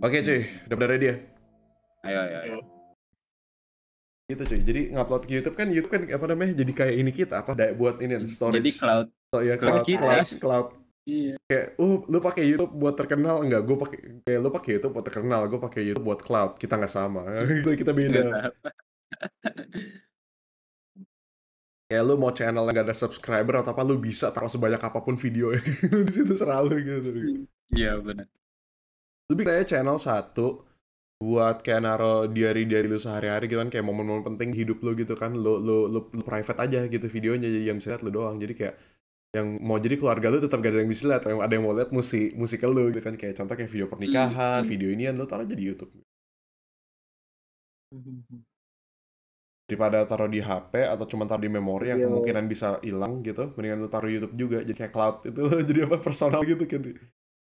Oke cuy, udah pada ready ya? Ayo. Gitu cuy, jadi ngupload ke YouTube kan apa namanya, jadi kayak ini kita, apa, buat ini, storage. Jadi cloud. So, ya, cloud. Iya. Kayak, lu pakai YouTube buat terkenal, enggak, gue pakai, kayak lu pakai YouTube buat terkenal, gue pakai YouTube buat cloud, kita nggak sama, kita beda. Ya lu mau channel yang gak ada subscriber atau apa, lu bisa taruh sebanyak apapun video di situ selalu gitu. Iya benar. Lebih kayak channel satu buat kayak naro diary lu sehari-hari gitu kan, kayak momen-momen penting hidup lu gitu kan, lu private aja gitu videonya, jadi yang bisa lihat lu doang. Jadi kayak yang mau jadi keluarga lu tetap gak ada yang bisa lihat, ada yang mau lihat musik lu gitu kan, kayak contoh kayak video pernikahan, video inian, lu taruh aja di YouTube. Daripada taruh di HP atau cuma taruh di memori yang kemungkinan bisa hilang gitu, mendingan lu taruh YouTube juga, jadi kayak cloud itu lo, jadi apa, personal gitu kan.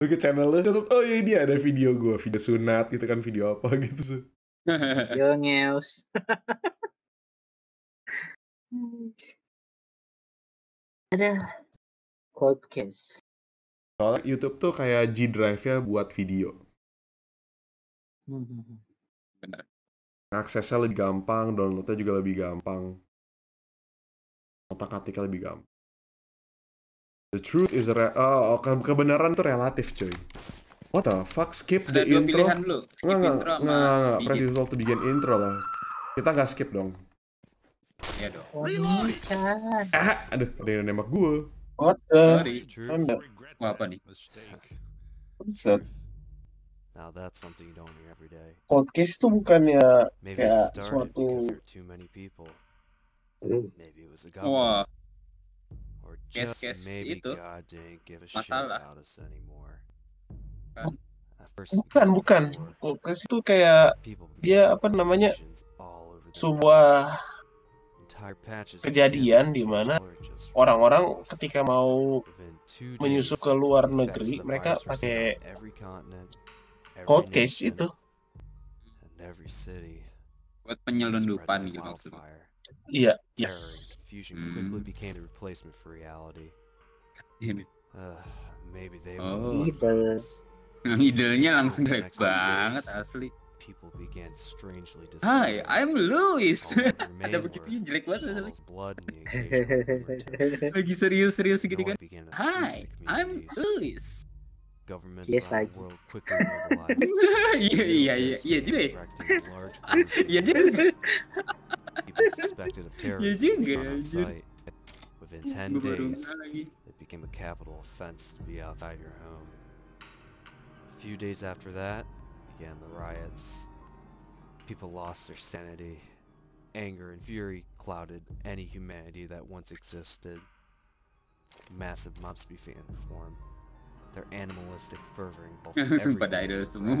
Lu ke channel lu, oh iya dia ada video gue, video sunat gitu kan, video apa gitu sih. Yo news. Ada Cold Case. Soalnya YouTube tuh kayak G Drive-nya buat video. Benar. Aksesnya lebih gampang, downloadnya juga lebih gampang, otak-atiknya lebih gampang. The truth is kebenaran itu relatif cuy. What the fuck, skip the intro. Nggak, press this to begin intro lah. Kita nggak skip dong. Iya dong. Aduh, ada yang nembak gue. What the? Apa nih? Set. Now that's something you don't hear every day. Cold Case itu bukan ya kayak suatu case itu masalah. Bukan. Cold Case itu kayak dia apa namanya, sebuah kejadian di mana orang-orang ketika mau menyusup ke luar negeri mereka pakai Cold Case itu buat penyelundupan gitu maksudnya. Iya, yes. Idenya langsung keren banget asli. Hi, I'm Louis. Ada begitunya jelek banget. Lagi serius-serius gitu kan. Hi, I'm Louis. Iya juga. Within 10 days, it became a capital offense to be outside your home. A few days after that, began the riots. People lost their sanity. Anger and fury clouded any humanity that once existed. Massive mobs began to form. Their animalistic fervor involved everything. Pada idol semua.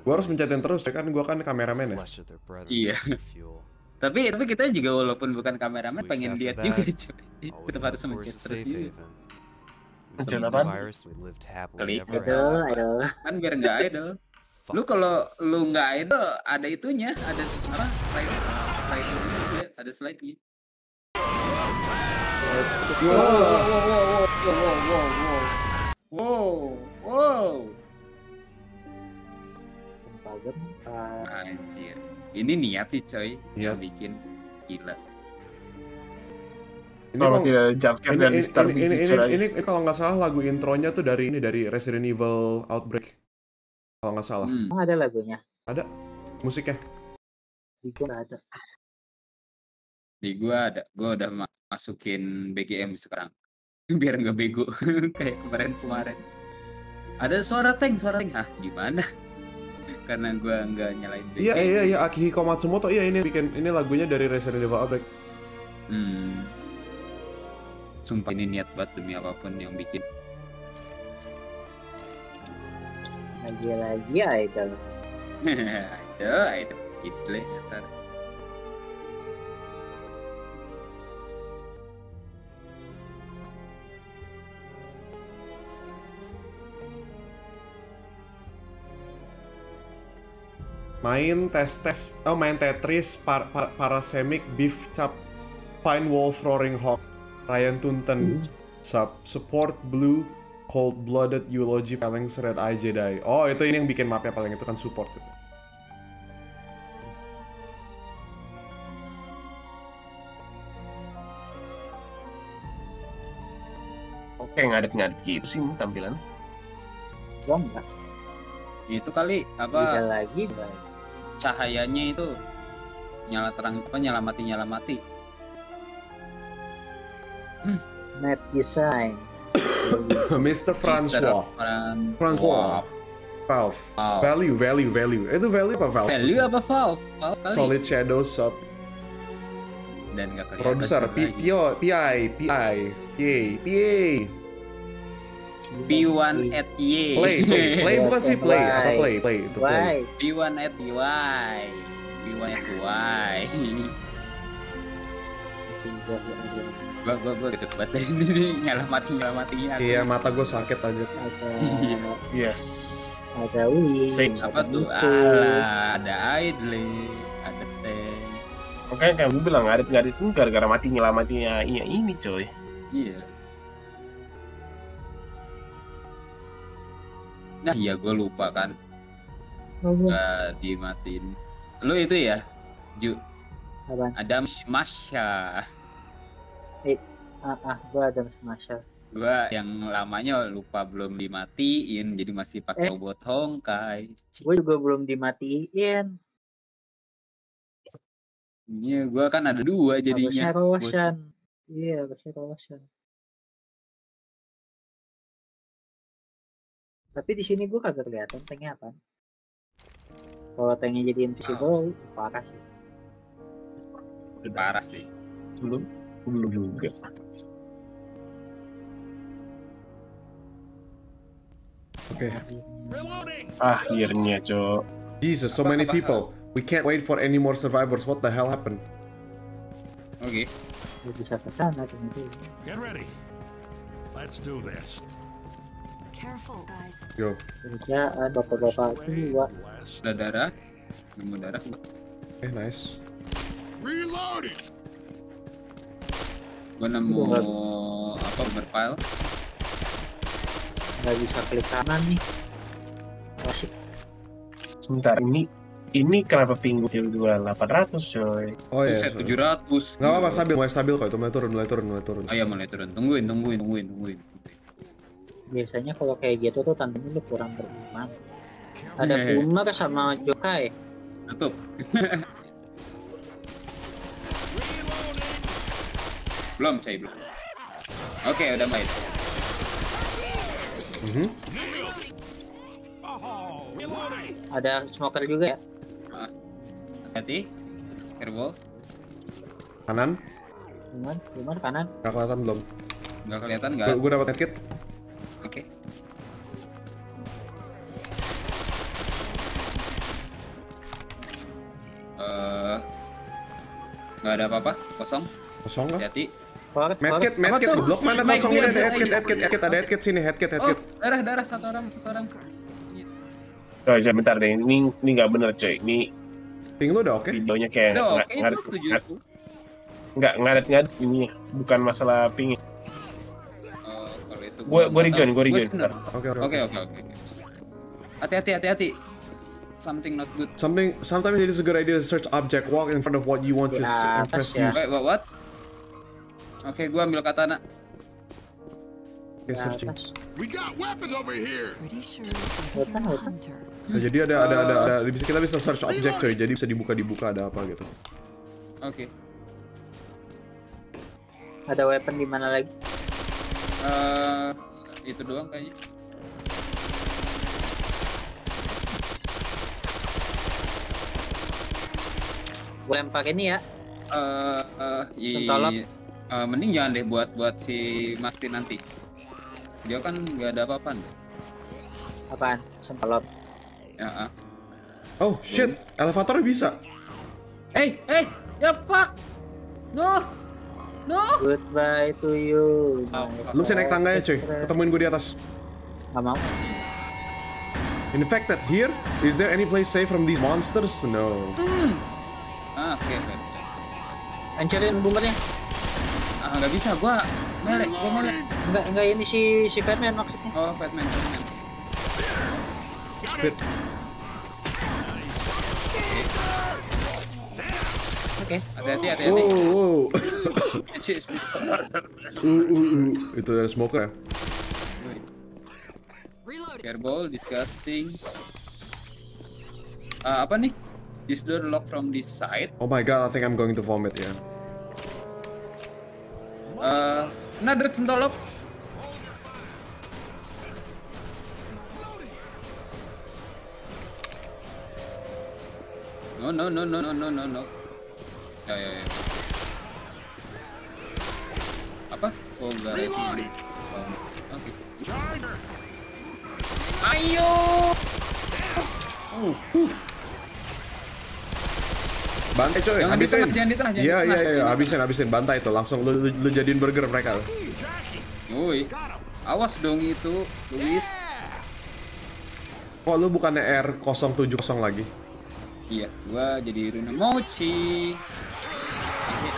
Gua harus mencetin terus, kan gua kan kameramen ya. Iya. Tapi kita juga walaupun bukan kameramen pengen lihat juga. Tetap harus mencet terus juga. Mencet apaan? Klik. Idol. Kan biar nggak idol. Lu kalau lu nggak idol ada itunya, ada apa? Slide itu ada slide-nya. Wow. Gempa-gempa. Anjir. Ini niat sih coy, yang bikin gila. Ini kalau nggak salah lagu intronya tuh dari Resident Evil Outbreak. Kalau nggak salah. Ada lagunya. Ada musiknya. Di gua ada. Gua udah masukin BGM sekarang biar nggak bego kayak kemarin ada suara tank gimana karena gua nggak nyalain BGM. Iya Akihi Komatsumoto, iya ini bikin, ini lagunya dari Resident Evil Outbreak. Sumpah ini niat banget demi apapun yang bikin. Lagi idol. idol gile dasar. Main tes, main Tetris, Parasemic, Beef Chap, Pine Wolf, Roaring Hawk, Ryan Tunten, Support Blue, Cold-Blooded Eulogy Phalanx Red Eye Jedi. Oh, itu ini yang bikin mapnya paling, itu kan support itu. Oke, ngadet-ngadet gitu sih ini tampilan. Wah, itu kali apa lagi cahayanya itu nyala terang, apa nyala mati. Map design. Mr. Francois. Francois. Valve. Value. Itu value apa Valve? Value apa Valve? Valve Solid Shadow Sub. Dan enggak kelihatan. Produser P1 at Y. Play bukan sih play, apa play itu play. P1 at Y. P1 at Y. Gua deket banget ini, nyala matinya. Iya, mata gua sakit aja. Yes. Ada Wii. Apa tuh? Alah, ada idling, ada teh. Oke, kamu bilang ngarit-ngarit pun gara-gara nyala matinya ini coy. Iya. Nah, iya gue lupa kan. Dimatiin. Lu itu ya? Adam Smasher. Gue Adam Smasher. Gue yang lamanya lupa belum dimatiin, jadi masih pakai robot Honkai. Gue juga belum dimatiin. Iya, gue kan ada dua jadinya. Iya, harusnya Roshan. Tapi di sini gue kagak kelihatan tanknya apa. Kalau tanknya jadi invisible, parah sih. Parah sih. Belum juga. Oke. Akhirnya, cok. Jesus, so many people. We can't wait for any more survivors. What the hell happened? Oke. Bisa ke sana nanti. Get ready. Let's do this. Careful guys. Yo. Kerjaan bapak-bapak jiwa. Darah. Nemu darah. Nice. Reloading. Gua nemu apa berfile. Gak bisa klik kanan nih. Masih. Sebentar ini kenapa ping gue 2800 coy. Oh iya. 700. Enggak apa-apa, stabil kok itu, mulai turun. Oh iya, mulai turun. Tungguin. Biasanya kalau kayak gitu tuh tandanya lu kurang beriman. Ada Puma sama Jokai. Tutup. belum. Oke, udah main. Ada smoker juga ya? Hati. Kerbau. Kanan. Gimana kanan? Gak kelihatan belum? Gak kelihatan nggak? Gue dapat medkit. Oke. Nggak ada apa-apa, kosong nggak? Hati. Medkit, blok mana kosong ini? Headkit, ada headkit sini, headkit. Oh, darah satu orang. Oh, bentar deh, ini nggak bener coy, ini. Ping lu udah oke? Videonya kayak ngaret-ngaret ini, bukan masalah ping. Gue rejoin. Oke. Hati-hati. Something not good. Sometimes it is a good idea to search object, walk in front of what you want to impress you. Wait, what? Oke, gue ambil katana. Oke, searching. We got weapons over here. Pretty sure hunter. Nah, jadi ada kita bisa search object coy, jadi bisa dibuka ada apa gitu. Oke. Ada weapon di mana lagi? Itu doang kayaknya. Boleh pakai ini ya? Sentolok. Mending jangan deh buat si Masti nanti. Dia kan nggak ada apa-apaan. Apaan? Sentolok. Ya. Oh shit, elevator bisa. Hey, ya fuck. No. Goodbye to you. Lu bisa naik tangganya cuy. Ketemuin gue di atas. Gak mau. In fact, that here is there any place safe from these monsters? No. Oke. Hancurin bumernya. Gak bisa, gua Melek, gua melek. Enggak ini si Batman maksudnya. Oh, Batman. Speed. Oke. Hati-hati. Oh. Itu ada smoker ya? Fireball, disgusting. Apa nih? This door locked from this side. Oh my god, I think I'm going to vomit ya. Another sentolop. No. Ya. Apa? Oh enggak. Oke. Ayo. Bantai coy, jangan habisin. Jangan di tengah. Iya, habisin. Bantai itu langsung lu jadiin burger mereka. Woi. Awas dong itu, Luis. Kok lu bukannya R070 lagi? Iya, gua jadi Runa Mochi.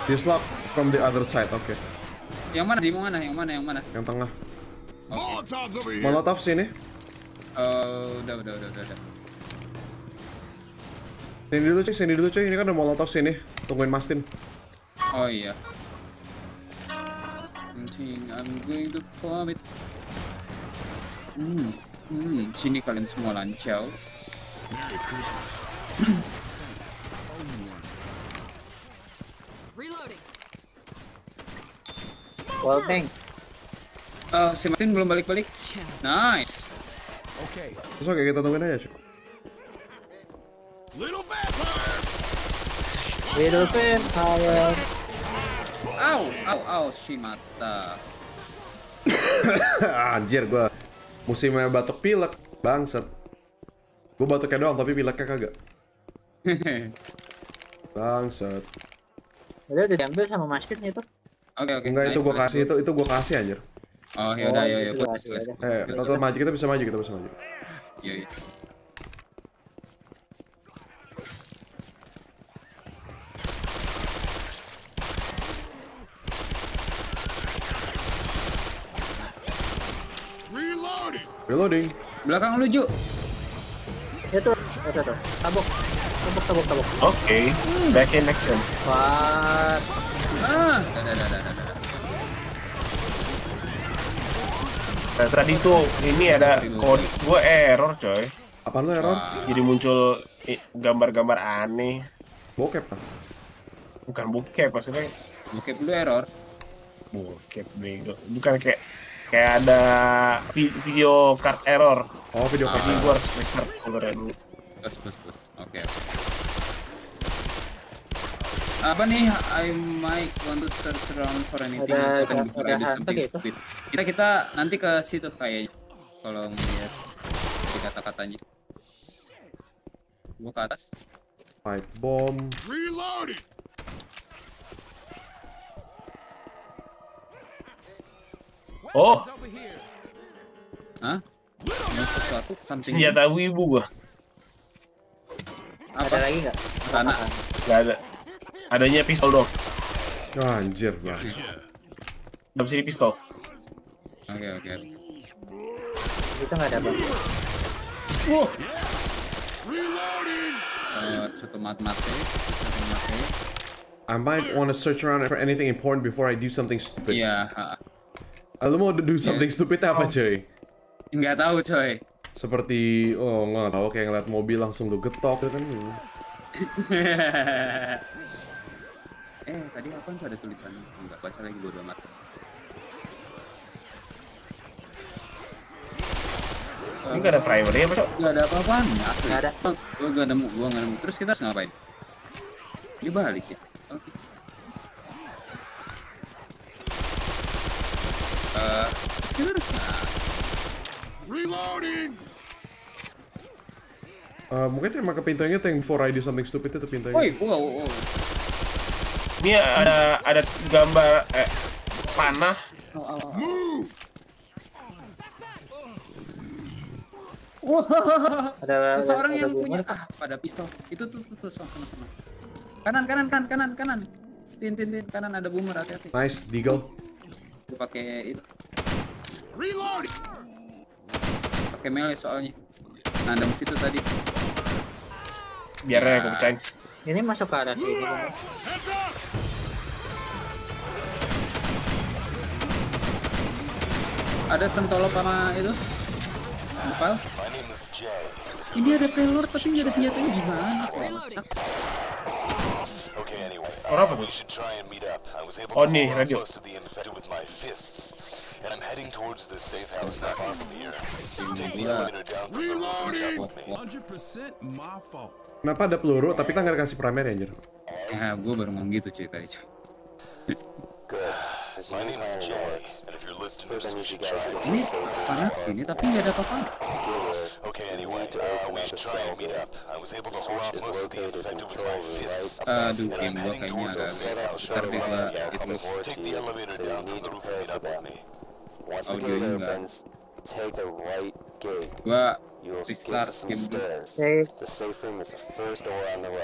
Dislok from the other side. Oke. Okay. Yang mana? Yang tengah. Okay. Molotov sini. Udah. Sini dulu cuy, ini kan ada molotov sini. Tungguin Mastin. Oh iya. I'm going to vomit. Sini kalian semua lancar. Reloading. Well, thanks. Si Martin belum balik. Nice. Oke. Terus oke, kita tungguin aja cuy. Little vampire. Ow, si mata. Anjir, gua musimnya batuk pilek, bangsat. Gua batuknya doang tapi pileknya kagak. Bangsat. Udah diambil sama masjidnya itu. Oke. Enggak, nice, itu gua kasih, itu gua kasih anjir. Oh, ya udah, ya. Kita bisa maju. Iya. Reloading. Belakang lu, Ju. Itu. Tabok. Oke. Back in action. What? Dah. Nah, tadi tuh ini ada kode gue error, coy. Apa lu error? Jadi muncul gambar-gambar aneh. Bokep kan? Bukan bokep, maksudnya. Bokep lu error. Bokep bego. Bukan kayak ada video card error. Oh, video card ini gua harus restart colornya dulu. Plus. Oke. Apa nih? I might want to search around for anything before I do something stupid. Kita nanti ke situ kayaknya. Kalau ngeliat kata-katanya. Gua ke atas. Pipe bomb. Reloading. Oh. Hah? Ini sesuatu, something. Senjata wibu gua. Apa? Ada lagi nggak? Nggak ada. Adanya pistol dong. Anjir, guys. Enggak bisa di pistol. Oke. Kita nggak ada apa-apa. Reloading. Satu mati. I might want to search around for anything important before I do something stupid. Iya, lu mau do something stupid apa coy? Nggak tahu coy. Seperti nggak tahu, kayak ngeliat mobil langsung lu getok kan. Tadi apa tuh ada tulisannya? Nggak baca lagi, bodo amat. Ini nggak ada primary ya, bro? Nggak ada apa-apaan, asli. Nggak ada. Gua nggak nemu. Terus kita harus ngapain? Ini balik ya. Oke. Reloading. Mungkin emang ke pintunya tuh yang before I do something stupid itu pintunya. Wow. Ini ada gambar panah. Move. Ada seseorang yang punya pada pistol. Itu tuh sama. Kanan. Tin, kanan ada boomer, hati-hati. Nice, Deagle. Gue pakai itu. Reload. Pakai melee soalnya. Nah, ada situ tadi. Biar ya aku pecahin. Ini masuk ke arah sini. Ada sentolo sama itu. Bupal. Ini ada pelur tapi nggak ada senjatanya gimana? Kocak. Orang apa tuh? Oh nih radio. Kenapa ada peluru tapi kan nggak dikasih primer ya anjir? Ya gue baru ngomong gitu ceritanya. Ini panas sini tapi nggak ada apa-apa. Aduh, game gua kayaknya ada audionya nggak. Gua restart game dulu.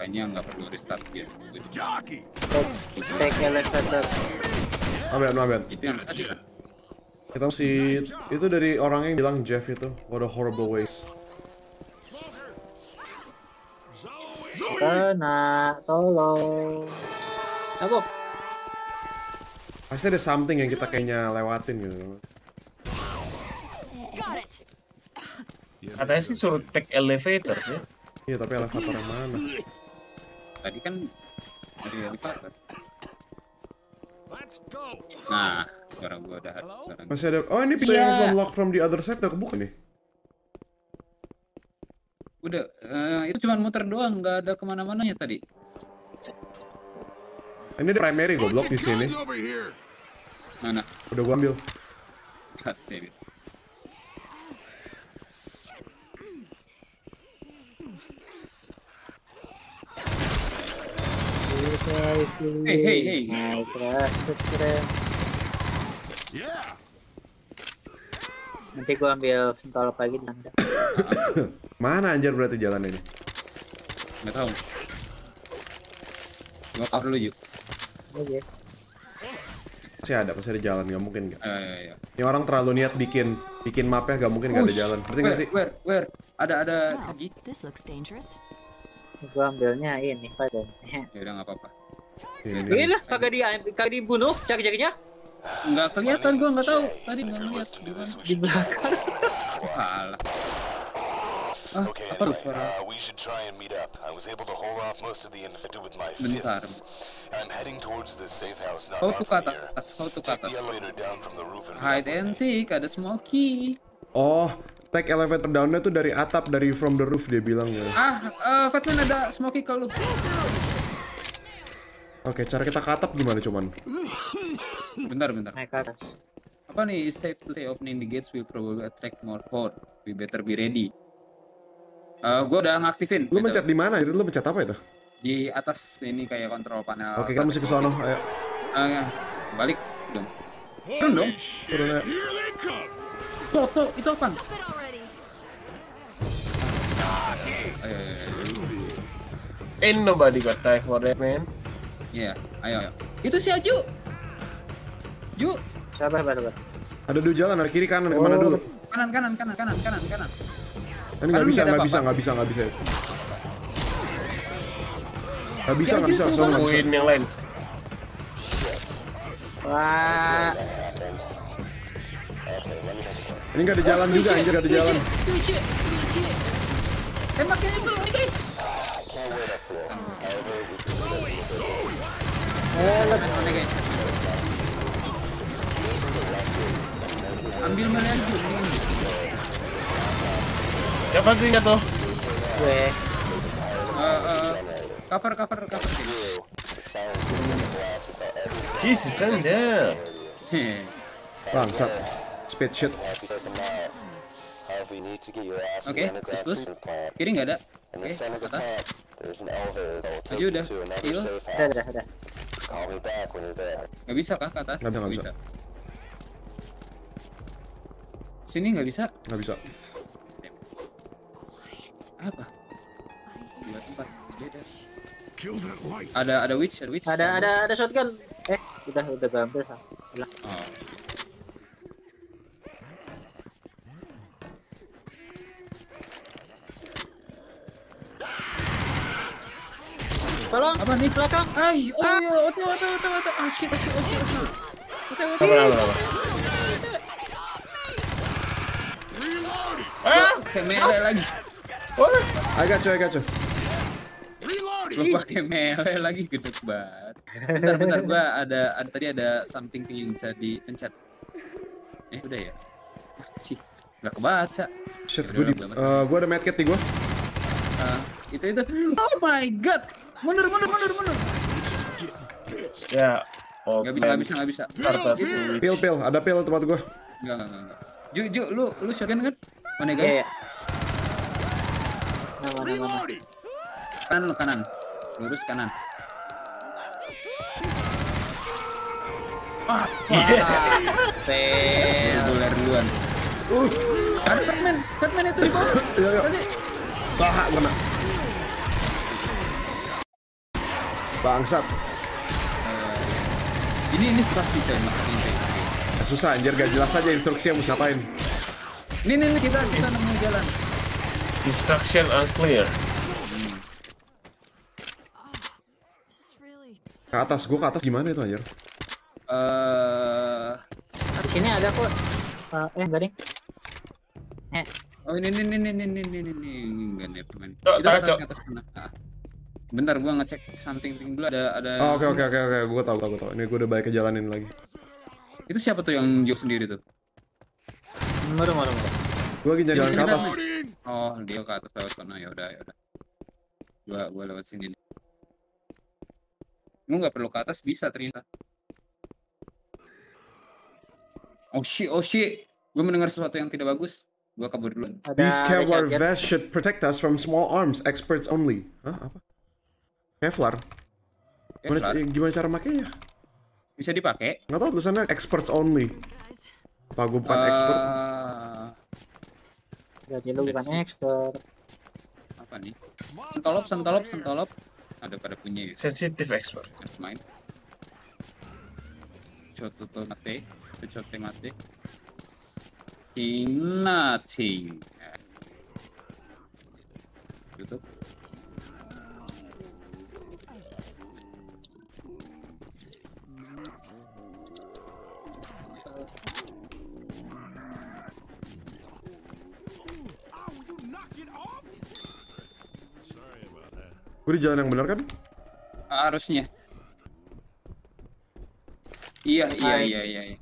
Kayaknya nggak perlu restart game. Joki. Aben. Itu yang tadi. Kita mesti itu dari orang yang bilang Jeff itu. What a horrible waste. Kena tolong. Apa? Pasti ada something yang kita kayaknya lewatin gitu. Katanya sih suruh take elevator sih. Iya tapi elevator yang mana? Tadi kan dari elevator. Nah, sekarang gua udah masih ada. Oh, ini pintu yang unlock from the other side udah kebuka nih. Udah, itu cuma muter doang, nggak ada kemana-mananya tadi. Ini ada primary goblok di sini. Mana? Udah gua ambil. God damn it. Hey. Nanti gua ambil sentolop lagi nanti. Mana anjir berarti jalan ini? Nggak tahu. Gua taruh dulu yuk. Oke. Pasti ada jalan, nggak mungkin nggak. Iya. Ini orang terlalu niat bikin mapnya, nggak mungkin nggak ada jalan. Berarti nggak sih? Where? Ada lagi. This looks dangerous. Gua ambilnya ini padahal. Ya udah nggak apa-apa. Ini lah kagak dibunuh cari-carinya. Nggak kelihatan, gua nggak tahu tadi nggak ngeliat di belakang. Alah. Apa tuh suara? Bentar. Kau tuh ke atas. Hide and seek, ada smoky. Oh. Take elevator down-nya tuh dari atap, dari from the roof dia bilang ya. Fatman ada smoky ke lu. Oke, cara kita ke atap gimana cuman? Bentar. Naik ke atas. Apa nih? It's safe to say opening the gates will probably attract more horde. We better be ready. Gua udah ngaktifin. Lu gitu. Mencet di mana? Lu mencet apa itu? Di atas ini kayak kontrol panel. Oke, kita mesti ke sono. Ayo. Balik dong. Turun dong. Toto, itu apaan? Ain't nobody got time for that, man. Yeah, ayo. Itu si Aju. Yuk. Sabar. Ada dua jalan, ada kiri kanan, kemana dulu? Kanan. Ini nggak bisa. Nggak bisa. Tungguin yang lain. Wah. Ini nggak ada jalan juga, anjir nggak ada jalan. Tembaknya itu, nikahin. Ambil melaju ini. Siapa sih nggak tuh? Gue. Cover. Jesus, anda. Bangsat. Speed shit. Oke, terus kiri nggak ada. Oke, atas. Aja udah, heal. Udah. Nggak bisa kah ke atas? Nggak bisa. Sini nggak bisa. Apa? 2 tempat beda. Ada witch. Ada shotgun. Udah hampir. Oh. Tolong. Apa nih belakang? Ay, otot. Asyik. Kemele lagi. I got you. Lu pakai mele lagi gedeg banget. Bentar gua ada tadi ada something yang bisa dipencet. Udah ya. Cik, enggak kebaca. Shit, gua ada medkit nih gua. Itu. Oh my god. Mundur. Ya. Oh, enggak bisa. Pil, ada pil tempat gua. Enggak. Ju, lu shotgun kan? Mana guys? Iya. Kanan. Lurus kanan. Ah, fail. Buler duluan. Ada Batman itu di bawah. Tadi. Bahak kena. Bangsat. Ini susah coy masakin coy. Susah anjir, gak jelas aja instruksi yang mesti apain. Ini kita nemu jalan. Instruction unclear. Gua ke atas gimana itu anjir? Sini ada kok. Enggak deh. Oh ini enggak. Kita ke atas sana. Bentar gua ngecek something dulu ada. Oh oke, gua tahu. Ini gua udah baik jalanin lagi. Itu siapa tuh yang jauh sendiri tuh? Marah. Gua lagi jalan ke atas. Oh, dia ke atas lewat sana. Ya udah. Gua lewat sini. Lu nggak perlu ke atas bisa ternyata. Oh shit. Gue mendengar sesuatu yang tidak bagus. Gue kabur dulu. These Kevlar vests should protect us from small arms. Experts only. Hah? Apa? Kevlar? Gimana cara makainya? Bisa dipakai? Nggak tahu tulisannya experts only. Apa gue bukan expert? Jadi lu bukan expert. Apa nih? Sentolop. Ada pada punya sensitif expert. Main. Coto mate. Nothing. Tutup. Gue di jalan yang benar kan? Harusnya. Iya.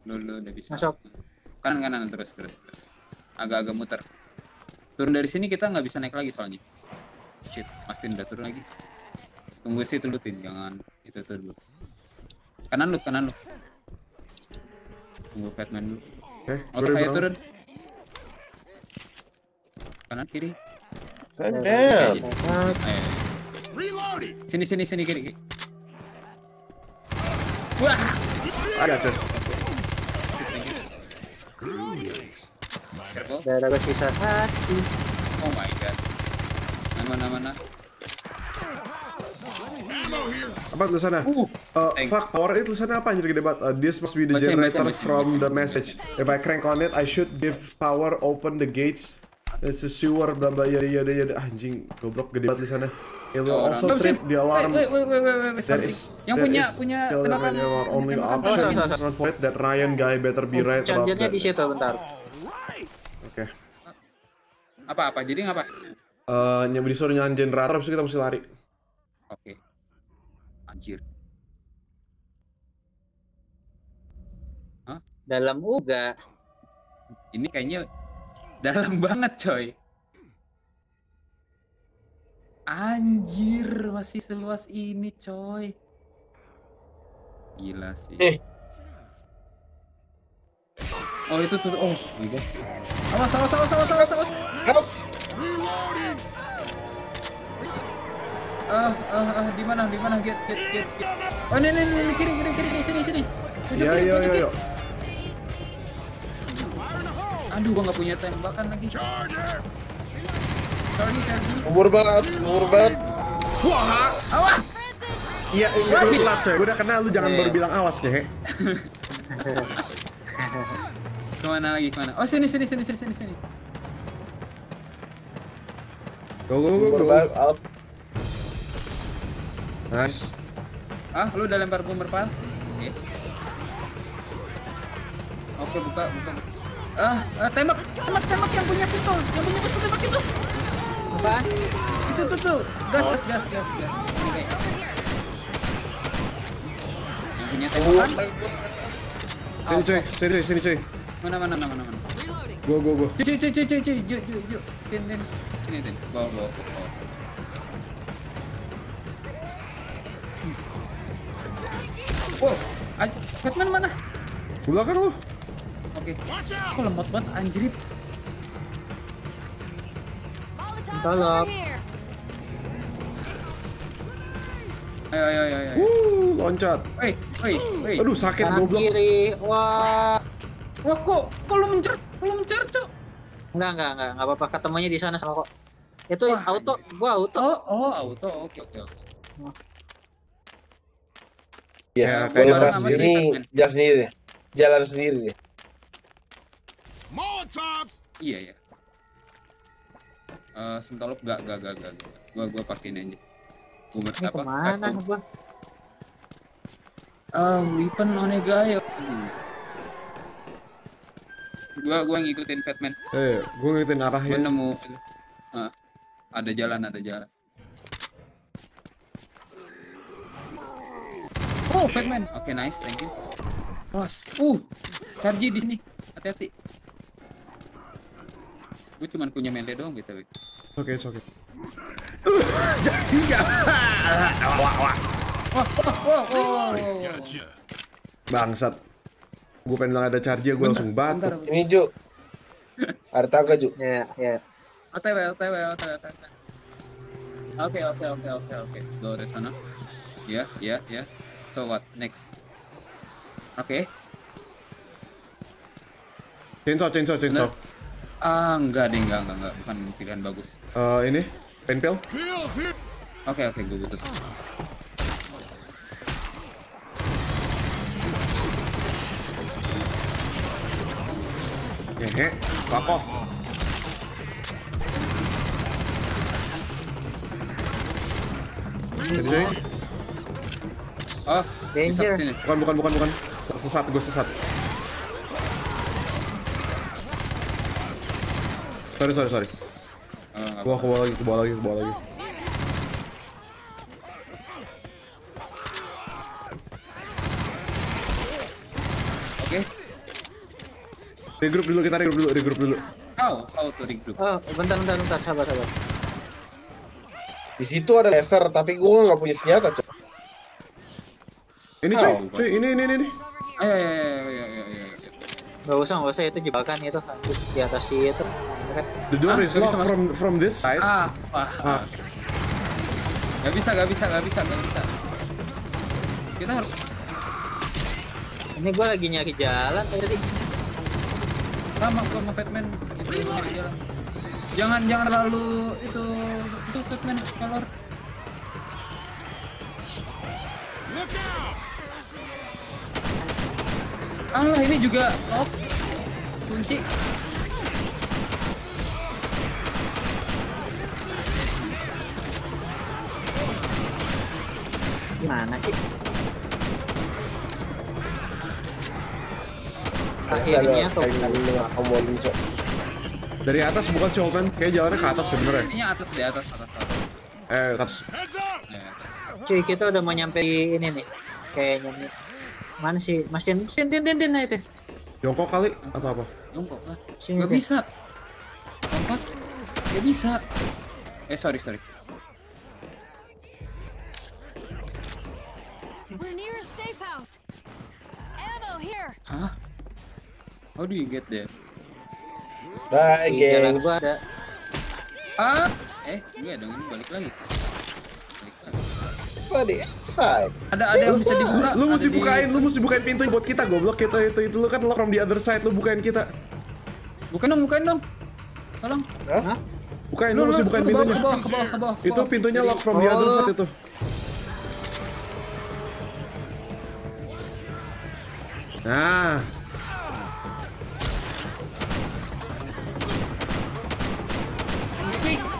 Lu udah bisa. Masuk. Kanan terus. Agak muter. Turun dari sini kita nggak bisa naik lagi soalnya. Shit, pasti udah turun lagi. Tunggu sih telutin, jangan itu dulu. Kanan lu. Tunggu Batman dulu. Oke, ayo turun. Kanan kiri. Sedap. Sini kiri. Wah. Ada tuh. Ada sisa satu. Oh my god. Mana. Apa tulisannya? Fuck power itu tulisannya apa anjir gede banget? This must be the generator from the message. If I crank on it, I should give power, open the gates. It's a sewer blah blah yada. Anjing, goblok gede banget tulisannya. It will also trip the alarm. Wait, yang punya tembakan only option for that Ryan guy better be right about that. Chargernya di situ bentar. Oke. Apa? Jadi ngapa? Nyebut disuruh nyalain generator habis kita mesti lari. Oke. Anjir. Hah? Dalam uga. Ini kayaknya dalam banget, coy. Anjir, masih seluas ini, coy. Gila sih. Oh, itu tuh. Oh, my god. Awas. Di mana? Get. Oh, ini kiri, sini. Tunjuk kiri. Aduh, gua enggak punya tembakan lagi. Sorry. Umur banget. Wah, awas. Iya, gue telat coy, gue udah kenal lu jangan baru bilang awas kek. Kemana lagi, kemana? Oh sini. Go. Out. Nice. Ah, lu udah lempar boomer pal? Oke. Oke, buka. Ah, tembak yang punya pistol. Yang punya pistol tembak itu. Apaan? Itu tuh. Gas. Oke. Yang punya tembakan. Sini cuy. Mana. Go. Cuy. Yuk. Den. Sini Den. Bawa. Wow, Batman mana? Di belakang lu. Oke. Kok lemot banget anjrit. Tolong. Ayo. Loncat. Woi. Aduh, sakit goblok. Kiri. Wah. Wah, kok lu mencer? Cuk. Enggak apa-apa. Ketemunya di sana sama kok. Itu wah, auto, anjir. Gua auto. Oh, auto. Oke. Ya, jalan sendiri deh. Iya. Sentolop gak. Gua pakein aja. Boomer apa? Mana gua? Weapon onegayo. Gua ngikutin Fatman. Gua ngikutin arahnya. Gua nemu. Ada jalan. Oh, Batman. Oke, nice. Thank you. Awas. Charge di sini. Hati-hati. Gue cuman punya melee doang gitu, weh. Oke. Jadi enggak. Wah. Bangsat. Gue pengen bilang ada charge, gue langsung batuk. Ini, Ju. Artaga, Ju. Iya. OTW. Oke. Go dari sana. Ya. So what next? Oke. Chainsaw. Ah, enggak. Bukan pilihan bagus. Ini pen pal. Oke, gue butuh. Hehe. Pakoh. Jadi oh, danger. Bukan. Gue sesat. Sorry. Wah, ke bawah lagi. Oke. Regroup dulu. How to regroup? Bentar, sabar. Di situ ada laser, tapi gue nggak punya senjata, coy. Ini cuy, ini. Ayo. Gak usah, itu jebakan itu di atas itu. The door is locked from this side. Gak bisa. Kita harus. Ini gua lagi nyari jalan tadi. Sama gua sama Fatman itu nyari jalan. Jangan terlalu itu Fatman kalor. Allah ini juga lock kunci. Gimana sih? Akhirnya tuh dari atas bukan sih Open, kayak jalannya ke atas sebenarnya. Ini atas di atas. Atas. Cuy, kita udah mau nyampe ini nih. Kayaknya nih. Mana sih? Mesin din itu. Jongkok kali atau apa? Jongkok lah. Enggak bisa. Lompat. Enggak bisa. Sorry. We're near a safe house. Ammo here. Hah? How do you get there? Bye, gengs. Iya dong, ini balik lagi. Ada yang bisa dibuka. Lu mesti bukain pintu buat kita goblok. Kita itu lu kan lock from the other side, lu bukain kita. Bukain dong. Tolong. Hah? Bukain lu mesti bukain pintunya. Ke bawah. Itu pintunya lock from the other side itu. Nah.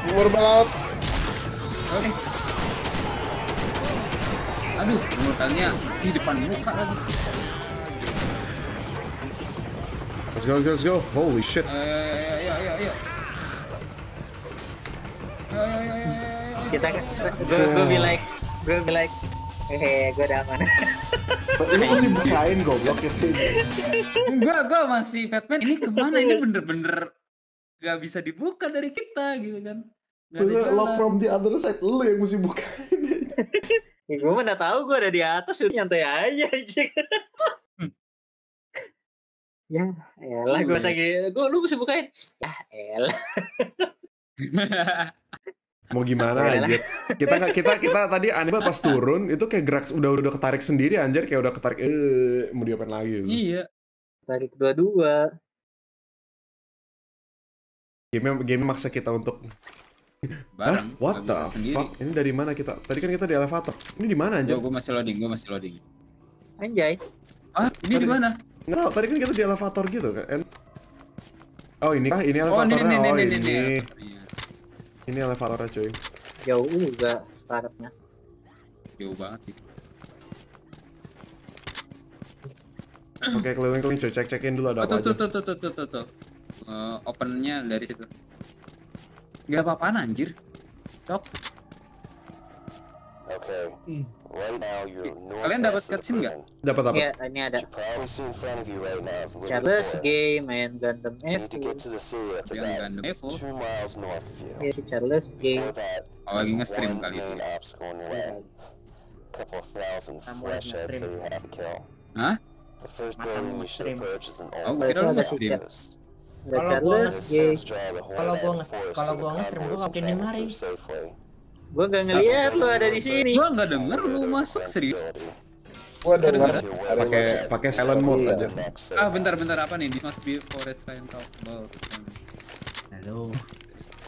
Umur balap. Eh. Aduh, mortalnya di depan muka lagi. Let's go, let's go. Holy shit. Ayo. Kita gue be like hehe, gue udah aman. Ini masih bukain goblok itu. Gue masih Fatman. Ini kemana? Ini bener-bener gak bisa dibuka dari kita gitu kan. Lo from the other side, lo yang mesti bukain. Ya, gue mana tahu, gue ada di atas, udah nyantai aja. Ya elah, gue lagi, gue lu mesti bukain. Ya elah. Mau gimana aja. Kita tadi aneh banget pas turun itu kayak gerak udah ketarik sendiri anjir, kayak udah ketarik mau diapain lagi gitu. Iya. Tarik dua-dua. Game maksa kita untuk barang. What the fuck? Ini dari mana kita? Tadi kan kita di elevator. Ini di mana anjir? Gue masih loading, Anjay. Ah, ini di mana? Enggak tahu, tadi kan kita di elevator gitu kan. Oh, ini kah? Ini elevator. Oh, ini. Ini elevatornya cuy. Jauh juga startnya. Jauh banget sih. Oke, keliling-keliling cuy, cek-cekin dulu ada apa aja. Tuh. Opennya dari situ. Gak apa-apaan anjir. Cok. Okay. Kalian dapat cutscene nggak? Dapat apa? Iya, ini ada. Charles Gay main Gundam Evo. Iya, si Charles Gay. Oh, lagi nge-stream kali itu. Kamu lagi nge-stream. Hah? Oh, kira lu nge-stream. Kalau gua nge-stream, gua nggak mungkin dimari. Gua gak ngeliat lu ada di sini. Gua gak denger lu masuk, serius. Gua denger. Pakai silent mode aja. Ah, bentar apa nih? This must be forest and talk about. Halo.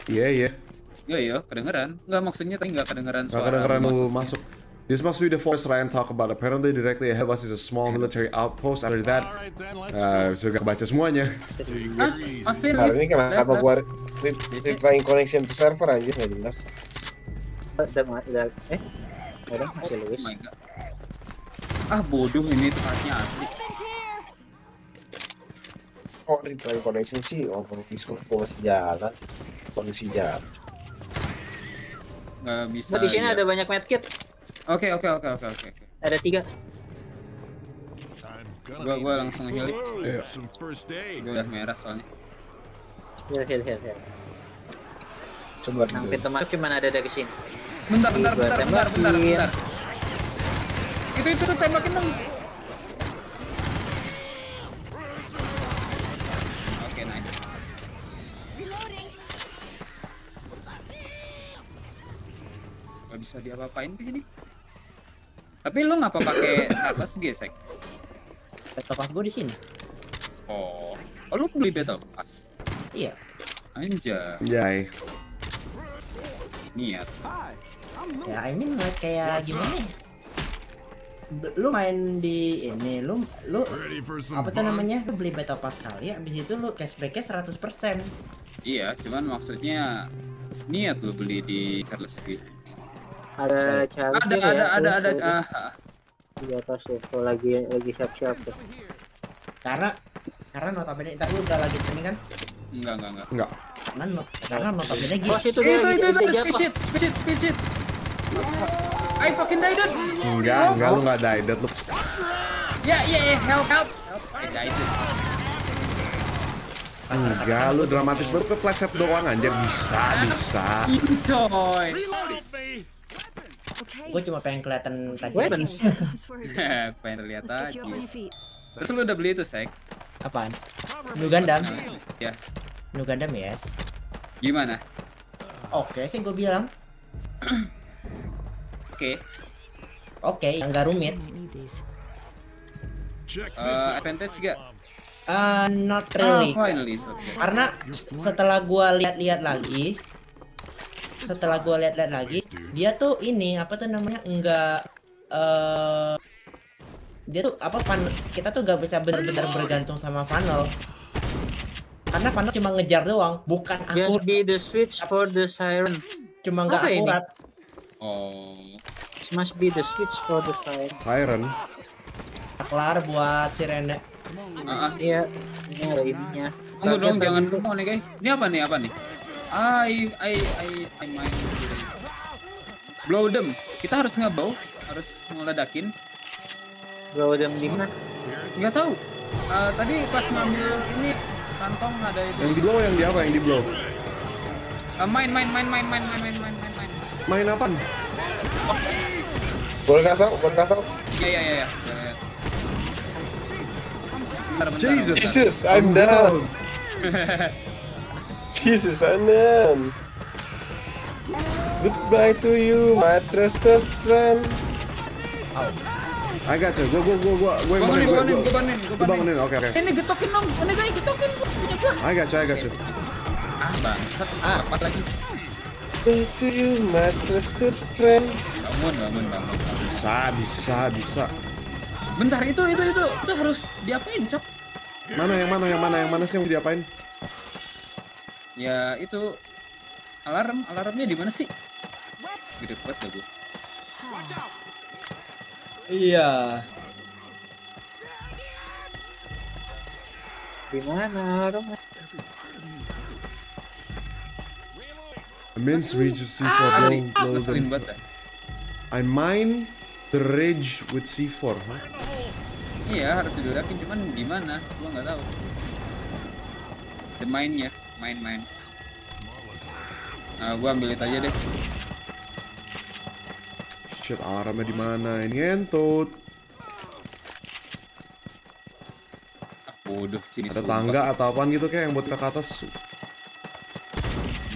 Iya. Iya, kedengeran. Enggak, maksudnya tadi enggak kedengeran suara. Enggak kedengeran lu masuk. This must be the forest Ryan talk about. Apparently directly ahead of us is a small military outpost. After that, sudah kebaca semuanya. Pasti ini kenapa gua trying connection to server aja enggak jelas. Udah masih lewis. Ah, bodoh, ini tempatnya asli. Oh, retry connection sih. Oh, kondisi jalan. Nggak bisa. Di sini ada banyak medkit. Oke. Ada 3. Gua langsung heal. Gua udah merah soalnya. Heal. Coba pintu masuk gimana ada ke sini. Bentar. Itu tembakin dong. Oke, nice. Gak bisa diapa-apain ke sini. Tapi lu ngapa pakai atlas gesek? Battle Pass gua di sini. Oh, lu beli Battle Pass? Iya. Anjay. Niat. Ya, ini ngeliat kayak gimana ya? Lu main di ini, lu apa tuh namanya, lu beli Battle Pass kali, abis itu lu cashbacknya 100%. Iya, cuman maksudnya niat lu beli di Charles Gate. Ada. Di atas itu lagi siap-siap tuh. Karena notabene ntar lu udah lagi ini kan? Enggak. Karena notabene gini. Itu, speed it. I fucking died. Enggak, lu enggak died lu. Ya, help. I died. Enggak, lu dramatis banget, kepleset doang anjir. Bisa. Enjoy. Gue cuma pengen kelihatan tajam. Pengen lihat aja. Terus lu udah beli itu, Sek? Apaan? New Gundam? Ya. New Gundam, yes. Gimana? Oke, sih gue bilang. Oke, yang gak rumit. Advantage gak? Not really. Karena setelah gua lihat-lihat lagi, dia tuh ini apa tuh namanya, enggak dia tuh apa funnel, kita tuh gak bisa benar-benar bergantung sama funnel. Karena funnel cuma ngejar doang, bukan akurat. Be the switch for the siren. Cuma nggak akurat. Ini? Oh. Must be the switch for the siren. Siren. Saklar buat sirene. Iya. Ini ada ininya. Tunggu dong, jangan lupa nih guys. Ini apa nih? Apa nih? I main. Blow them. Kita harus ngebau, harus ngeledakin. Blow them di mana? Nggak tahu. Tadi pas ngambil ini kantong ada itu. Yang di blow, yang di apa? Yang di blow. Main. Main apa? Boleh kasau. Iya. Jesus, I'm down. Jesus, I'm down. Goodbye to you, my trusted friend. I got you. Gue bangunin. Oke. Ini getokin dong. Ini guys, getokin. I got you. Ah, bangsat. Ah, pas lagi. Goodbye to you, my trusted friend. Bangun. Bisa. Bentar, itu harus diapain, Cok? Mana sih yang diapain? Ya, itu alarmnya di mana sih? Gede banget ya gue. Iya. Di mana alarmnya? Immense rage with C4 blow. I mine the rage with C4, huh? Iya, harus didorakin, cuman di mana? Gua nggak tahu. The mine ya. Main. Nah, gua ambil itu aja deh. Shit, alarmnya di mana? Ini entut. Bodoh, sini. Ada tangga atau apaan gitu kayak yang buat ke atas.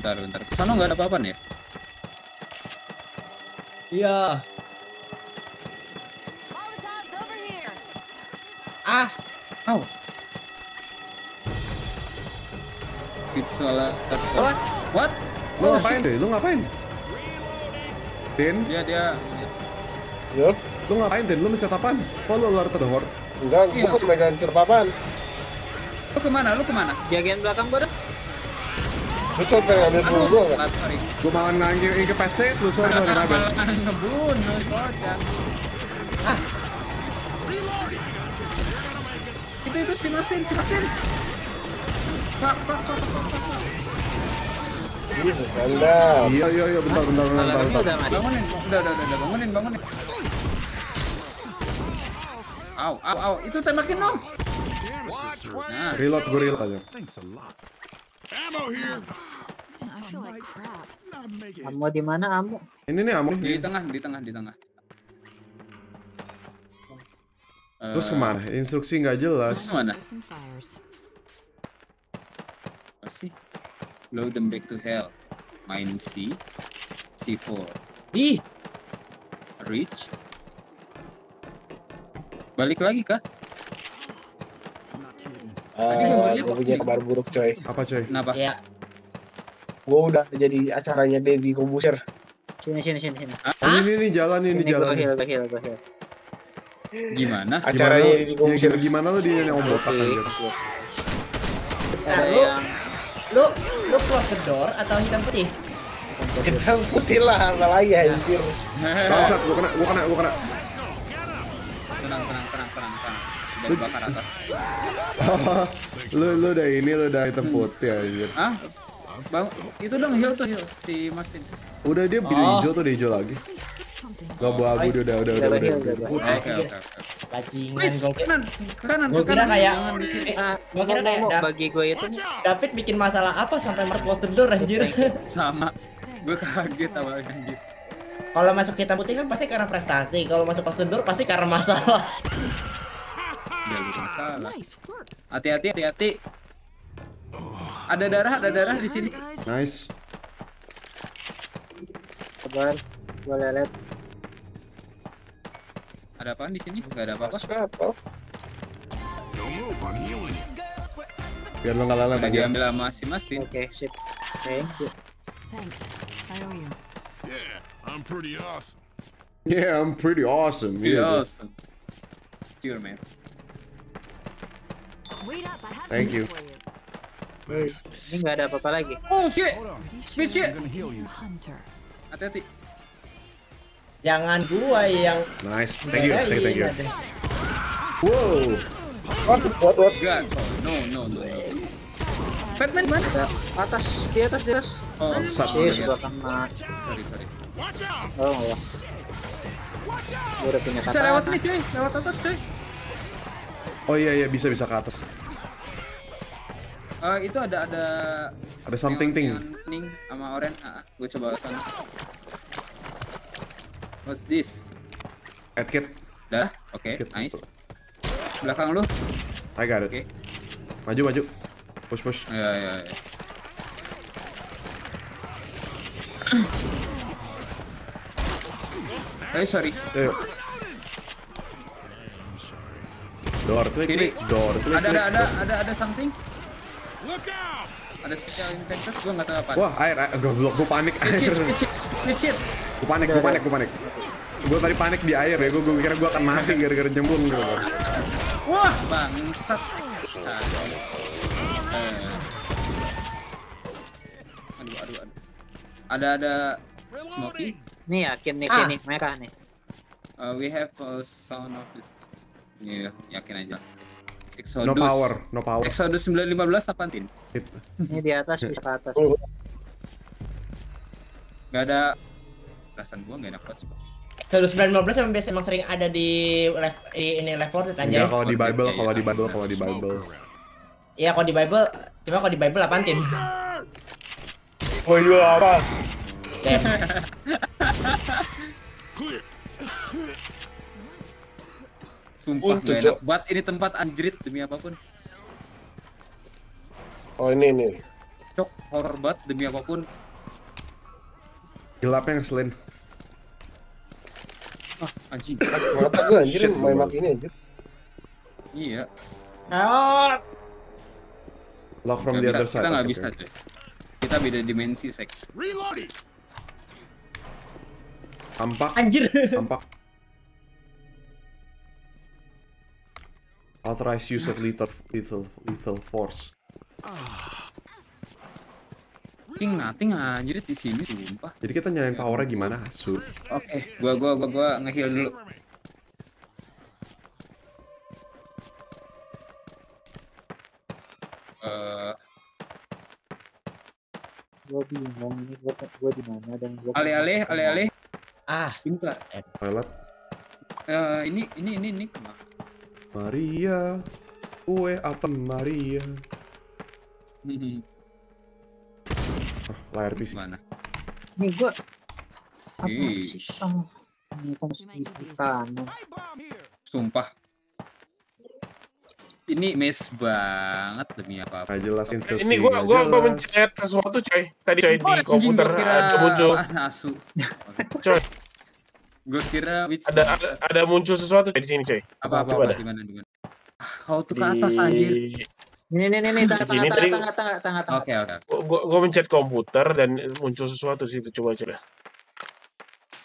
Bentar. Sana nggak ada apa-apaan ya? Iya. Ah, au. It's all what? Lu ngapain? Tin? Dia. Yup. Lu ngapain, Tin? Lu mencet apaan? Kok lu luar terdengar? Enggak, gua cuma megang cerpapan. Lu kemana? Jagain belakang gua deh. Lu cuma pengen ambil peluru gua kan? Gua malah nangis ke pastet lu, sorry Raben. Ngebunuh, soalnya. Ah. Itu si Martin. Pak. Jesus, Allah. Iya, bentar. Bangunin. Au. Itu tembakin dong. Nah, reload aja. Ammo di mana ammo? Ini nih ammo di tengah. Terus kemana? Instruksi nggak jelas. Kemana? Apa sih? Blow them back to hell. Mine C. C4. Ih! Reach. Balik lagi kah? Gue punya kabar buruk coy. Apa coy? Kenapa? Ya. Gue udah jadi acaranya Deddy Kobuser. Sini. Ini jalan. Bahil. Gimana? Acaranya Deddy Kobuser. Gimana lo dia yang ombak aja? Lu close the door atau hitam putih? Hitam putih lah, malah ya anjir. Bangsat, gua kena. Tenang. Udah bakar atas. Lu udah ini, lu udah hitam putih anjir. Hah? Bang, itu dong hijau tuh si Masin. Udah dia pilih hijau tuh, udah hijau lagi. Gak bagus, udah. Kanan. Gue kira kayak bagi gue itu David bikin masalah apa sampai masuk close the door anjir. Sama. Gue kaget awalnya anjir. Kalau masuk hitam putih kan pasti karena prestasi. Kalau masuk close the door pasti karena masalah. Hati-hati. Ada darah di sini. Nice. Kabar. Gua lelet. Ada apaan di sini? Enggak ada apa-apa. Biar lo enggak lelet aja. Ambil sama si Mastin. Oke, sip. Thank you. Thanks. I owe you. Yeah, I'm pretty awesome. Pretty awesome. Sure, man. Thank you. Nice. Ini nggak ada apa-apa lagi. Oh shit, speed shit. Hati-hati. Jangan gua yang. Nice. Thank you. Thank you. Wow. What? God. No. Batman mana? Di atas. Oh, sorry. Oh ya. Gua udah punya kata. Bisa lewat sini cuy, lewat atas cuy. Oh iya bisa ke atas. Itu ada something thing kuning sama oranye. Gue coba sana. What's this? Add kit. Dah, oke, nice. Belakang lu. I got it. Okay. Maju. Push. Ya. Sorry. Ayo. Door klik. Ada something. Ada special infected, gua nggak tahu apa. Wah, air, gua panik. Gua panik. Gua tadi panik di air ya, gua kira gua akan mati gara-gara nyemplung. Wah, bangsat. Aduh. Ada Smoky. Nih yakin nih ini merah nih. We have a sound of this. Iya, yakin aja. Exodus. No power. Exodus 915 apaan, Tin? Ini di atas, bisa ke atas. Gak ada. Perasaan gua gak enak banget. Exodus 915 emang sering ada di ini Left 4 Dead aja. Ya kalau di Bible, kalau di Bible. Iya, kalau di Bible, cuma kalau di Bible apaan, Tin? Oh iya, apa? Sumpah gak enak buat ini tempat anjrit demi apapun. Oh ini. Cok horror banget demi apapun. Gelapnya ngeselin. Anjing. Mata gue anjirin main mak ini anjir. Iya. Lock from the other side. Kita nggak bisa coy. Kita beda dimensi sek. Tampak. Anjir. Tampak. Authorize use of lethal force. Nothing anjir di sini sumpah. Jadi kita nyalain powernya gimana? Oke, gua nge-heal dulu. Gua bingung nih, gua di mana dan gua alih-alih. Bentar. Toilet. Ini kemana? Maria, kue apa Maria? Layar PC. Mana? Nih gua. Apa sih? Sumpah. Ini mess banget demi apa? Nah, jelas instruksi. Ini gua mencet sesuatu coy. Tadi coy di komputer ada muncul. Coy. Gue kira ada muncul sesuatu di sini coy. Apa gimana? Kau tuh ke atas anjir. Ini tengah. Oke. Gue mencet komputer dan muncul sesuatu situ, coba.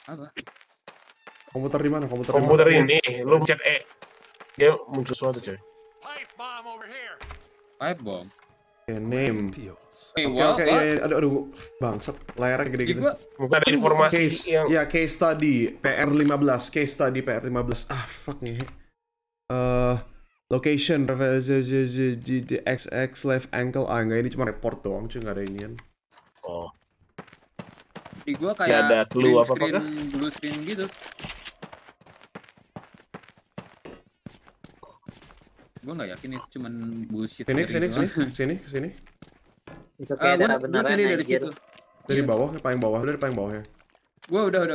Apa? Komputer di mana? Komputer ini. Lu mencet E. Dia muncul sesuatu coy. Pipe bomb over here. Pipe bomb. Name. Oke, aduh, bangsat, layarnya gede gitu. Mungkin ada informasi case, yang case study PR15, Ah, fuck nih. Location XX left ankle. Enggak, ini cuma report doang, cuy, enggak ada inian. Oh. Di gua kayak ada clue apa-apa blue screen gitu. Gue nggak yakin itu cuman bullshit. Sini. Itu kayak benar dari situ. Dari bawah, paling bawah ya. Gue udah.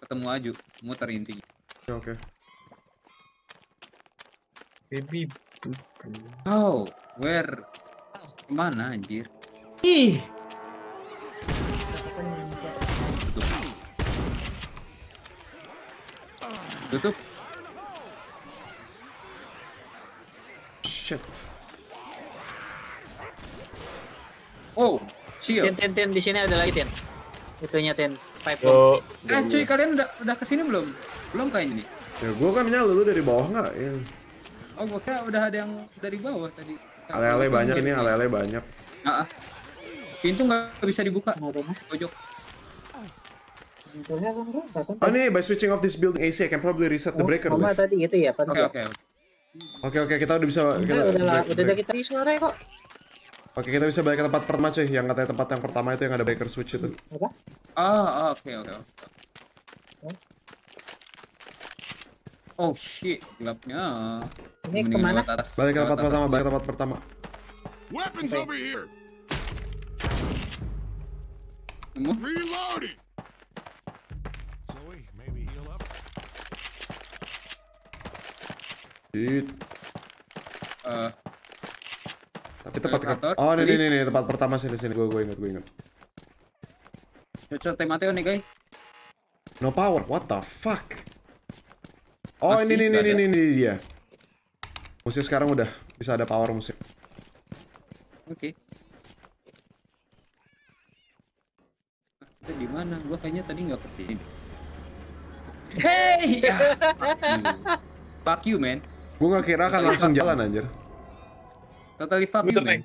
Ketemu Aju, muter intinya. Oke. Baby. Oh, where? Kemana anjir? Ih. Tutup. Oh, chill. Tin di sini ada lagi tin. Itunya tin. Pipe. Cuy, kalian udah kesini belum? Belum kayaknya nih. Ya gua kan nyala lu dari bawah nggak? Ya. Oh gua kira udah ada yang dari bawah tadi. Ale-ale banyak ini, ale-ale banyak. Nah, pintu nggak bisa dibuka. Pojok. Oh nih, by switching off this building AC, I can probably reset the breaker. Mama tadi gitu ya, Pak. Oke, kita udah bisa. Udah kita isi suaranya kok. Oke, kita bisa balik ke tempat pertama cuy, yang katanya tempat yang pertama itu yang ada breaker switch itu. Apa? Ah, oke. Oh shit, gelapnya. Ini kemana? Balik ke tempat pertama, balik ke tempat pertama. Weapons over here. Reloading. Tapi tempat kantor. Oh, ini tempat pertama sih di sini. Gue ingat. Cocok tema Mateo nih, guys. No power. What the fuck? Oh, ini dia. Musik sekarang udah bisa ada power musik. Oke. Itu di mana? Gua kayaknya tadi nggak kesini. Hey! Fuck you, man. Gue gak kira akan langsung jalan anjir. Totally fuck you, man.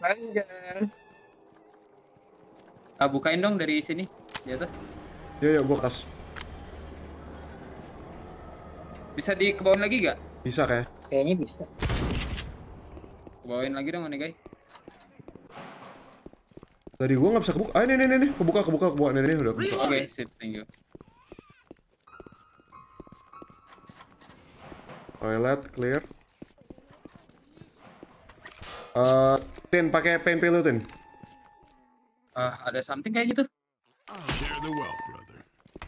Bukain dong dari sini, di atas. Yo, gue kas. Bisa dikebawain lagi gak? Bisa kayak. Kayaknya bisa. Kebawain lagi dong, nih guys. Tadi gue gak bisa kebuka. Ah, ini. Kebuka. Ini udah kebuka. Oke, sip, thank you. Toilet, clear. Tin, pakai paint pilu, Tin. Ada something kayak gitu.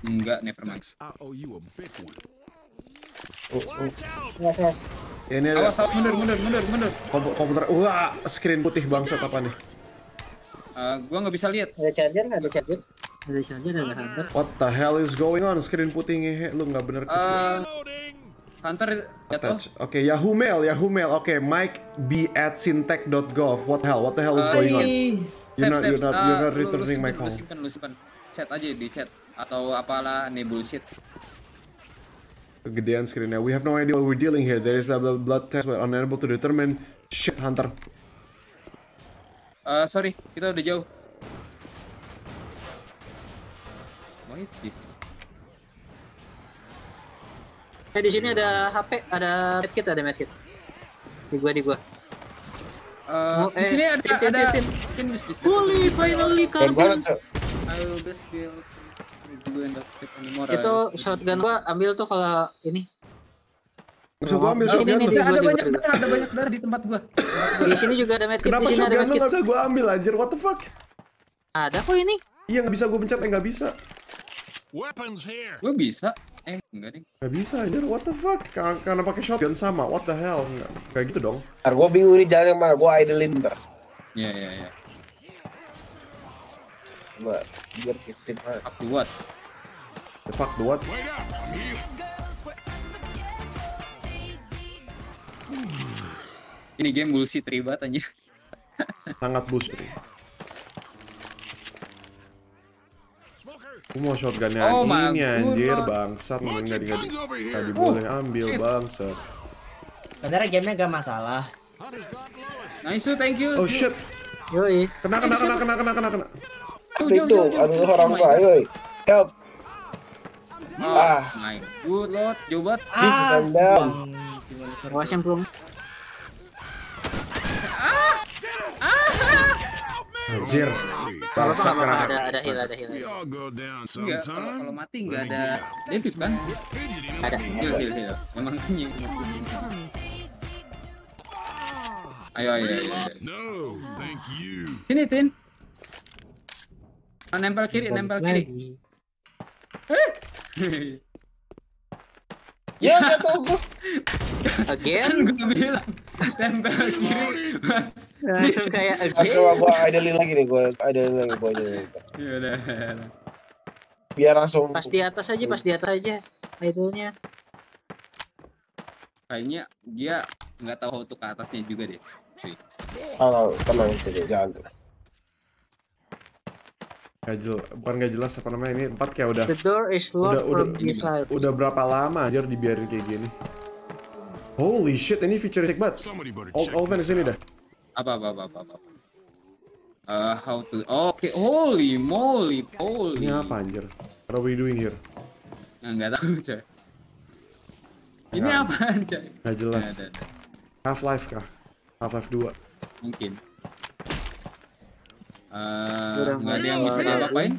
Enggak, never mind. Oh. Ini ada. Awas, mundur. Komputer. Wah, screen putih bangsat apa nih? Gua nggak bisa lihat. Ada charger. What the hell is going on? Screen putih ngehe, lu nggak bener kecil. Hunter jatuh. Oke, Yahoo Mail. Oke, mike@sintech.gov. What the hell is going on? You're not returning my call. Lu simpen. Chat aja di chat atau apalah nih bullshit. Kegedean screen-nya. We have no idea what we're dealing here. There is a blood test we're unable to determine. Shit, Hunter. Sorry, kita udah jauh. What is this? Di sini ada HP, ada medkit, Di gua. Di sini ada Holy, finally carbon. I'll just give you and tip anymore. Itu shotgun gua ambil tuh kalau ini. Maksud gua ambil shotgun. Ada banyak darah di tempat gua. Di sini juga ada medkit. Kenapa shotgun lu enggak bisa gua ambil anjir? What the fuck? Ada kok ini. Iya, enggak bisa gua pencet, enggak bisa. Weapons here. Gua bisa. Enggak bisa anjir, what the fuck? Karena pakai shotgun sama, what the hell? Enggak, kayak gitu dong. Ntar gua bingung nih jalan yang mana, gua idlein ntar. Iya. Coba, biar kitin aja. The fuck, what? Ini game bullshit ribat anjir. Sangat bullshit. Aku mau shotgunnya ini anjir, bangsat. Mending tadi boleh ambil, bangsat. Sebenernya gamenya gak masalah. Nice, thank you. Oh shit. Yoi. Kena. Itu, aduh orang tua, yoi. Help. Ah. Good lord, jauh banget. Awasin belum. Anjir. Ada heal. Enggak, kalau mati nggak ada David kan? Ada heal. Memang ini. Ayo. Sini Tin. Nempel kiri. Ya jatuh gua. Again gua bilang tempel kiri mas. Langsung kayak again. Coba gua idlein lagi. Ya udah. Biar langsung pas di atas aja idle-nya. Kayaknya dia enggak tahu untuk ke atasnya juga deh. Cuy. Tenang, jangan. Bukan gak jelas apa namanya ini 4 kayak udah. The door is locked from inside. Udah berapa lama aja dibiarin kayak gini? Holy shit, ini futuristic banget. Oven is ini dah. Apa. How to? Oke, holy moly, holy. Ini apa anjir? What are we doing here? Nggak tahu coy. Ini apaan coy? Nggak jelas. Half-Life kah? Half-Life 2. Mungkin. Nggak ada yang bisa ngapain?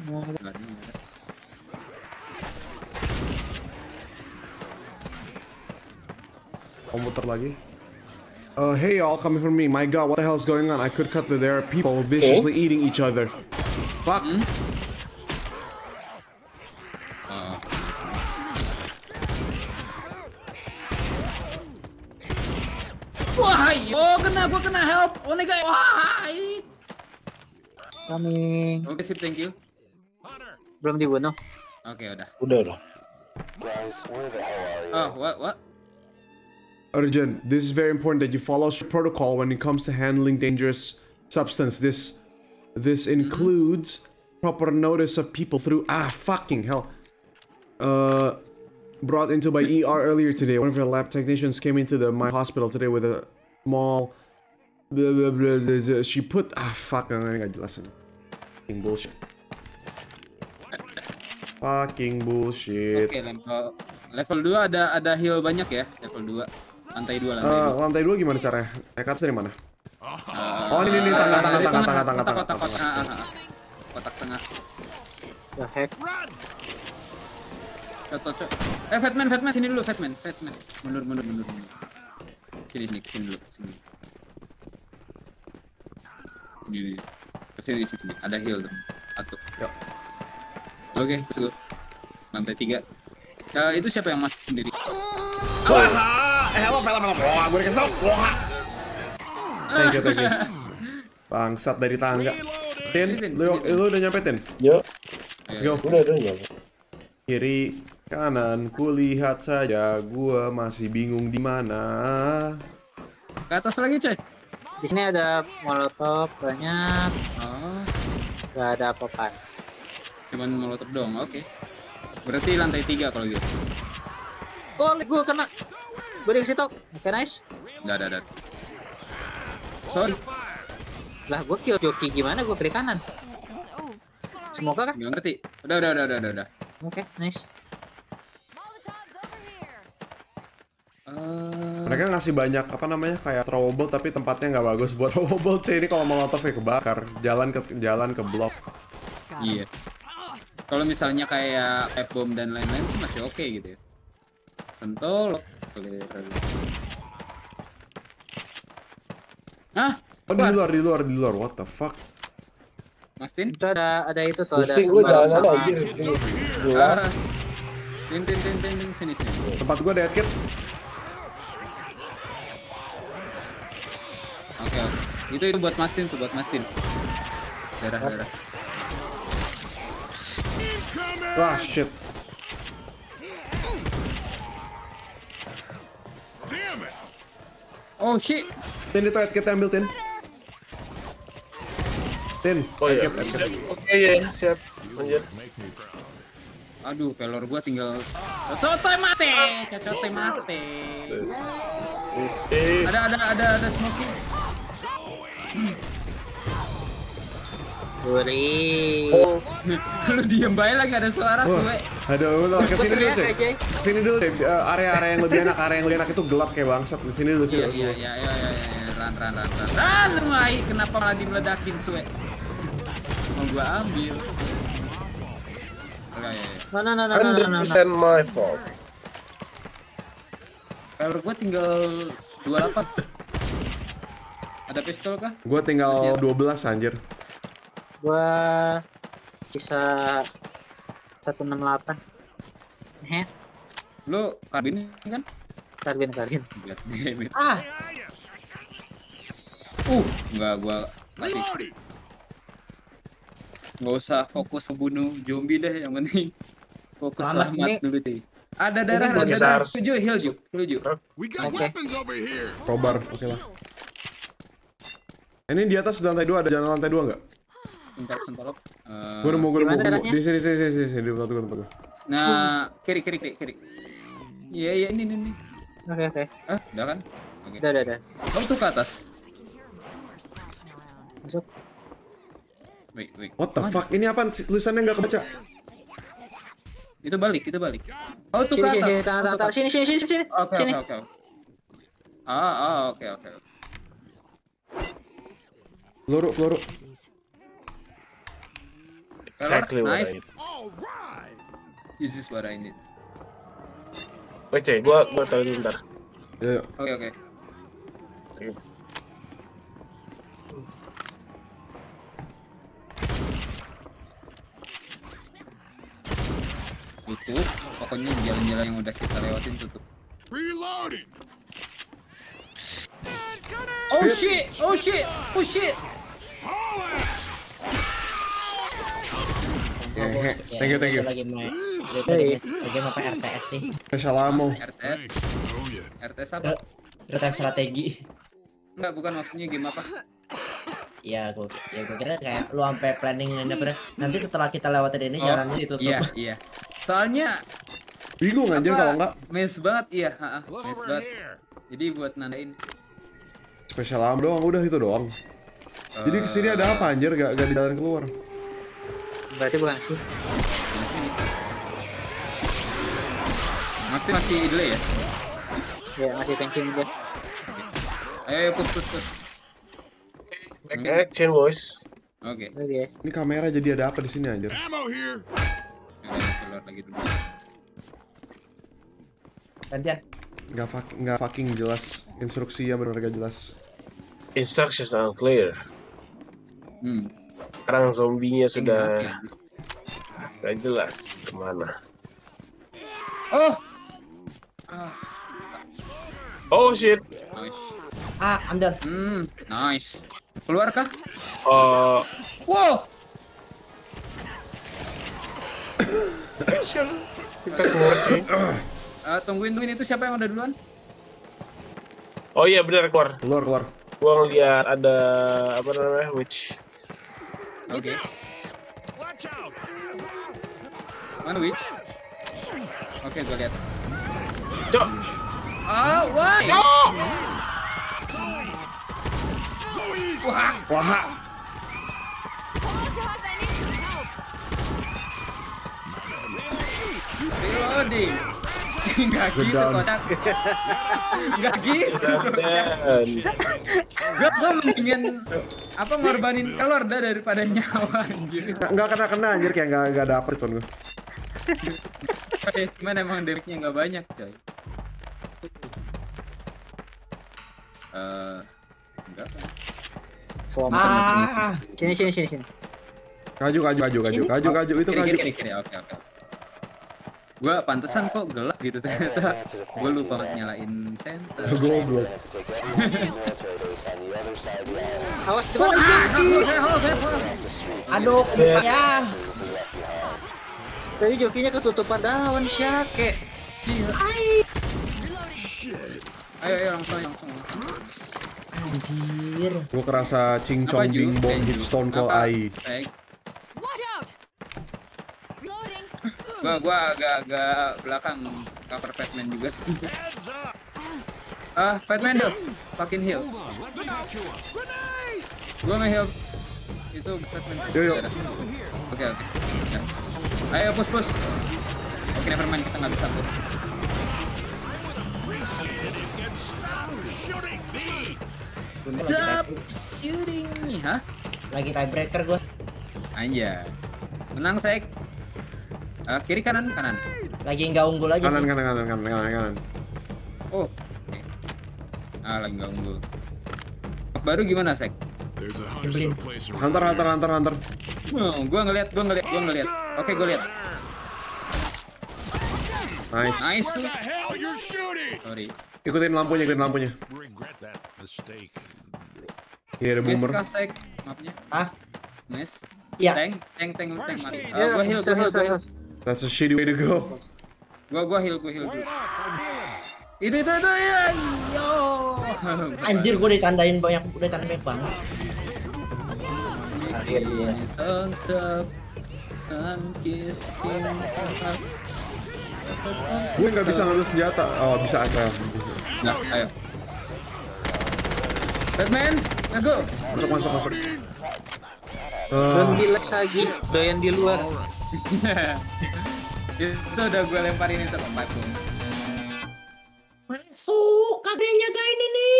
Komputer lagi. Hey y'all, coming from me. My god, what the hell is going on? I could cut that there are people viciously eating each other. Fuck. Wah, gua kena help. Oh my god. Wah. Kami. Oke, sip, thank you. Belum dibunuh. Oke, udah. Udah. Guys, where the hell are you? Oh, what? Urgent, this is very important that you follow protocol when it comes to handling dangerous substance. This includes proper notice of people through fucking hell. Brought into by ER earlier today. One of the lab technicians came into my hospital today with a small. She put fucking bullshit. Fucking bullshit. Okay, level 2 ada heal banyak ya. Level 2. Lantai 2 lantai 2 gimana caranya? Naik dari mana? Oh, ini tangga. Kotak tengah. The heck. Cocok. Fatman sini dulu, Fatman. Mundur. Sini dulu. Ada heal tuh. Atuk. Yuk. Oke, let's go. Lantai 3. Itu siapa yang masih sendiri? Awas. Help. Wah, gue kesel. Wah. Thank you. Bangsat dari tangga. Tin, lu udah nyampe, Tin? Yo. Let's go. Udah nyampe. Kiri, kanan, kulihat saja, gua masih bingung di mana. Ke atas lagi, coy. Di sini ada molotov banyak. Gak ada apa-apa. Cuman molotov doang, oke. Berarti lantai 3 kalau gitu. Oh, gua kena. Gua dikasih tok. Oke, nice. Gak ada. Sorry. Lah, gua kill joki gimana? Gua kiri kanan. Semoga kah? Gak ngerti. Udah. Oke, nice. Mereka ngasih banyak apa namanya kayak throwable tapi tempatnya nggak bagus buat throwable. C ini kalau molotov ya kebakar, jalan ke blok. Iya. Kalau misalnya kayak pipe bomb dan lain-lain sih masih oke gitu ya. Sentol. Oh, di luar. What the fuck? Mastin? Itu ada itu tuh. Pusing gue jalan lagi. Tin sini. Tempat gue ada headcap. Oke. Itu buat Mastin. Darah. Wah, shit. Damn it. Oh shit. Tin itu headcap ambil, Tin. Oke, siap. Lanjut. Aduh, pelor gua tinggal. Cocote mate. Ada smoking. Buri. Lu diem baik lagi ada suara suwe. Aduh, lu kesini dulu. Area-area yang lebih enak, itu gelap kayak bangsat. Kesini dulu. Iya. Ran. Wahai, kenapa malah dimeledakin suwe? Mau gua ambil. No. 100% my fault. Pelor gua tinggal 28. Ada pistol kah? Gua tinggal 12 anjir. Gua sisa 168. Heh. Lu karbin kan? Karbin. Enggak gua mati. Nggak usah fokus ngebunuh zombie deh, yang penting fokus selamat dulu sih. Ada darah. Heal Ju. Oke lah. Ini di atas lantai 2 ada jalan lantai 2 nggak? Sentolop. Gue nemu. Di sini. Tunggu. Nah, kiri. Iya, ini. Oke. Ah, udah kan? Oke. Udah. Oh, itu ke atas. Masuk. Wait. What the fuck? Ini apaan? Tulisannya nggak kebaca. Itu balik. Oh, itu ke atas. Sini. Oke. Oke. Peluru. Exactly what I need. Is this what I need? Wait, cuy, gua tahu dulu bentar. Yo. Oke. Tutup, pokoknya jalan-jalan yang udah kita lewatin tutup. Reloading. Oh shit. Okay. Thank you. Lagi apa RTS sih? Assalamualaikum. RTS apa? Real-time strategi. Enggak, bukan maksudnya game apa? Ya gue kira kayak lu sampai planning nanti setelah kita lewatin ini jalannya ditutup. Iya. Soalnya bingung anjir kalau enggak. Mes banget, iya, mes banget. Jadi buat nandain spesial alam doang, udah itu doang. Jadi kesini ada apa anjir, gak di jalan keluar. Berarti bukan sih. Masih delay ya? Ya masih tanking aja. Ayo push. Action boys. Oke. Ini kamera jadi ada apa di sini anjir? Keluar lagi dulu. Gantian. Nggak fucking jelas instruksinya, benar gak jelas. Instructions are clear. Sekarang zombinya sudah gak jelas kemana. Oh shit. Nice. I'm done. Nice. Keluar kah? Wow. Kita keluar sih. Tungguin itu siapa yang udah duluan? Oh iya benar, keluar. Gua ngeliat ada apa namanya witch. Oke. Mana witch? Oke, gua lihat. Cok. Wah. Wah. Reloading. Enggak gitu. Gua mendingan ngorbanin telur dah daripada nyawa anjir. Enggak kena anjir, kayak enggak dapet tuh gua. Cuman emang damage-nya enggak banyak, coy. Enggak. Sini. Kaju itu kaju. Oke. Gua pantesan kok gelap gitu ternyata. Gua lupa nyalain senter. Goblok. Awas coba. Aduh, ya. Tadi jokinya ketutupan daun syake. Ayo langsung. Anjir. Gua kerasa cincong ding bong hitstone call ai. Gua agak belakang cover Batman juga. Batman dong, fucking heal. Gua nge-heal. Itu Batman. Yo. Oke. Nah. Ayo push. Oke, nevermind, kita nggak bisa push. Shooting me, hah? Lagi tiebreaker gua. Anjay. Menang, Sek. Kiri kanan. Lagi nggak unggul lagi sih. Kanan. Oh. Okay. Lagi nggak unggul. Baru gimana, Sek? Hunter. Gua ngeliat. Oke, gua lihat. Nice. Sorry. Ikutin lampunya. Iya, ada boomer. Miss kah, Sek? Maafnya. Miss. Iya. Tank. Mari. Gua heal. That's a shitty way to go. Gua heal. Itu ya. Yo. Anjir, gua ditandain banyak banget. He's on top. Tangkis top. Gue nggak bisa ngambil senjata. Oh, bisa ada. Nah, ayo. Batman, aku. Masuk. Gila lagi, doyan di luar. Itu udah gue lemparin itu ke patung. Masuk, kagak nyagain ini.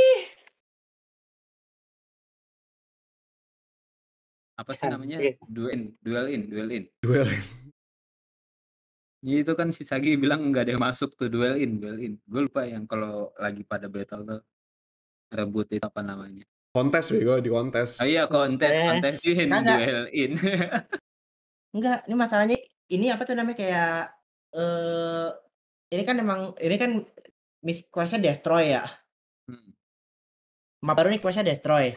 Apa sih namanya? Duelin. Itu kan si Sagi bilang nggak ada yang masuk tuh, duelin. Gue lupa yang kalau lagi pada battle tuh rebut itu apa namanya? Kontes bego, di kontes. Oh iya, kontesin, nah, duelin. Enggak, ini masalahnya ini apa tuh namanya kayak ini kan questnya destroy ya. Map baru nih questnya destroy.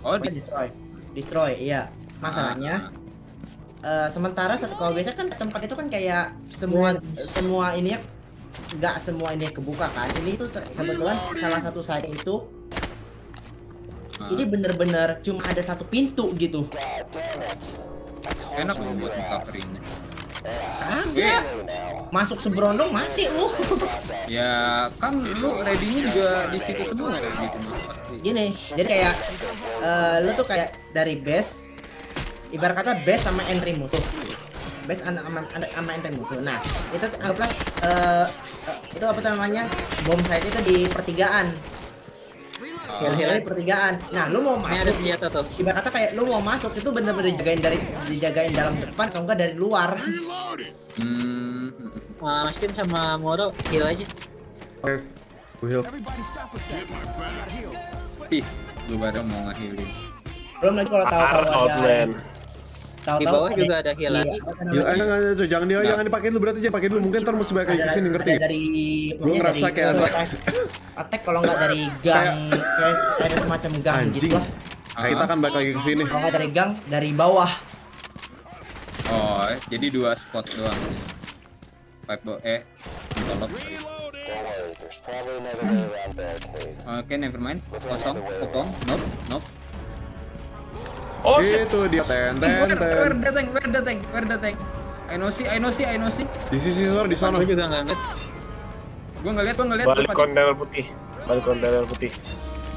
Oh, destroy, iya. Masalahnya sementara satu kalau biasa kan tempat itu kan kayak semua ini nggak semua ini kebuka kan. Ini itu kebetulan salah satu side itu ini bener-bener cuma ada satu pintu gitu. Enak loh buat buka keringnya. Kagak masuk seberondong mati lu. Ya kan lu ready-nya juga di situ semua gitu. Gini, jadi kayak lu tuh kayak dari base, ibarat kata base sama entry musuh. Base sama entry musuh. Nah, itu anggaplah itu apa namanya? Bom site itu di pertigaan. Hill-hill di pertigaan. Nah, lu mau masuk. Ibarat kata kayak lu mau masuk itu bener-bener dijagain dalam depan kalau enggak dari luar. Masukin sama Moro heal aja. Oke. Gue heal. Ih, lu baru mau nge-healing. Belum lagi kalau tahu-tahu ada. Di bawah juga ada heal lagi. Enggak, jangan dipakai dulu, berarti aja pakai dulu. Mungkin ntar mesti balik lagi ke sini, ngerti? Gue ngerasa kayak attack kalau nggak dari gang, kayak semacam gang gitu lah. Kita akan balik lagi ke sini. Kalau nggak dari gang, dari bawah. Oh, jadi dua spot doang. Tolong. Oke, nevermind. Kosong, nope. Oh, itu dia ten. Where the tank? I know see. Di sana. Gue juga nggak lihat. Gue nggak lihat. Balik kontainer putih.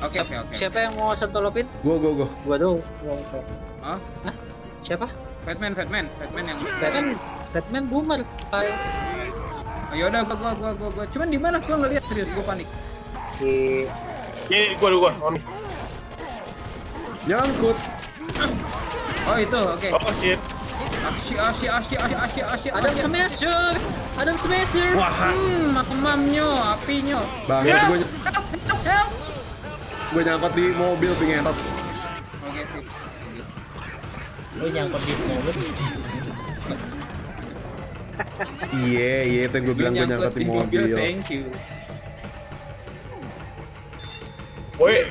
Oke. Siapa yang mau sentolopin? Gue. Gue dong. Ah? Siapa? Batman yang. Batman boomer. Ayo udah, gue. Cuman di mana? Gue nggak lihat, serius. Gue panik. Ini gue. Nyangkut. Oh itu, oke. Oh shit. Asyik. Adam Smasher. Wah. Makmamnya, apinya. Bang, help. Gue nyangkut di mobil pengen help. Oke sih. Gue nyangkut di mobil. Iya, itu gue bilang gue nyangkut di mobil. Thank you. Woi.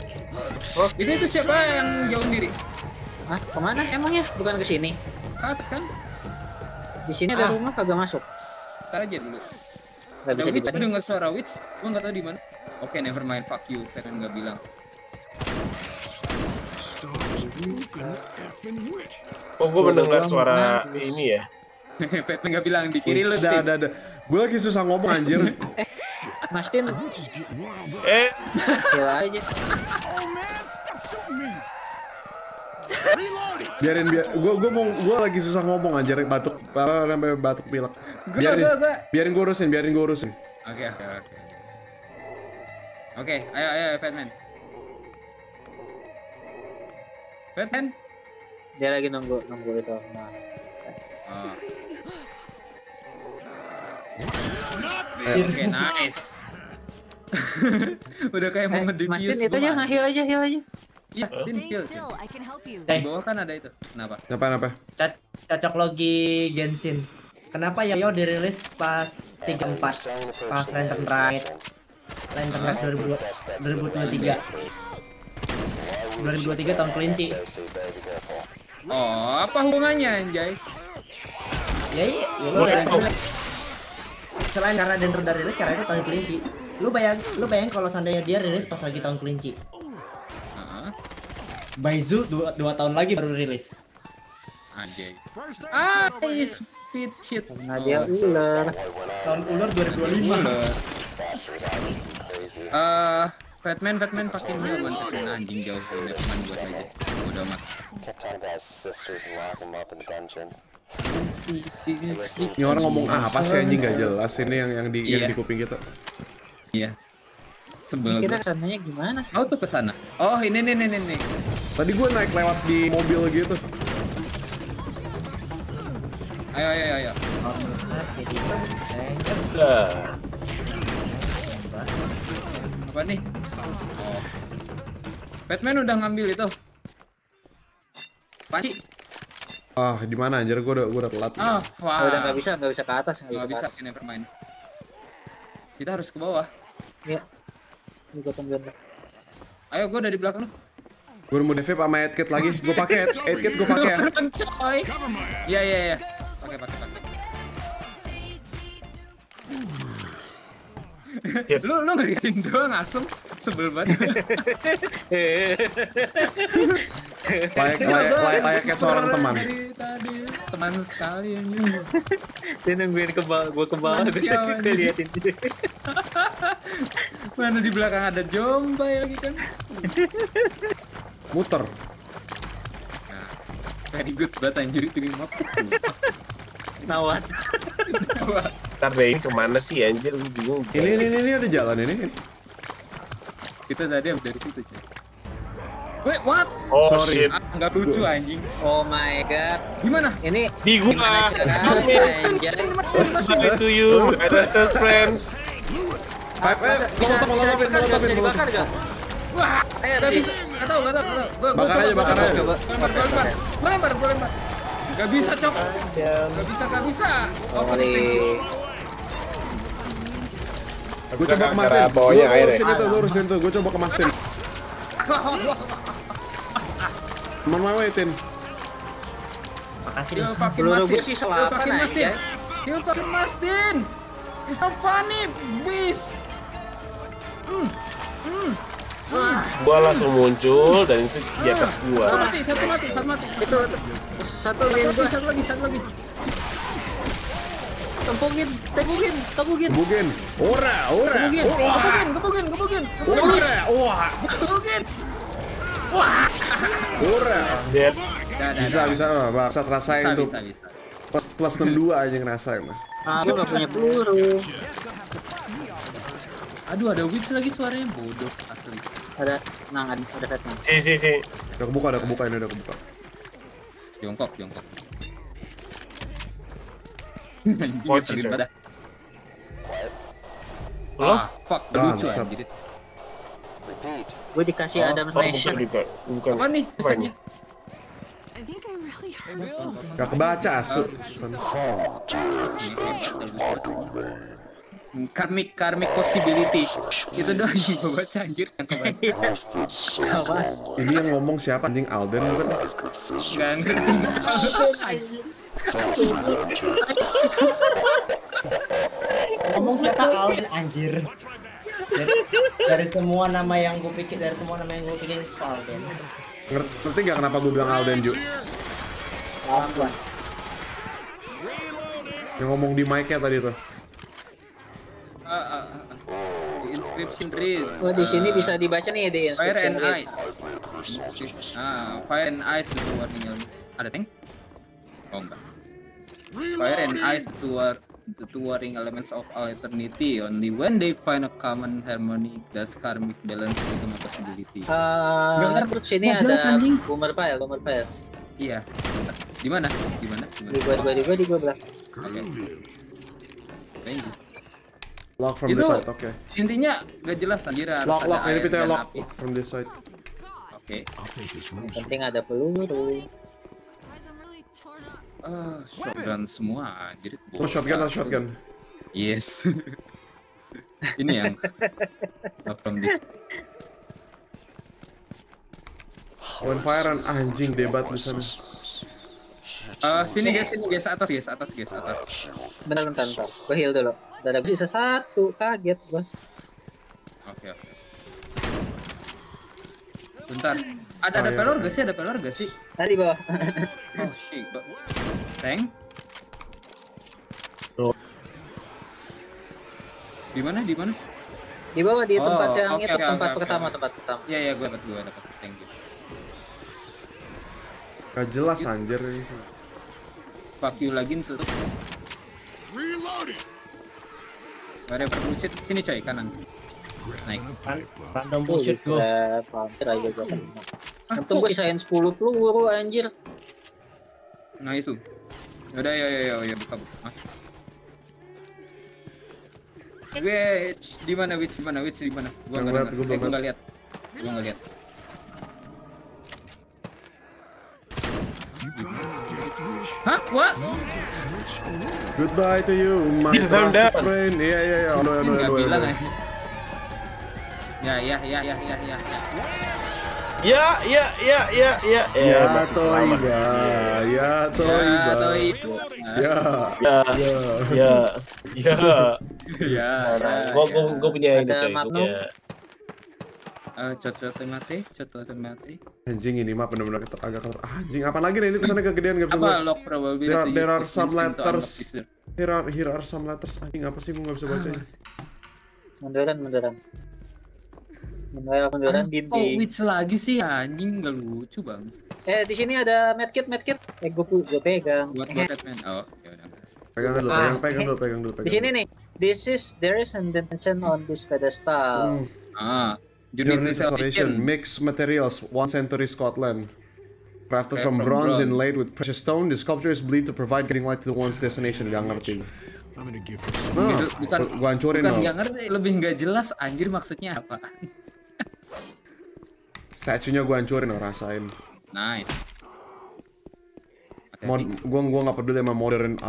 Itu siapa yang jauh diri? Hah? Kemana emangnya? Bukan ke sini. Ke atas kan? Di sini ada rumah kagak masuk. Ntar aja dulu. Ada witch, gue denger suara witch. Gue nggak tahu di mana. Oke, nevermind. Fuck you. Pengen nggak bilang. Oh, gue mendengar suara ini ya. Pepe nggak bilang di kiri lu. Ada. Gue lagi susah ngomong anjir. Mastin. Gila aja. Biarin gue lagi susah ngomong anjir, batuk sampai batuk pilek. Biarin gue urusin. Oke. Oke, ayo Batman. Dia lagi nunggu itu. Oke, nice. Udah kayak mau ngedefuse. Mastin itu aja, heal aja. Iya, di bawah kan ada itu. Kenapa? Cocok logi Genshin. Kenapa Yo dirilis pas 34 pas Lantern Rite 2023 tahun kelinci. Oh, apa hubungannya anjay? Ya, selain karena Dendro dari rilis karena itu tahun kelinci. Lu bayangin kalau seandainya dia rilis pas lagi tahun kelinci. Baizu 2 tahun lagi baru rilis. Anjay. Ah, speed shit. Nah, dia ular. Tahun ular 2025. Batman pakai dia buat kesini anjing jauh. Batman buat aja. Udah amat. Ini orang ngomong apa sih anjing gak jelas ini yang di kuping kita. Iya. Sebelum kita rencananya gimana? Oh tuh kesana. Oh ini nih. Tadi gue naik lewat di mobil gitu. Ayo. Apa nih? Oh. Batman udah ngambil itu. Panci. Ah di mana anjir gue udah telat. Ah fuck. Udah nggak bisa ke atas. Nggak bisa ini permain. Kita harus ke bawah. Iya. Ayo, gue udah di belakang. Gue mau defib sama headkit lagi. Gue pakai headkit, gue pakai. Iya. Pakai. Lu ngeliatin doang asem, sebel banget. Layak kayak seorang teman. Teman sekali ini. Dia nungguin gue ke bawah, dia liatin. Mana di belakang ada Jombay lagi kan? Muter. Nah, very good banget anjir itu game map. Nawat. Ntar deh, kemana sih anjir? Bingung. Ini ada jalan ini. Kita tadi dari situ sih. Wait, what? Oh shit. Enggak lucu anjing. Oh my god. Gimana? Ini di gua. Masih to you, other friends. Bisa dibakar ga? Wah, nggak tahu. Bakar aja. Gak bisa cok. Gak bisa. Oh, gue coba kemasin. Lurusin tuh. Gue coba kemasin. Cuman mau waitin. Makasih. Yo, pakai mastin. It's so funny, beast. Gua langsung muncul dan itu di atas gua. Satu lagi. Tembugin. Ora. Bisa. Bangsat rasain tuh. Plus 62 aja ngerasain mah. Aku enggak punya peluru. Aduh ada witch lagi suaranya bodoh asli. Ada Batman. Si. Udah kebuka. Jongkok. Poci pada. Loh, fuck lucu anjir. Gue dikasih Adam Smasher. Bukan. Apa nih pesannya? Gak kebaca asu. Karmic possibility itu doang yang gue baca anjir. Ini yang ngomong siapa anjing? Alden bukan? Gak ngerti anjir. Ngomong siapa? Alden anjir. Dari semua nama yang gue pikir Alden. Ngerti gak kenapa gue bilang Alden Ju? Alden yang ngomong di mic-nya tadi tuh. Inscription reads. Oh di sini bisa dibaca nih di inscription reads. Fire and ice itu warnanya. Ada tank? Oh enggak. Fire and ice the two warring elements of all eternity. Only when they find a common harmony does karmic balance become a possibility. Di sini ada boomer pile. Iya. Di mana? Di gua belakang. Oke. Lock from this side, oke. Intinya gak jelas anjir. Lock, ini kita lock from this side. Oke. Penting ada peluru. Shotgun semua anjir. Oh, shotgun. Yes. Ini yang lock from this. When fire on anjing debat di sana. Sini guys, atas. Bentar. Gua heal dulu. Udah bisa satu, kaget gua. Oke. Bentar. Ada pelor gak sih? Ada pelor gak sih? Tadi bawah. Oh shit. Tank. Tuh. Di mana? Di mana? Di bawah di tempat yang itu tempat pertama. Iya ya, gue dapat Thank you. Gak jelas anjir ini. Fuck you lagi nih. Reloading. Ada perlusit sini coy kanan. Naik. Random bullshit go. Panter aja gua kan. Untung gua sisain 10 peluru anjir. Nah itu. Udah ya buka. Masuk. Witch, di mana? Gua enggak lihat. Hah? What? Goodbye to you, my friend. Iya. Gue punya ini coy. Cot mati. Anjing ini mah benar-benar agak anjing. Apa lagi nih ini tulisannya kegedean enggak bisa. Apa lock probability? There are some letters. Here are some letters. Anjing apa sih gua enggak bisa bacanya. Munduran bimbing. Oh, which lagi sih anjing enggak lucu banget. Di sini ada medkit. Gue pegang. Buat medkit. Oh, ya udah. Pegang dulu. Di sini nih. There is an intention on this pedestal. Journey to Salvation. Mixed materials. 1st century Scotland. Crafted from bronze inlaid with precious stone, the sculpture is believed to provide guiding light to one's destination. Gak ngerti. Gua hancurin loh. Gak ngerti. Lebih gak jelas anjir maksudnya apa. Statunya gua hancurin loh, rasain. Nice. Gua nggak peduli sama modern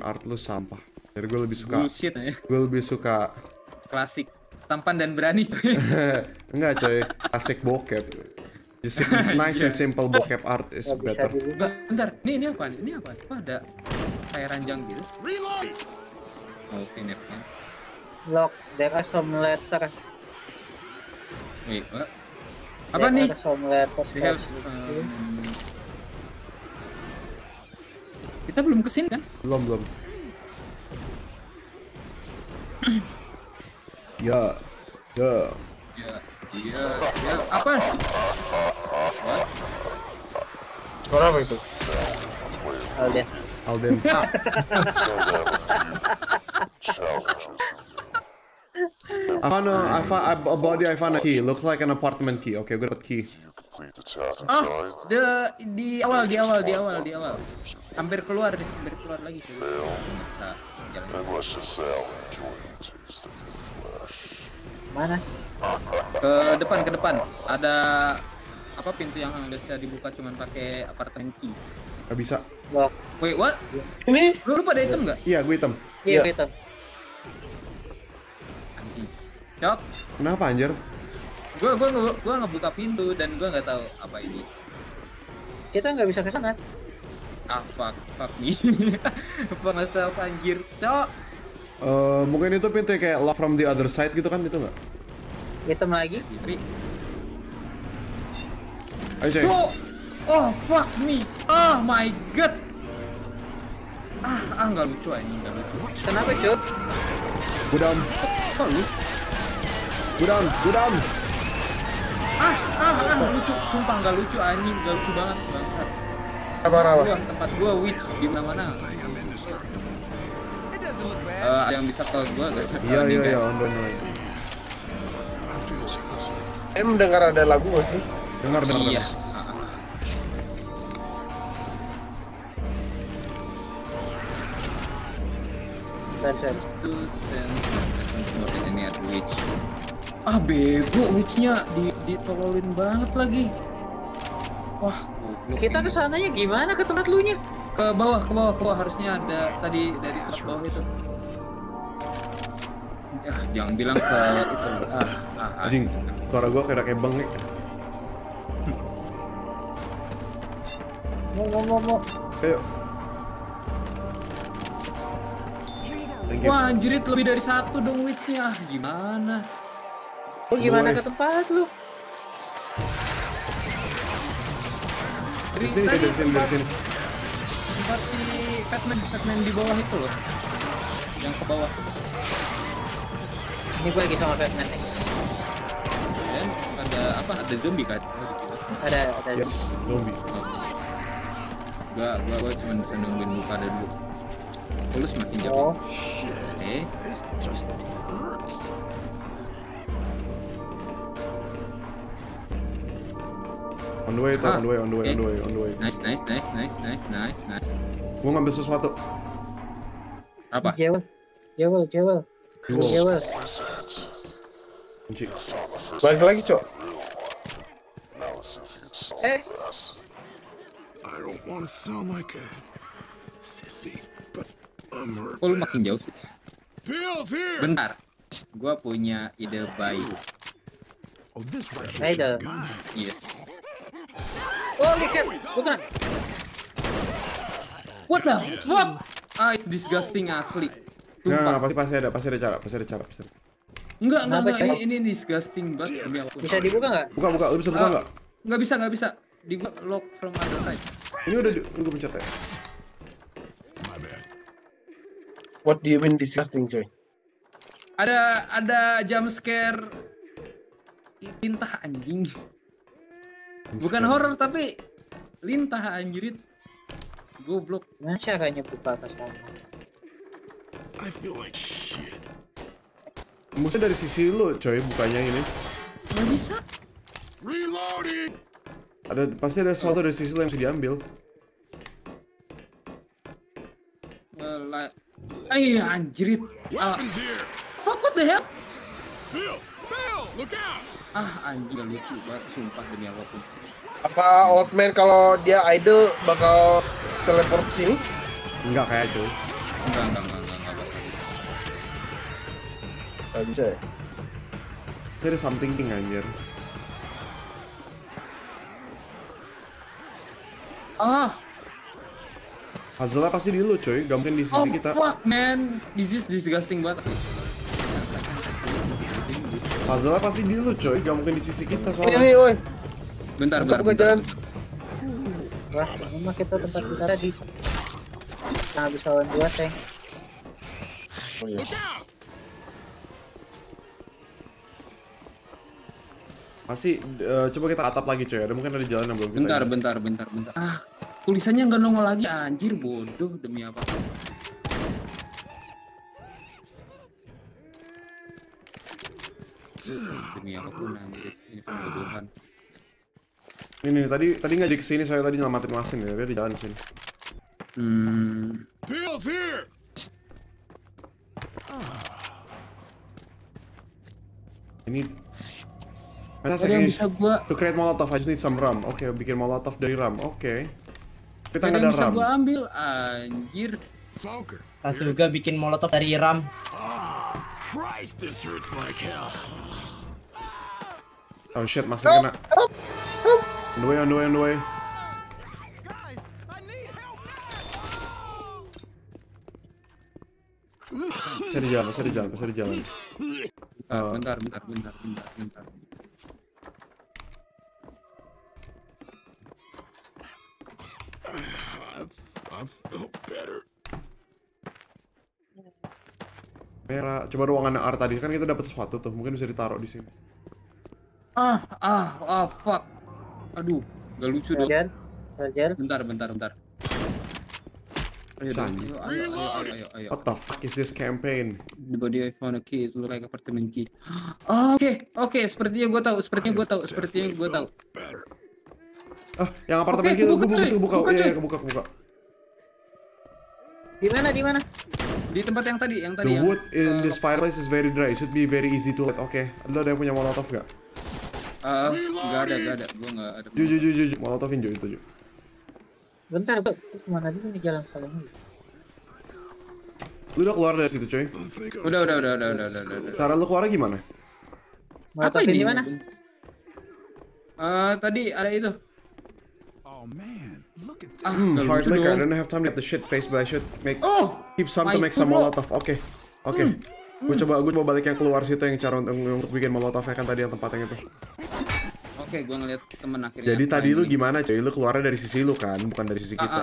art lu sampah. Jadi gue lebih suka bullshit, ya? Gue lebih suka klasik tampan dan berani coy. Enggak coy, klasik bokep. Just nice and simple bokep art is better. Bentar, ini apa? Ini apa? Ada kayak ranjang gitu. Oke, nepen. Lock, there are some letter. Wait, what? Apa nih? Kita belum kesini kan? Belum. Ya. Apa? Suara apa itu? Alden. I found a body. I found a key. Looks like an apartment key. Okay, gue dapat key. Oh, di awal. Hampir keluar lagi. Mana? Ke depan. Ada apa pintu yang bisa dibuka cuman pakai apartemen key. Gak bisa. Wait, what? Ini? Lu pada hitam nggak? Iya, gue hitam. Iya, gue hitam. Anjing. Cok. Kenapa anjir? Gue ngebuka pintu dan gue nggak tahu apa ini. Kita nggak bisa kesana. Ah fuck me. Pengasal anjir, cok. Mungkin itu pintu kayak love from the other side gitu kan, itu enggak? Hitam lagi. Ayo cek. Oh fuck me. Oh my god. Ah enggak lucu ini, enggak lucu. Kenapa, Cuk? Gudam. Ah lucu, sumpah enggak lucu anjing, enggak lucu banget bangsat. Tempat gua witch di mana-mana. Ada yang bisa tahu gua enggak? Iya, online. Mendengar ada lagu enggak sih? Dengar. Iya. Witch. Ah, bego witch-nya ditololin banget lagi. Wah, kita kesananya gimana ke tempat lu nya? Ke bawah harusnya ada tadi dari atas bawah itu. Jangan bilang ke itu. Anjing, suara gua kayak beng nih. Mau. Ayo. Wah, anjirit lebih dari satu dong witch-nya. Gimana? Lu gimana ke tempat lu? Dari sini. Tempat si Batman di bawah itu loh. Yang ke bawah. Ini gue lagi sama Batman nih. Dan ada apa? Ada zombie kan? Ada yes, zombie. Gua cuma bisa nungguin muka ada dulu. Lu semakin jauh. Oke. On the way. Nice. Gua ngambil sesuatu. Apa? Jewel. Kunci. Balik lagi, Cok. I don't want to sound like a sissy, but I'm her. Kok lu makin jauh sih? Bentar. Gua punya ide baik. Ide. Yes. Oh, lihat, bukan. What the fuck? Ah, it's disgusting asli. Nah, pasti ada cara. Enggak. Ini disgusting banget. Bisa dibuka nggak? Buka. Lu bisa buka nggak? Nggak bisa. Dibuka lock from other side. Ini udah gue pencet ya. What do you mean disgusting, coy? Ada jump scare. Lintah anjing. Bukan horor tapi lintah anjirit. Goblok. Masa kayaknya buka atas sana. I feel like shit. Mesti dari sisi lu, coy, bukanya ini. Enggak bisa. Reloading. Pasti ada sesuatu dari sisi lu yang bisa diambil. Ay, anjirit. Fuck, what the hell? Bill, look out. Ah, anjir lucu banget, sumpah demi apapun. Apa old man kalau dia idle bakal teleport sini? Enggak kayak itu. Enggak bakal. Bisa. There is something anjir. Ah. Puzzle-nya pasti di lu, coy. Gak mungkin di sisi kita. Oh fuck, man. This is disgusting banget. Puzzle pasti di lu, coy, gak mungkin di sisi kita soalnya. Ini, woi. Bentar. Wah, rumah kita tempat kita tadi. Nah, bisa lawan dua, Teng. Oh iya. Masih, coba kita atap lagi, coy. Ada mungkin ada jalan yang belum kita. Bentar. Ah, tulisannya nggak nongol lagi, anjir, bodoh demi apa. Demi apapun anjir, ini pembodohan. Ini tadi nggak jadi kesini, soalnya tadi nyelamatin Wasin ya, dia di jalan sini. Pills here. Ini. Masa yang bisa gua to create molotov, I just need some rum. Oke, bikin molotov dari rum. Oke. Kita nggak ada rum. Bisa gua ambil anjir. Pas juga bikin molotov dari rum. Christ, this hurts like hell. Oh shit, masih kena. On the way. Guys, I need help. Saya di jalan. Bentar. I feel better. Merah, coba ruangan R tadi kan kita dapat sesuatu tuh, mungkin bisa ditaruh di sini. Fuck. Aduh, gak lucu dong. Bentar. Ayo. What the fuck is this campaign? The body I found a key, itu like apartment key. Oke, sepertinya gue tahu. Ah, yang apartemen key itu buka. Di mana? Di tempat yang tadi. The wood in this fireplace is very dry. It should be very easy to light. Oke. Lo ada yang punya molotov nggak? Nggak ada. Gua nggak ada. Ju. Molotovin ju itu ju. Bentar, bro. Kemana dulu nih jalan salam? Lu udah keluar dari situ, coy. Udah. Cara lu keluarnya gimana? Apa ini? Gimana? Tadi ada itu. Oh man, look at that. Hard liquor. I don't have time to get the shit face, but I should keep some to make some molotov. Oke. Gue coba balik yang keluar situ, yang cara untuk bikin molotovnya kan tadi yang tempat yang itu. kayak gue ngeliat temen akhirnya. Jadi tadi lu gimana coy? Lu keluarnya dari sisi lu kan, bukan dari sisi kita.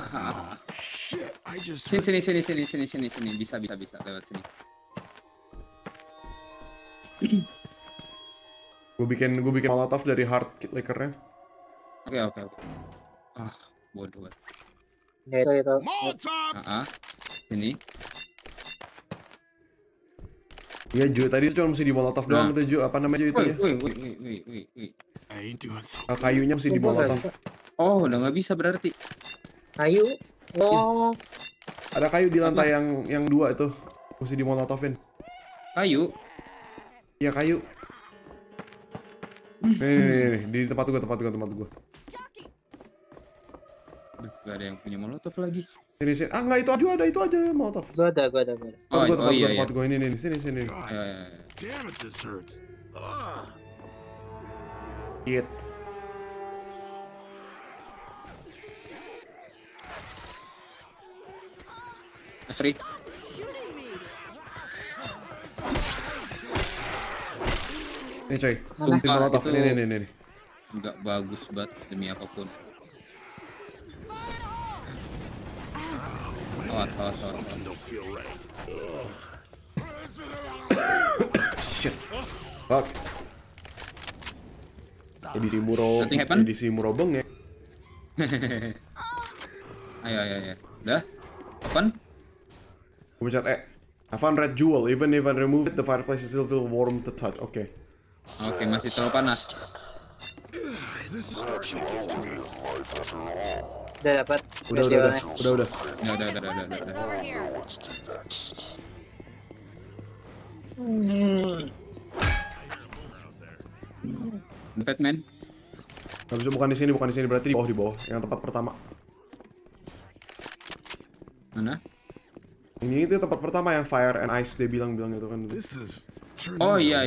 Sini. Bisa lewat sini. Gue bikin molotov dari hard kit lakernya. Oke. Ah, bodoh banget. Ya itu. Sini. Iya Ju, tadi cuma mesti di molotov doang itu Ju, apa namanya itu ya? Kayunya mesti di molotov. Oh, udah nggak bisa berarti. Kayu? Oh. Ada kayu di lantai yang dua itu, mesti di molotovin. Kayu? Iya kayu. Nih, di tempat gua. Gak ada yang punya molotov lagi. Sini. Ah enggak, itu aja ada molotov. Gua ada. Gua ini nih, sini. Damn it, this hurts. Asri. Nih coy, suntik molotov ini. Enggak bagus banget demi apapun. Awas. Shit. Fuck. Edisi murobong ya. Ayo. Udah? Apaan? Gue pencet E. I found red jewel. Even if I remove it, the fireplace is still feel warm to touch. Oke, masih terlalu panas. Udah dapat. Udah. Batman. Tapi bukan di sini berarti di bawah yang tempat pertama. Mana? Ini itu tempat pertama yang fire and ice dia bilang itu kan. Oh iya.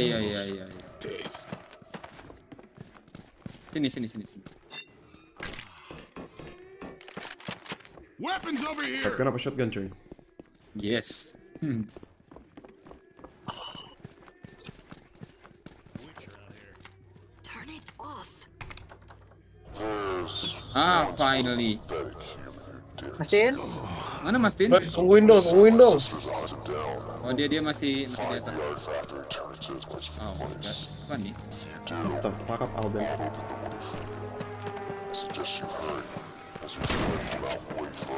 Sini. Weapons over here. Kenapa shotgun coy? Yes. Turn it off. Ah, finally. Mastin? Mana Mastin? Tungguin dong. Oh, dia masih di atas. Oh, enggak. Apa nih? Tangkap Alden.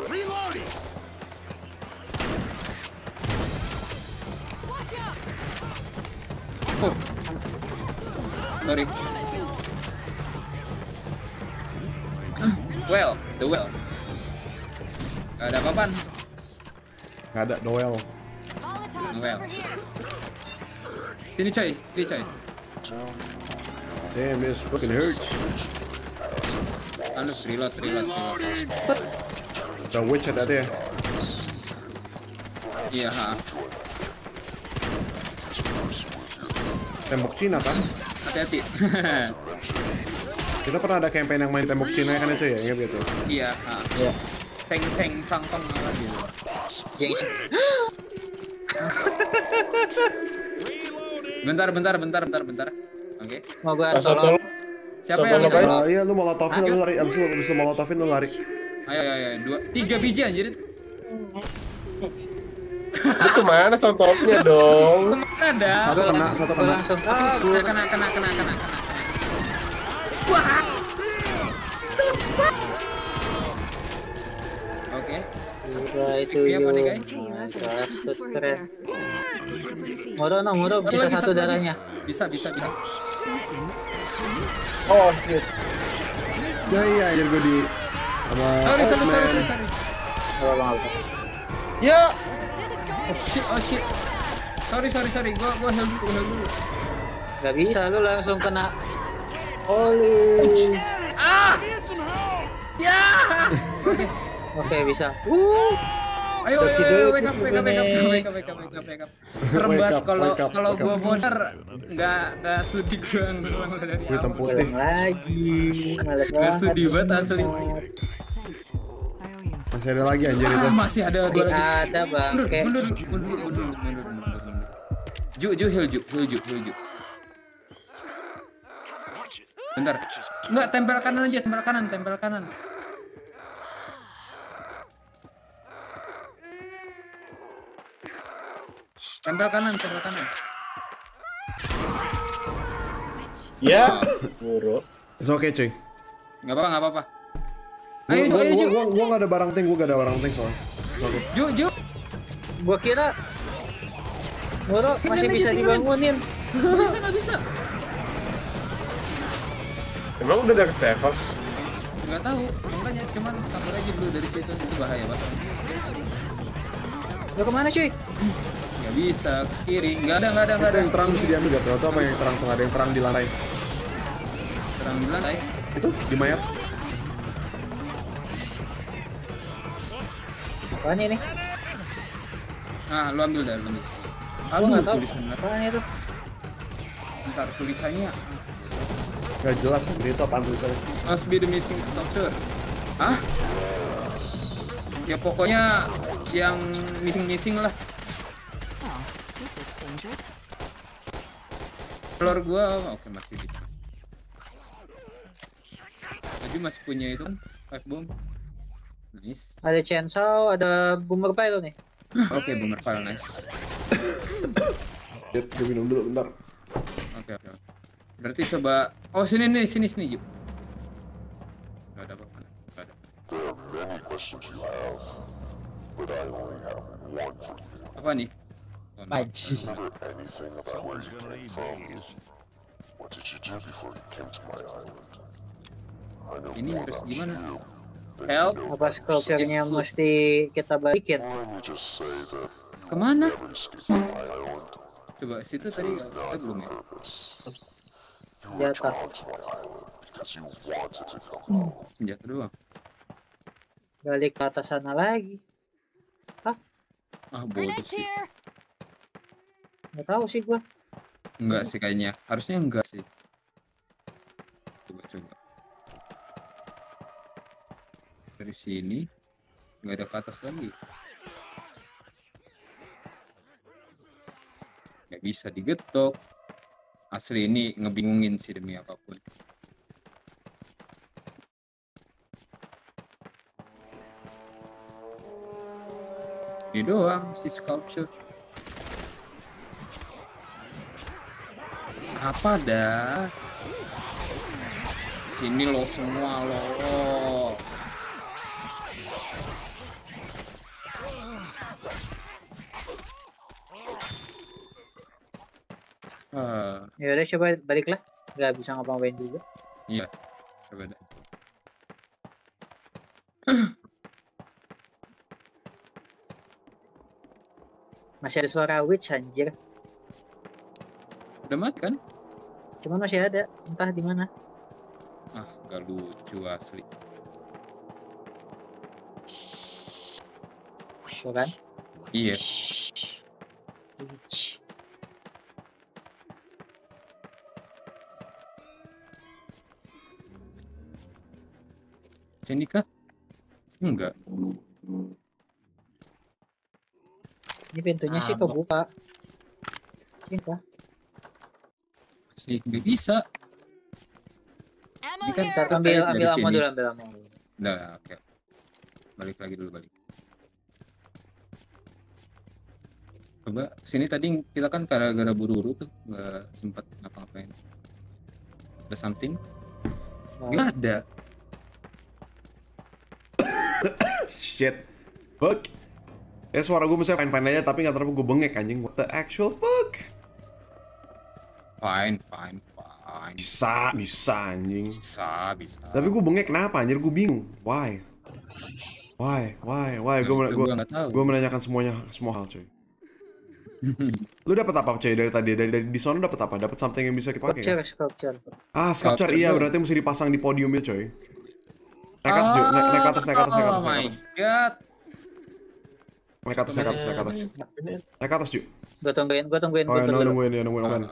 Reloading. Watch out. Oh. Sorry. The well. Gak ada papan. Gak ada duel. Well. Sini coy. Damn, this fucking hurts. Reload. The witch ada deh. Iya, ha. Tembok Cina kan? Hati-hati. Kita pernah ada campaign yang main tembok Cina kan itu ya? Ingat gitu. Iya, ha. Yeah. Seng sang lagi. Bentar. Oke. Mau gua tolong. Siapa yang lari? Iya, lu molotovin, lu lari. Abis lu molotovin, lu lari. Ayo, 2, 3 biji anjir. Itu mana sontopnya dong? Kemana dah? Satu kena. Langsung. Kena. Wah. Oke. Itu keren. Moro, bisa satu darahnya. Bisa. Oh shit. Ya, aja gue di sama. Sorry. Ya. Oh shit. Sorry. Gua help dulu. Gak bisa lu langsung kena. Oli. Ah. Ya. Oke, bisa. Ayo, wake up. Serem banget kalau gua boner enggak sudi gua ngulang dari awal. Enggak sudi banget asli. Masih ada lagi anjir itu. Masih ada dua lagi. Ada, Bang. Ju heal Ju. Bentar. Enggak, tempel kanan aja, tempel kanan, tempel kanan. Tempel kanan, tempel kanan. Ya, buruk. It's okay, cuy. Enggak apa-apa. Ayo, ayo, gua enggak ada barang tank, gua enggak ada barang tank soalnya. Okay. Ju, ju. Gua kira buruk masih bisa dibangunin. Enggak bisa, enggak bisa. Emang udah dark server? Enggak tahu, makanya cuman kabur aja dulu dari situ, itu bahaya banget. Lo kemana cuy? Gak bisa, ke kiri, nggak ada. Yang terang mesti diambil, gak tau apa yang terang, ada yang terang di lantai. Terang di lantai? Itu, di mayat. Apaan ini? Nah, lo ambil dah, lo ambil. Aduh, nggak tahu apaan itu. Ntar tulisannya gak jelas, itu apaan tulisannya? Must be the missing structure. Hah? Ya pokoknya yang missing-missing lah. Telur gua, oke masih bisa. Tadi masih punya itu kan, 5 bomb. Nice. Ada chainsaw, ada boomer pile nih. Oke, boomer pile, nice. Gue minum dulu, bentar. Oke. Berarti coba, oh sini Ju. Gak ada apa-apa. Apa nih? Baji. Ini harus gimana? Help. Apa sculpture-nya mesti kita balikin? Kemana? Coba situ tadi kita belum ya? Senjata. Senjata doang. Balik ke atas sana lagi. Hah? Ah bodoh sih. Nggak tahu sih gua. Enggak sih kayaknya. Harusnya enggak sih. Coba. Dari sini nggak ada ke atas lagi. Nggak bisa digetok. Asli ini ngebingungin sih demi apapun. Ini doang si sculpture. Apa dah? Sini lo semua lo. Ya udah coba baliklah. Gak bisa ngapain juga. Iya. Coba dah. Masih ada suara witch anjir. Udah mati kan? Cuman masih ada, entah di mana. Ah, gak lucu asli. Tuh kan? Iya. Sini kah? Enggak. Ini pintunya sih kebuka. Sini kah? Sih, nggak bisa. Ini kan ambil ammo dulu, ambil ammo. Nah, oke. Balik lagi dulu, balik. Coba, sini tadi kita kan gara-gara buru-buru tuh, nggak sempat ngapa-ngapain. Ada something? Nggak ada. Shit. Fuck. Ya suara gue misalnya fine-fine aja, tapi nggak terlalu gue bengek anjing. What the actual fuck? Fine. Bisa anjing. Bisa. Tapi gue bengek kenapa anjir, gue bingung. Why? Gue menanyakan semua hal, cuy. Lu dapat apa, cuy, dari tadi? Dari di sana dapat apa? Dapat something yang bisa dipakai? Sculpture. Ah, sculpture iya, berarti mesti dipasang di podium ya, cuy. Naik atas. Oh my god. Naik atas. Naik atas, cuy. Gue tungguin. Oh, nungguin.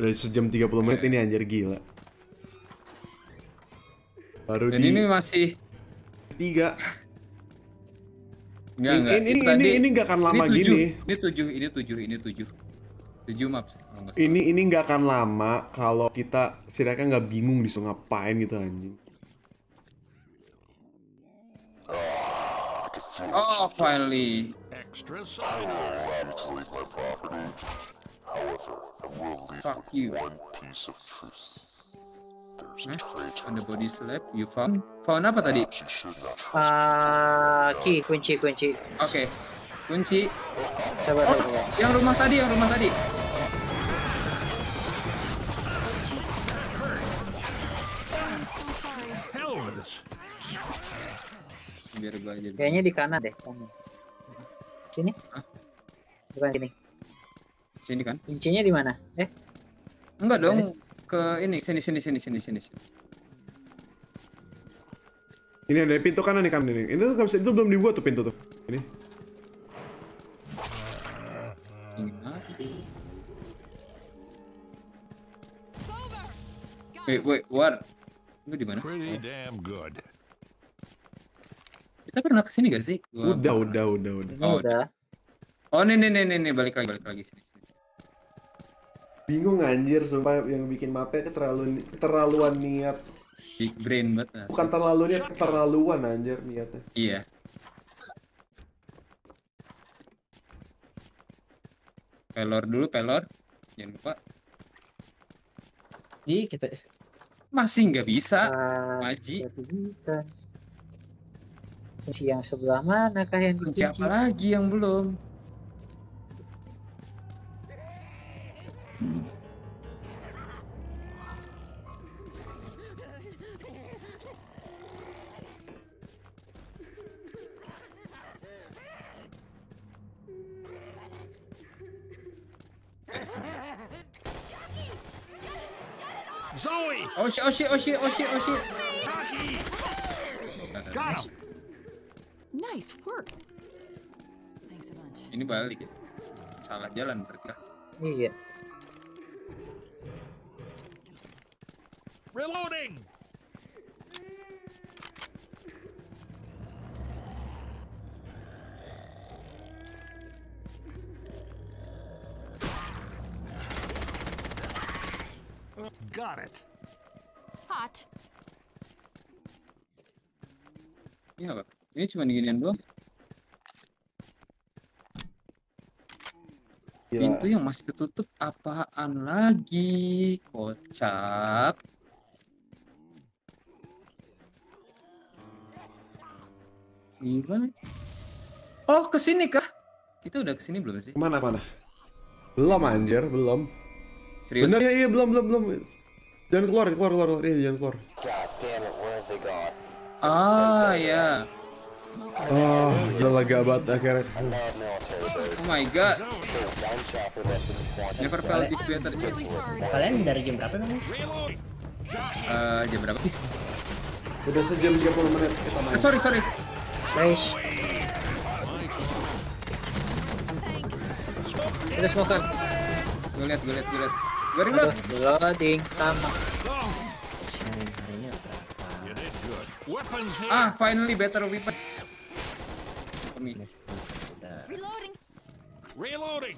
Udah sejam 30 menit ini anjir, gila. Baru dan di ini masih 3. Enggak. Ini nggak akan lama ini gini. Ini tujuh map. Ini nggak akan lama kalau kita setidaknya nggak bingung disuruh ngapain gitu anjing. Oh, finally. Fuck you. Underbody slab, you found? Found apa tadi? Key, kunci. Oke. Kunci. Coba yang rumah tadi. Biar belajar. Kayaknya di kanan deh. Sini? Hah? Bukan sini. Sini kan? Kuncinya di mana? Enggak dong. Ke ini sini. Ini ada pintu kanan nih kan. Ini tuh itu belum dibuat tuh pintu tuh. Ini. Wait, what? Itu di mana? Pretty damn good. Kita pernah kesini gak sih? Udah. Oh, udah. Oh, nih balik lagi sini. Bingung anjir, sumpah yang bikin mapnya keterlaluan niat. Big brain banget. Bukan terlalu niat, keterlaluan anjir niatnya. Iya. Pelor dulu, jangan lupa. Ih, kita masih nggak bisa. Maji. Kunci yang sebelah mana kah yang dikunci? Siapa lagi yang belum? Zoe. Oh shit. Got him. Nice work. Thanks a bunch. Ini balik ya. Salah jalan berarti. Iya. Reloading. Got it. Hot. Ini apa? Ini cuma ginian doang. Pintu yang masih ketutup apaan lagi? Kocak. Gimana? Oh, kesini kah? Kita udah kesini belum sih? Mana? Belum anjir, belum. Serius? Bener, iya belum. Jangan keluar. Iya, jangan keluar. Ah, ya. Oh, gila gabat akhirnya. Oh my god. Never felt this better. Kalian dari jam berapa namanya? Jam berapa sih? Udah sejam 30 menit kita main. Sorry. Nice. Udah smoker. Gue liat. Gue reload. Loading sama. Ah, finally better weapon. Reloading.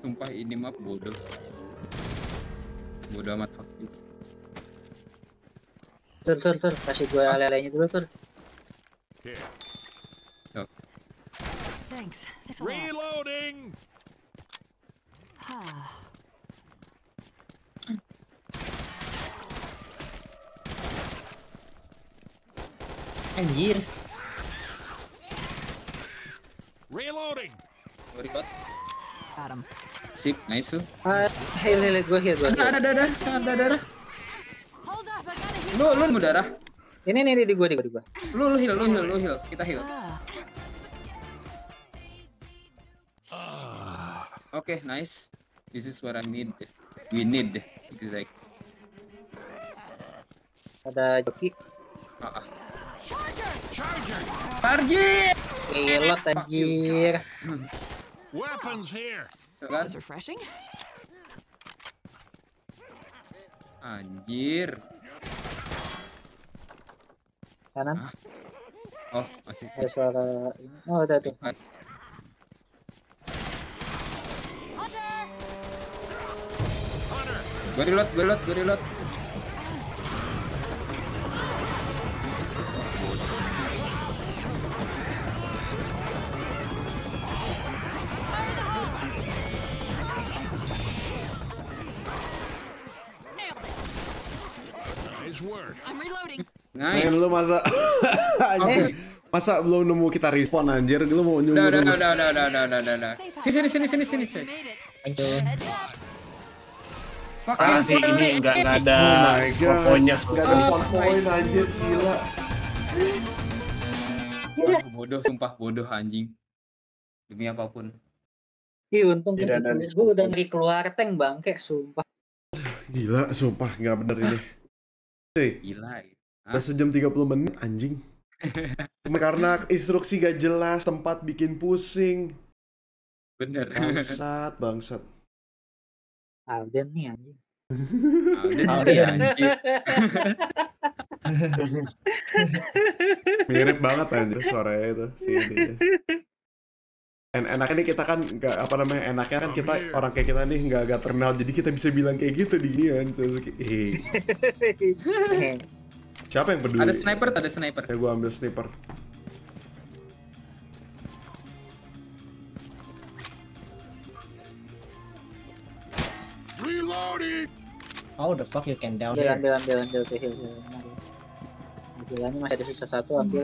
Sumpah ini map bodoh. Bodoh amat fuck you. Tur, kasih gue lelenya dulu, tur. Yeah. Oh. Thanks. Reloading. Anjir. Reloading. Berikut. Adam. Sip, nice. Heal gue. Ada. Lu mau darah. Ini di gua. Lu heal. Kita heal. Oke, nice. This is what I need. We need. Exactly. Ada joki. Charger. Gila anjir. Weapons here. That's refreshing. Anjir. Kanan. Oh, masih ada suara. Oh, ada tuh. Gue reload. Nice. Lu masa anjir. Masa belum nemu kita respawn anjir. Lu mau nyuruh. Udah. Sini. Parah sih ini enggak ada poinnya. Enggak ada poin anjir, gila. Bodoh, sumpah bodoh anjing. Demi apapun. Ih, untung kita udah keluar tank bangke, sumpah. Gila, sumpah enggak bener ini. Gila. Udah sejam 30 menit anjing. Karena instruksi gak jelas, tempat bikin pusing. Bener. Bangsat. Alden nih anjing. Alden. Mirip banget anjir suaranya itu sini. Enaknya nih kita kan nggak enaknya kan kita orang kayak kita nih nggak terkenal, jadi kita bisa bilang kayak gitu di ini kan. Siapa yang peduli? Ada sniper. Ya gue ambil sniper. Reloading. How the fuck you can down? Ambil.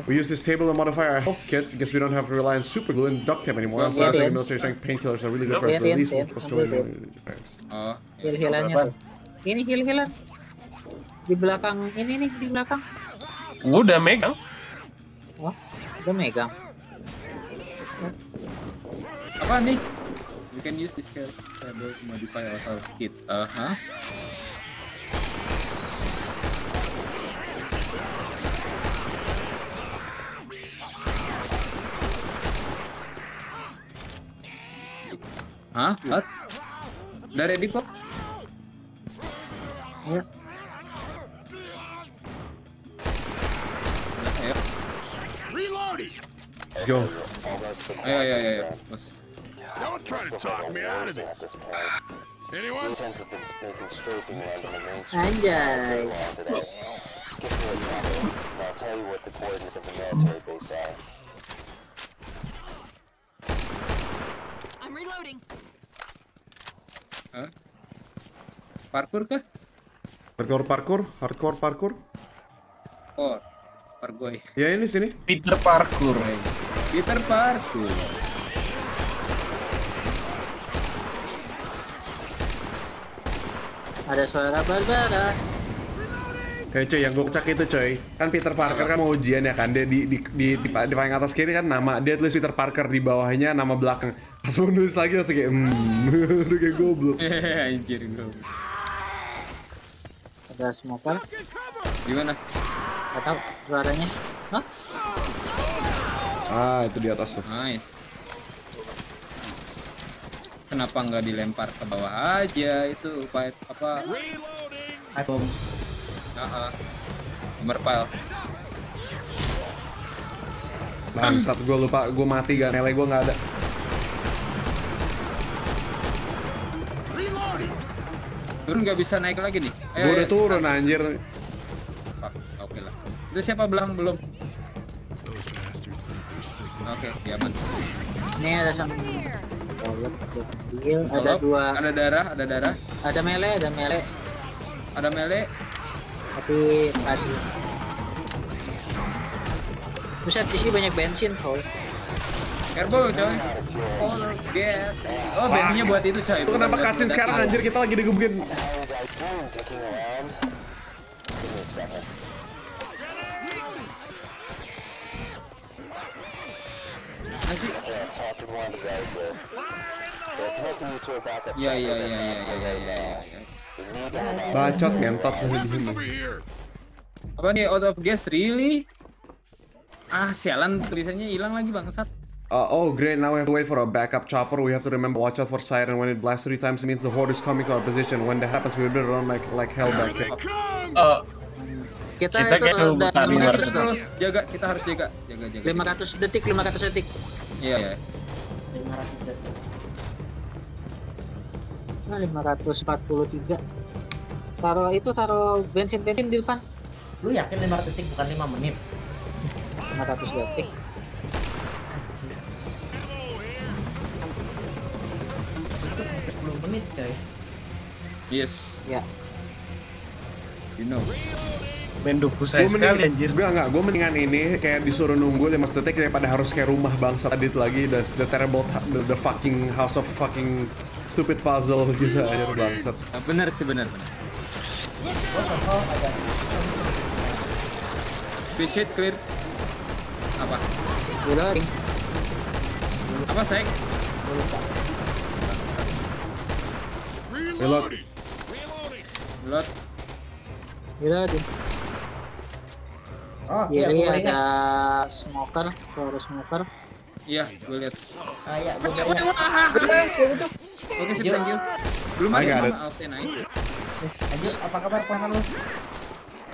We use this table and modify our health kit because we don't have to rely on super glue and duct tape anymore. Also, I think military strength painkillers are really good for us, but at least we're still in the packs. Heal-healannya. Ini heal-healan. Di belakang, ini nih, di belakang. Udah megang. Wah, udah megang. Apa nih? We can use this table to modify our health kit. Hah? What? Udah ready kok? Ya. Let's go. Ayo. Don't try to talk me out of it. Anyone? Anjay. I'll tell you what the coordinates of the military base are. Reloading. Huh? Parkour kah? Hardcore parkour. Or pargoy. Ya ini sini. Peter parkour. Ada suara barbar. Kayak coy yang gocak itu coy. Kan Peter Parker kan mau ujian ya kan. Dia di paling atas kiri kan nama. Dia tulis Peter Parker, di bawahnya nama belakang. Pas mau nulis lagi langsung kayak udah kayak goblok. Anjir goblok. Ada smoker. Gimana? Gak tau suaranya. Hah? Ah itu di atas tuh. Nice. Kenapa nggak dilempar ke bawah aja itu upaya apa? Bom. Merpal. Bangsat, gue lupa, gue mati gak, nilai gue gak ada. Turun gak bisa naik lagi nih. Gue udah turun anjir. Oke lah. Itu siapa belakang belum? Oke, diaman. Ini ada sama. Ada dua. Ada darah. Ada melee. Tapi pusat di sini banyak bensin, coy. Kerbau, coy. Oh, gas. Oh, bensinnya buat itu, coy. Kenapa cutscene sekarang anjir, kita lagi digebukin. Masih. Ya. Bacot ngentot di sini. Apa nih out of gas really? Ah, sialan tulisannya hilang lagi bangsat. Oh great, now we have to wait for a backup chopper. We have to remember watch out for siren. When it blasts 3 times, it means the horde is coming to our position. When that happens, we will run like hell back there. Kita itu udah 500 terus jaga, kita harus jaga. 500 detik, 500 detik. Iya, ya. 500 detik. Nah, 543. Taruh itu, taruh bensin di depan. Lu yakin 500 detik bukan 5 menit? 500 detik. Anjir. Itu 10 menit, coy. Yes. Ya. You know. Menduku saya sekali anjir. Gue mendingan ini kayak disuruh nunggu 5 detik daripada harus kayak rumah bangsa adit lagi. The terrible, the fucking house of fucking stupid puzzle gitu aja bangsat. Bener sih, bener. Speed sheet clear. Apa? Udah. Apa, Sek? Reload. Gila deh. Oh, iya, ini ada smoker, suara smoker. Iya, gue lihat. Kayak gue lihat. Oke, sip, thank you. Belum ada. Oke, nice. Anjir, apa kabar paman lu?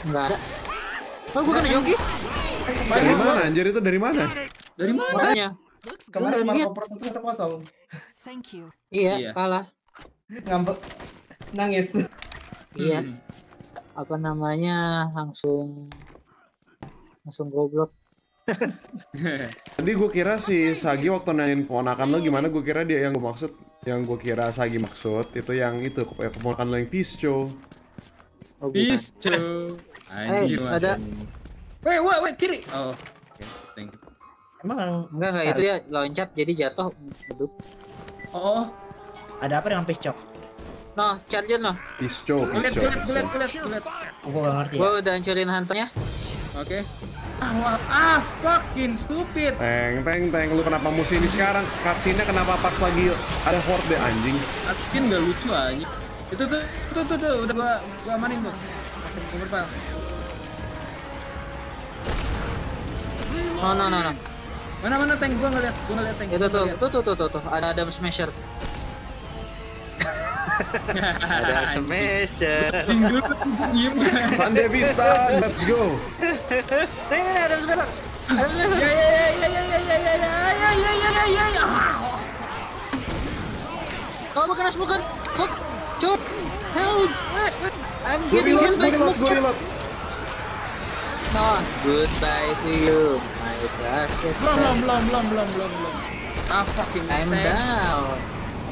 Enggak ada. Oh, bukan Yogi. Dari mana anjir itu? Dari mana? Dari mananya? Kemarin Marco Pro itu 1-0. Thank you. Iya, kalah. Ngambek. Nangis. Iya. Apa namanya, langsung goblok. Tadi gue kira si Sagi waktu nanyain keponakan lo gimana, gue kira dia yang gue maksud, yang gue kira Sagi maksud itu yang itu keponakan lo yang pisco. Oh, pisco. Anjir, ada. Wait, kiri. Oh, okay, thank you. Emang enggak itu ya loncat jadi jatuh duduk. Oh. Ada apa dengan pisco? Nah, charger noh. Pisco. Gua enggak ngerti. Gua udah hancurin hunternya. Oke. Ah, fucking stupid. Teng, lu kenapa musuh ini sekarang? Cutscene-nya kenapa pas lagi ada horde anjing? Cutscene enggak lucu anjing. Itu tuh udah gua amanin tuh. Coba. No. Mana tank gua enggak lihat. Gua enggak lihat tank. Itu tuh. Ada Adam Smasher. Ada Smasher. Sunday Vista, let's go. Ada Smasher. Ya. Kamu kena smoke. Fuck. Shoot. Help. I'm getting hit by smoke. Nah, goodbye to you. My precious. Belum. Ah, fucking I'm down.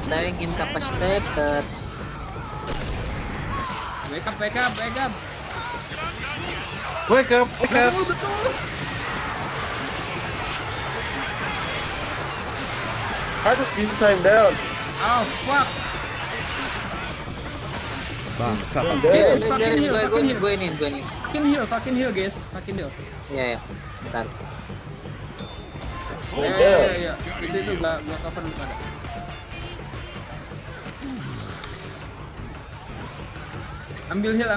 Dying incapacitated. Wake up. Aduh, ini time down. Oh, fuck. Bangsa. Fucking heal, guys. Fucking heal. Ya. Bentar. Ya. Itu gua cover dulu pada. Ambil heal.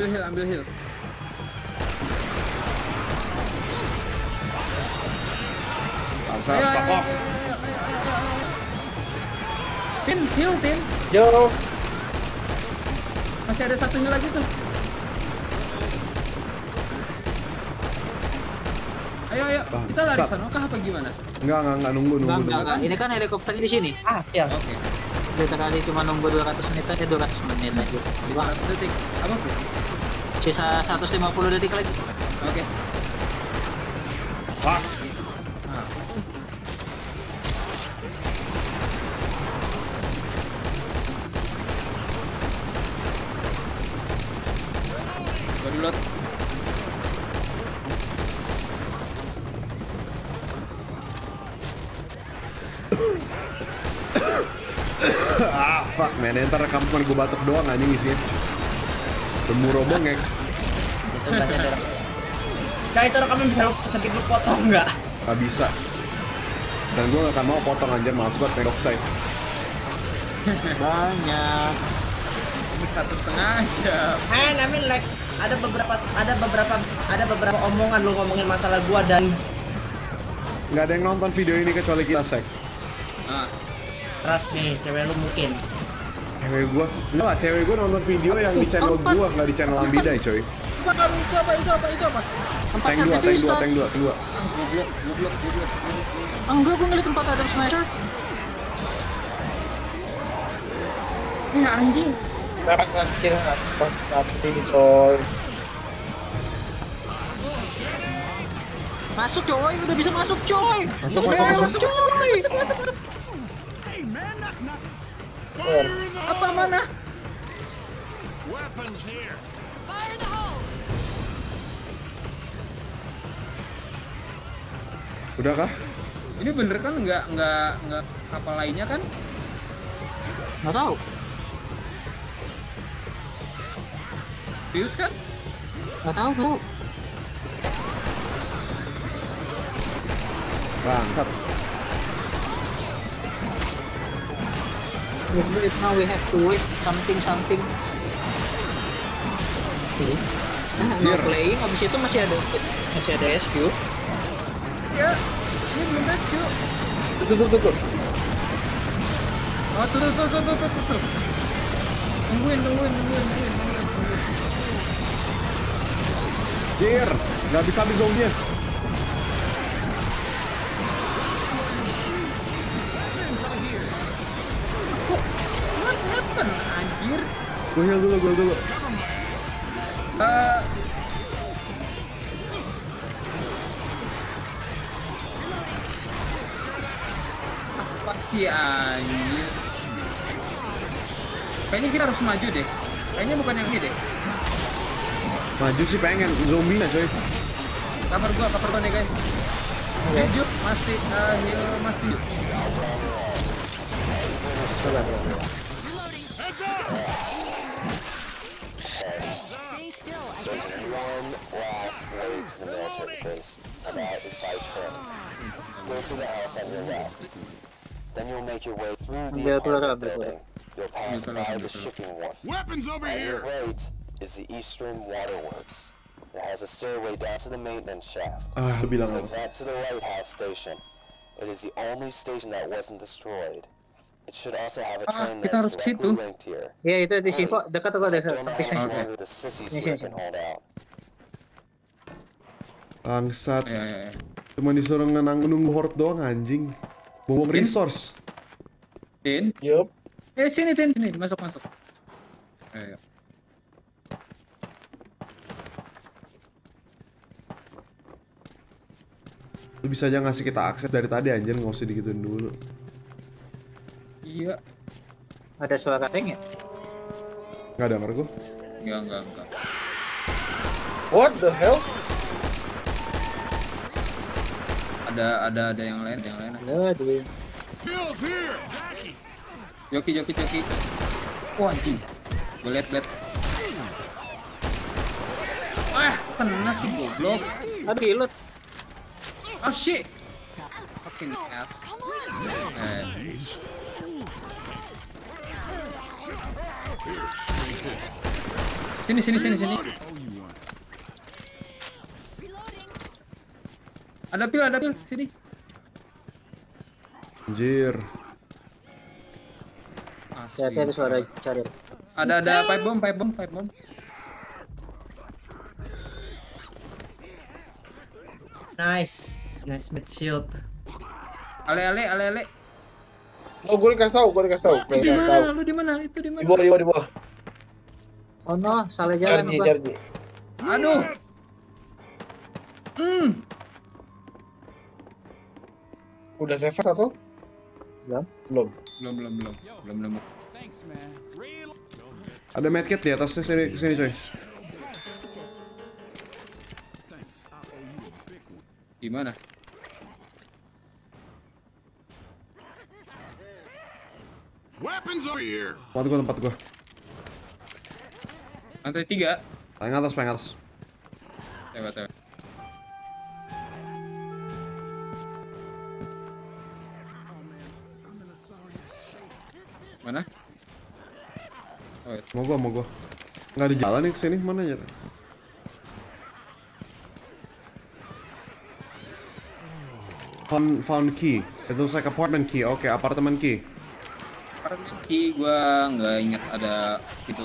Asap, fuck off. Tin. Yo. Masih ada satu heal lagi tuh. Ayo. Kita larisan, kah apa gimana? Enggak, nunggu. Ini kan helikopter di sini. Ah, siap. Oke. Kita kali cuma nunggu 200 menit aja. 200 detik. Apa tuh? Sisa 150 detik lagi. Oke. Pak. Nah, pasti. Reload. Fuck man, ntar kampungan gue batuk doang anjing isinya. Demu robongek. Nah itu rekaman bisa sedikit lu potong nggak? Gak bisa. Dan gue gak akan mau potong anjir, males banget tengok side. Banyak. Ini 1,5 jam. I mean like ada beberapa omongan lu ngomongin masalah gue dan nggak ada yang nonton video ini kecuali kita, Sek. Keras nih, cewek lu mungkin. Cewek gua nonton video yang di channel gua, nggak di channel Ambidai, coy. Itu apa? Tank 2. Goblok. Enggak, gue ngeliat tempat Adam Smasher. Nah, anjing. Nggak sakit, pas sakit, coy. Masuk, coy. Udah bisa masuk, coy. Masuk. Hey, man, that's not... Apa mana? Weapons here. Fire in the hole. Udah kah? Ini bener kan nggak kapal lainnya kan? Nggak tahu. Pius kan? Nggak tahu lu. Mantap. Now we have to wait something. Nah, playing, habis itu masih ada SQ. Ya, ini belum SQ. Tuh. Oh, tuh. Tungguin. Jir, nggak bisa habis zombie. Anjir. Gue heal dulu. Apa sih anjir? Kayaknya kita harus maju deh. Kayaknya bukan yang ini deh. Maju sih pengen, zombie lah coy. Kabar gua deh guys. Maju, pasti. Salah bro. Stay still. One last way to the military base. That is by train. Go to the house on your left. Then you'll make your way through the apartment building. You'll pass by the shipping wharf. Weapons over here! On your right is the Eastern Waterworks. It has a stairway down to the maintenance shaft. Take that to the lighthouse station. It is the only station that wasn't destroyed. It should also have a train that is directly linked here. Yeah, itu di sini kok, dekat kok desa. Bangsat. Cuma disuruh nunggu horde doang anjing. Buang resource. Tin. Yup. Sini Tin, masuk. Ayo. Lu bisa aja ngasih kita akses dari tadi anjir, enggak usah digituin dulu. Iya. Ada suara katanya? Enggak dengar gua. Enggak. What the hell? Ada yang lain. Aduh. Joki. Wah, anjing. Belet. Ah, kena sih goblok. Aduh, reload. Oh shit. Fucking ass. Sini. Ada pil, sini. Anjir. Asli. Ada suara cari. Ada pipe bomb. Nice mid shield. Ale. Oh, gue dikasih tahu. Lu di mana? Itu di mana? Di bawah. Oh no, salah jalan gua. Charge. Aduh. Udah save satu? Belum. Ada medkit di atas sini coy. Di mana? Weapons over here. Tempat gua. Lantai 3. Paling atas. Coba. Mana? Oh, ya. Mau gua. Enggak ada jalan nih ke sini, mana ya? Found key. Itu like apartment key. Oke, apartemen key. Gua nggak ingat ada itu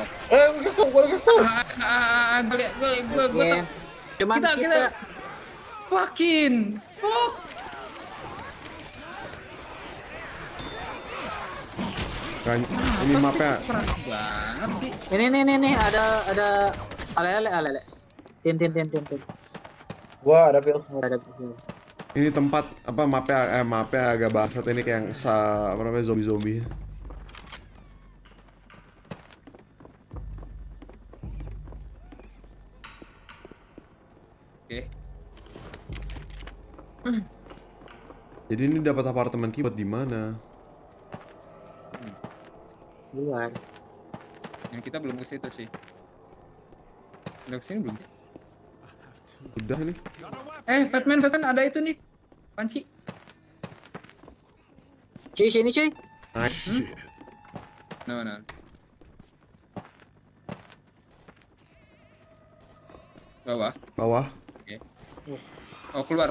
Gue fucking fuck. Kan ini mapnya keras banget sih. Ini ada ale. Tin. Gua ada feel. Ini tempat apa mapnya agak basah ini kayak apa namanya zombie. Oke. Jadi ini dapat apartemen keyboard di mana? Luar. Yang kita belum ke situ sih. Udah ke sini belum? Udah nih. Batman ada itu nih. Panci. Cuy, sini cuy. No. Bawah. Oke. Okay. Oh, keluar.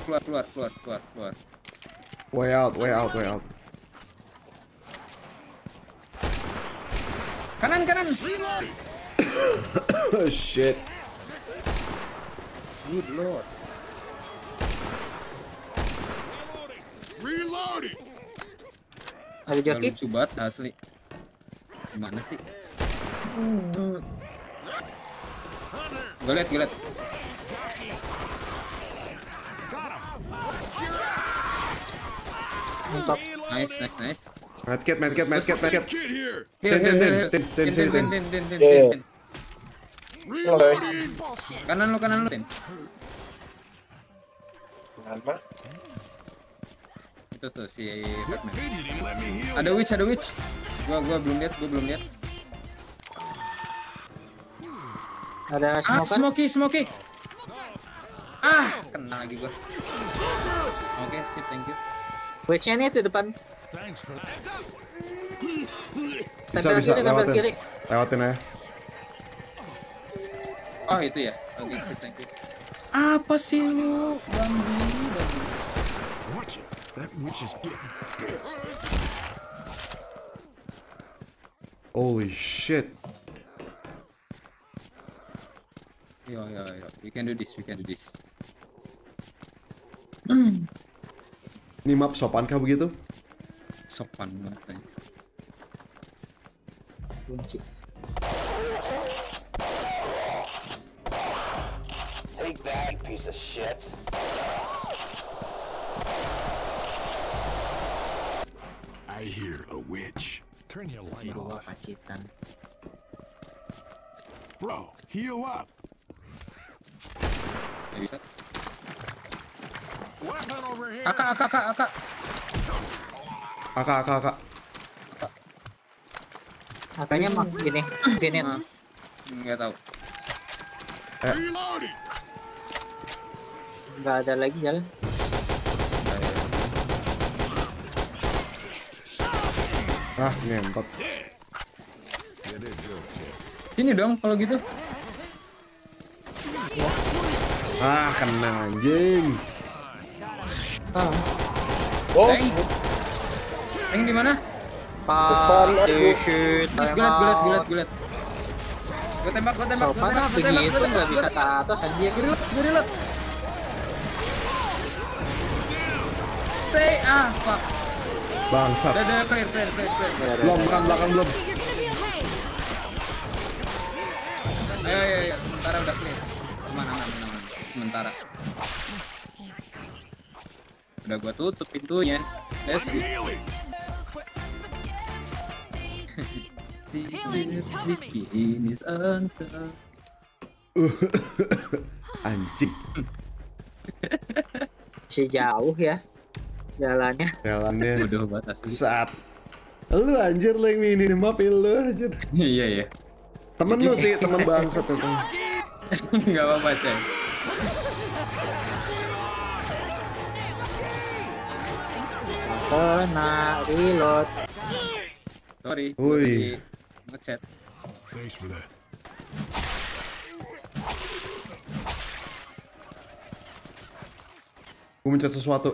Way out. Kanan. Oh shit. Good lord. Reloading. Ada jaki cubat asli. Gimana sih? Gue liat. Mantap. Nice. Medkit. Tin. Kanan lu, Tin. Kenapa? Itu tuh si Batman. Ada witch. Gua belum lihat. Ada smoky. Kena lagi gua. Oke, sip, thank you. Witch-nya nih di depan. Bisa lewatin ya. Oh itu ya. Oke, sip, thank you. Apa sih lu? Bambi. Holy shit. Yo. We can do this. Ini map sopan kah begitu? Sopan banget. Take that, piece of shit. I hear a witch. Turn your light off. Bro, heal up. Kakak. Katanya mah gini. Enggak tahu. Enggak ada lagi jalan. Ngempet. Sini dong kalau gitu. Kena anjing. Yang di mana? Gulat. Gue tembak. Gak bisa ke atas aja. Gue reload. Stay, fuck. Bangsat. Udah, belum. Ayo, sementara udah clear. Aman. Sementara. Udah gua tutup pintunya. Let's go. Anjing. Jauh ya jalannya. Bodoh banget asli. Saat lu anjir lu yang ini map lu anjir. Iya. Temen lu sih, temen bangsat itu. Enggak apa-apa, Cek. Kena reload. Sorry. Woi. Ngechat. Thanks for that. Gua mencet sesuatu.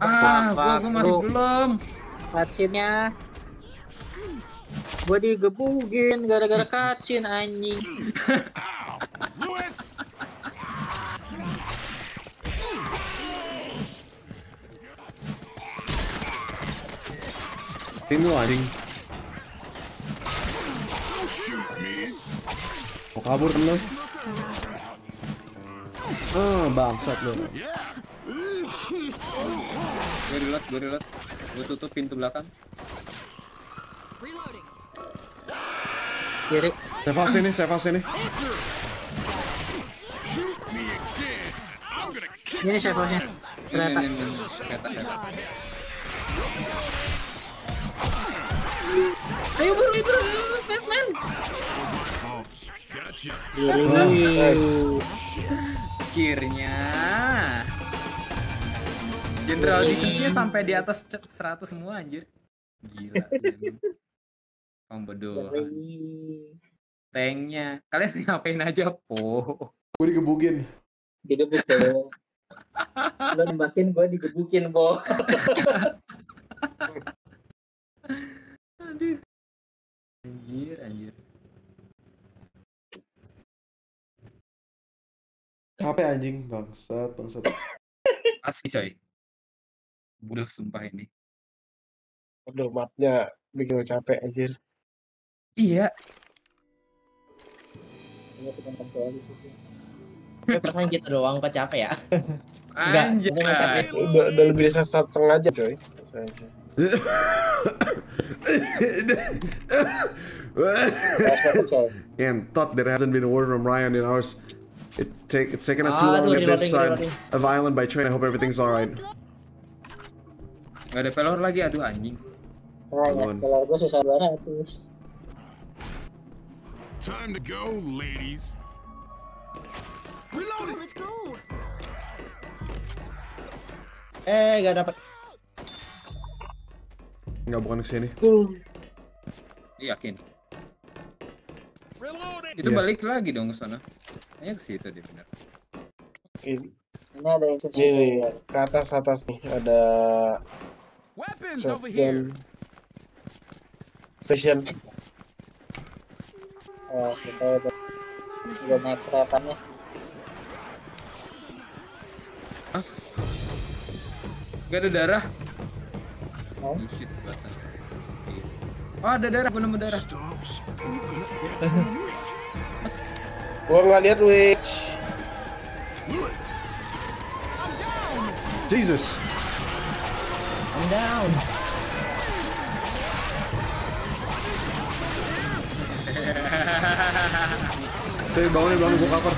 Gua masih belum. Vaksinnya. Gua digebugin gara-gara cutscene anjing. Ini anjing. Mau kabur kan lo? Ah, bangsat lo. Gue reload. Gue tutup pintu belakang. Kiri. Save house ini. Ini save house-nya. Ternyata. Ayo buru, Batman. Akhirnya Jenderal Dickens-nya sampai di atas 100 semua anjir. Gila sih. Om bodoh. Tanknya. Kalian ngapain aja, po? Gue digebukin. Digebuk dong. Lo nembakin gue digebukin, po. Aduh. Anjir. HP anjing, bangsat. Asik coy. Budak sumpah ini. Aduh, mapnya bikin gue capek anjir. Iya. Perasaan kita doang kok capek ya? Anjir. Udah lebih dari 1,5 jam coy. Damn, thought there hasn't been a word from Ryan in ours. It's taken us too long to get this side of island by train. I hope everything's alright. Gak ada pelor lagi, aduh anjing. Pelor gue susah banget terus. Time to go, ladies. Reloading. Let's go. Gak dapat. Enggak, bukan kesini. Yakin. Itu balik lagi dong ke sana. Kayaknya ke situ deh benar. Ini ada yang ke atas nih ada station. Oh, kita udah naik keretanya. Hah? Gak ada darah? Oh, shit, batang. Oh, ada darah, gue nemu darah. Gua nggak lihat witch. Jesus. I'm down. Tuh bangunin belum buka cover.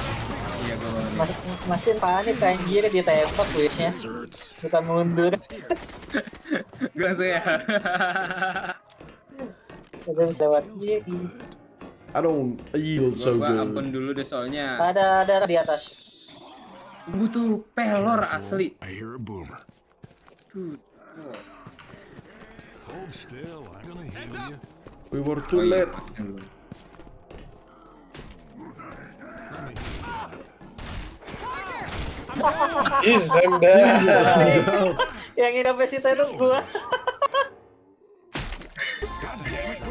Iya gua bangunin. Masih panik anjir dia tembak witch-nya. Kita mundur. Gua langsung ya. Coba bisa buat I don't yield so good. Gua ampun dulu deh soalnya. Ada darah di atas. Butuh pelor asli. I hear a boomer. Dude. Hold still, I'm gonna heal you. We were too late. Is I'm down. Yang hidupnya situ itu gua.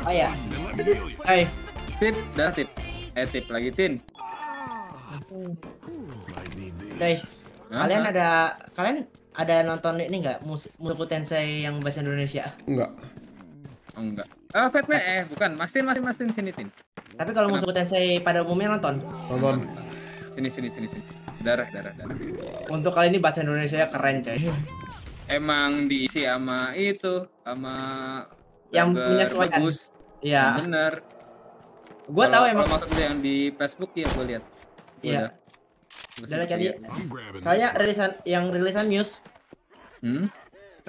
Oh ya. Hai. Tip lagi tin. Dai, kalian ada nonton ini enggak Mushoku Tensei yang bahasa Indonesia? Enggak. Ah, Fatman bukan. Mastin sini tin. Tapi kalau Mushoku Tensei pada umumnya nonton. Sini. Darah. Untuk kali ini bahasa Indonesia keren, coy. Emang diisi sama itu, sama yang punya suara bagus. Iya. Bener. Gua tahu emang maksudnya yang di Facebook ya gua lihat. Iya. Udah kali. Saya rilisan Muse.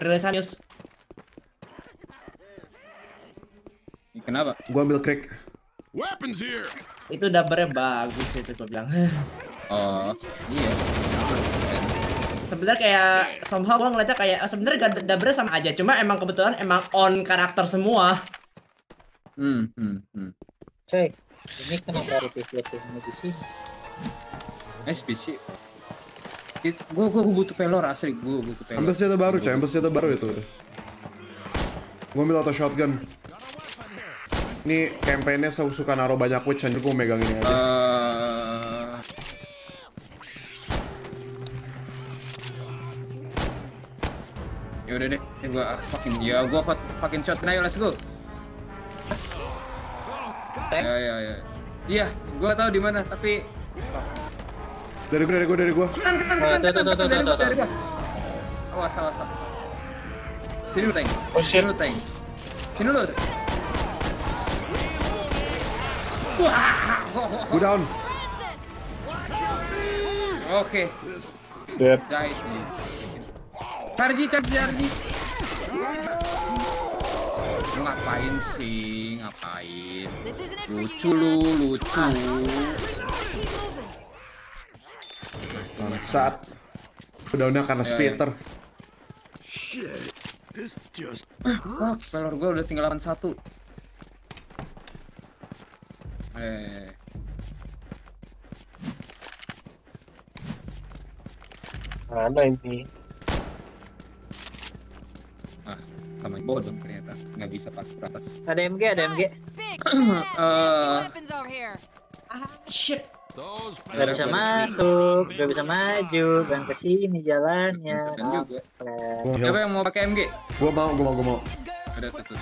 Rilisan Muse. Kenapa? Gua ambil crack. Weapons here. Itu dubbernya bagus itu gua bilang. Oh, iya. Sebenarnya kayak somehow gua ngeliatnya kayak sebenarnya dubbernya sama aja, cuma emang kebetulan emang on karakter semua. Coy, ini kenapa ada PC-nya di sini? PC. Gua butuh pelor asli, butuh pelor. Ambil senjata baru, coy. Ambil senjata baru itu. Gua ambil auto shotgun. Ini campaign-nya suka naruh banyak kucing, gue megang ini aja. Yaudah deh, gua fucking shot, ayo let's go. Iya, gua tahu di mana, tapi dari gua. Tenang. Awas. Sini lu, gue down. Oke. Dead. Charge. Ngapain sih? Lucu. Bangsat. Downnya karena spitter. Fuck, pelor gue udah tinggal 81. Mana ini? Sama bodoh ternyata. Nggak bisa pakai atas. Ada MG. Shit. Gak bisa maju, kan kesini jalannya. Siapa yang mau pakai MG? Gua mau. Ada tuh.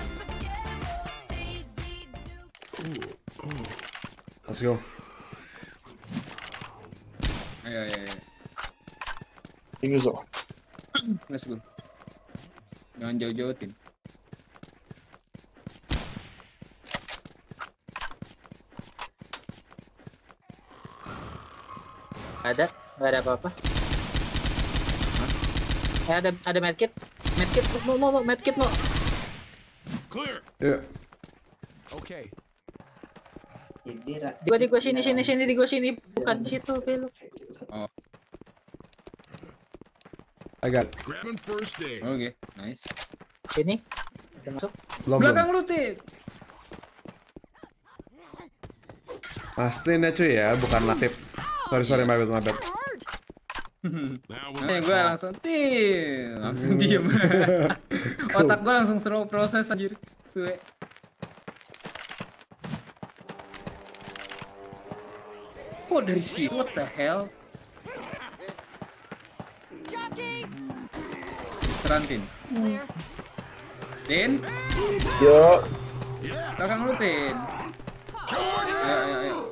Let's go. Ayo. Let's go. Jangan jauh-jauh tim. Gak ada apa-apa. Ada medkit, mau. Clear. Yeah. Okay. Di gua sini, bukan situ, belok. Oh. I got. Oke, nice. Sini. Masuk. Belakang lu, Tim. Pasti nih cuy ya, bukan Latif. Sorry, mabet. Gue langsung Tim, langsung diem. Otak gua langsung slow proses anjir. Suwe. Oh, dari sini, what the hell? Diserang, Tin? Yo. Belakang lu, Tin. Ayo.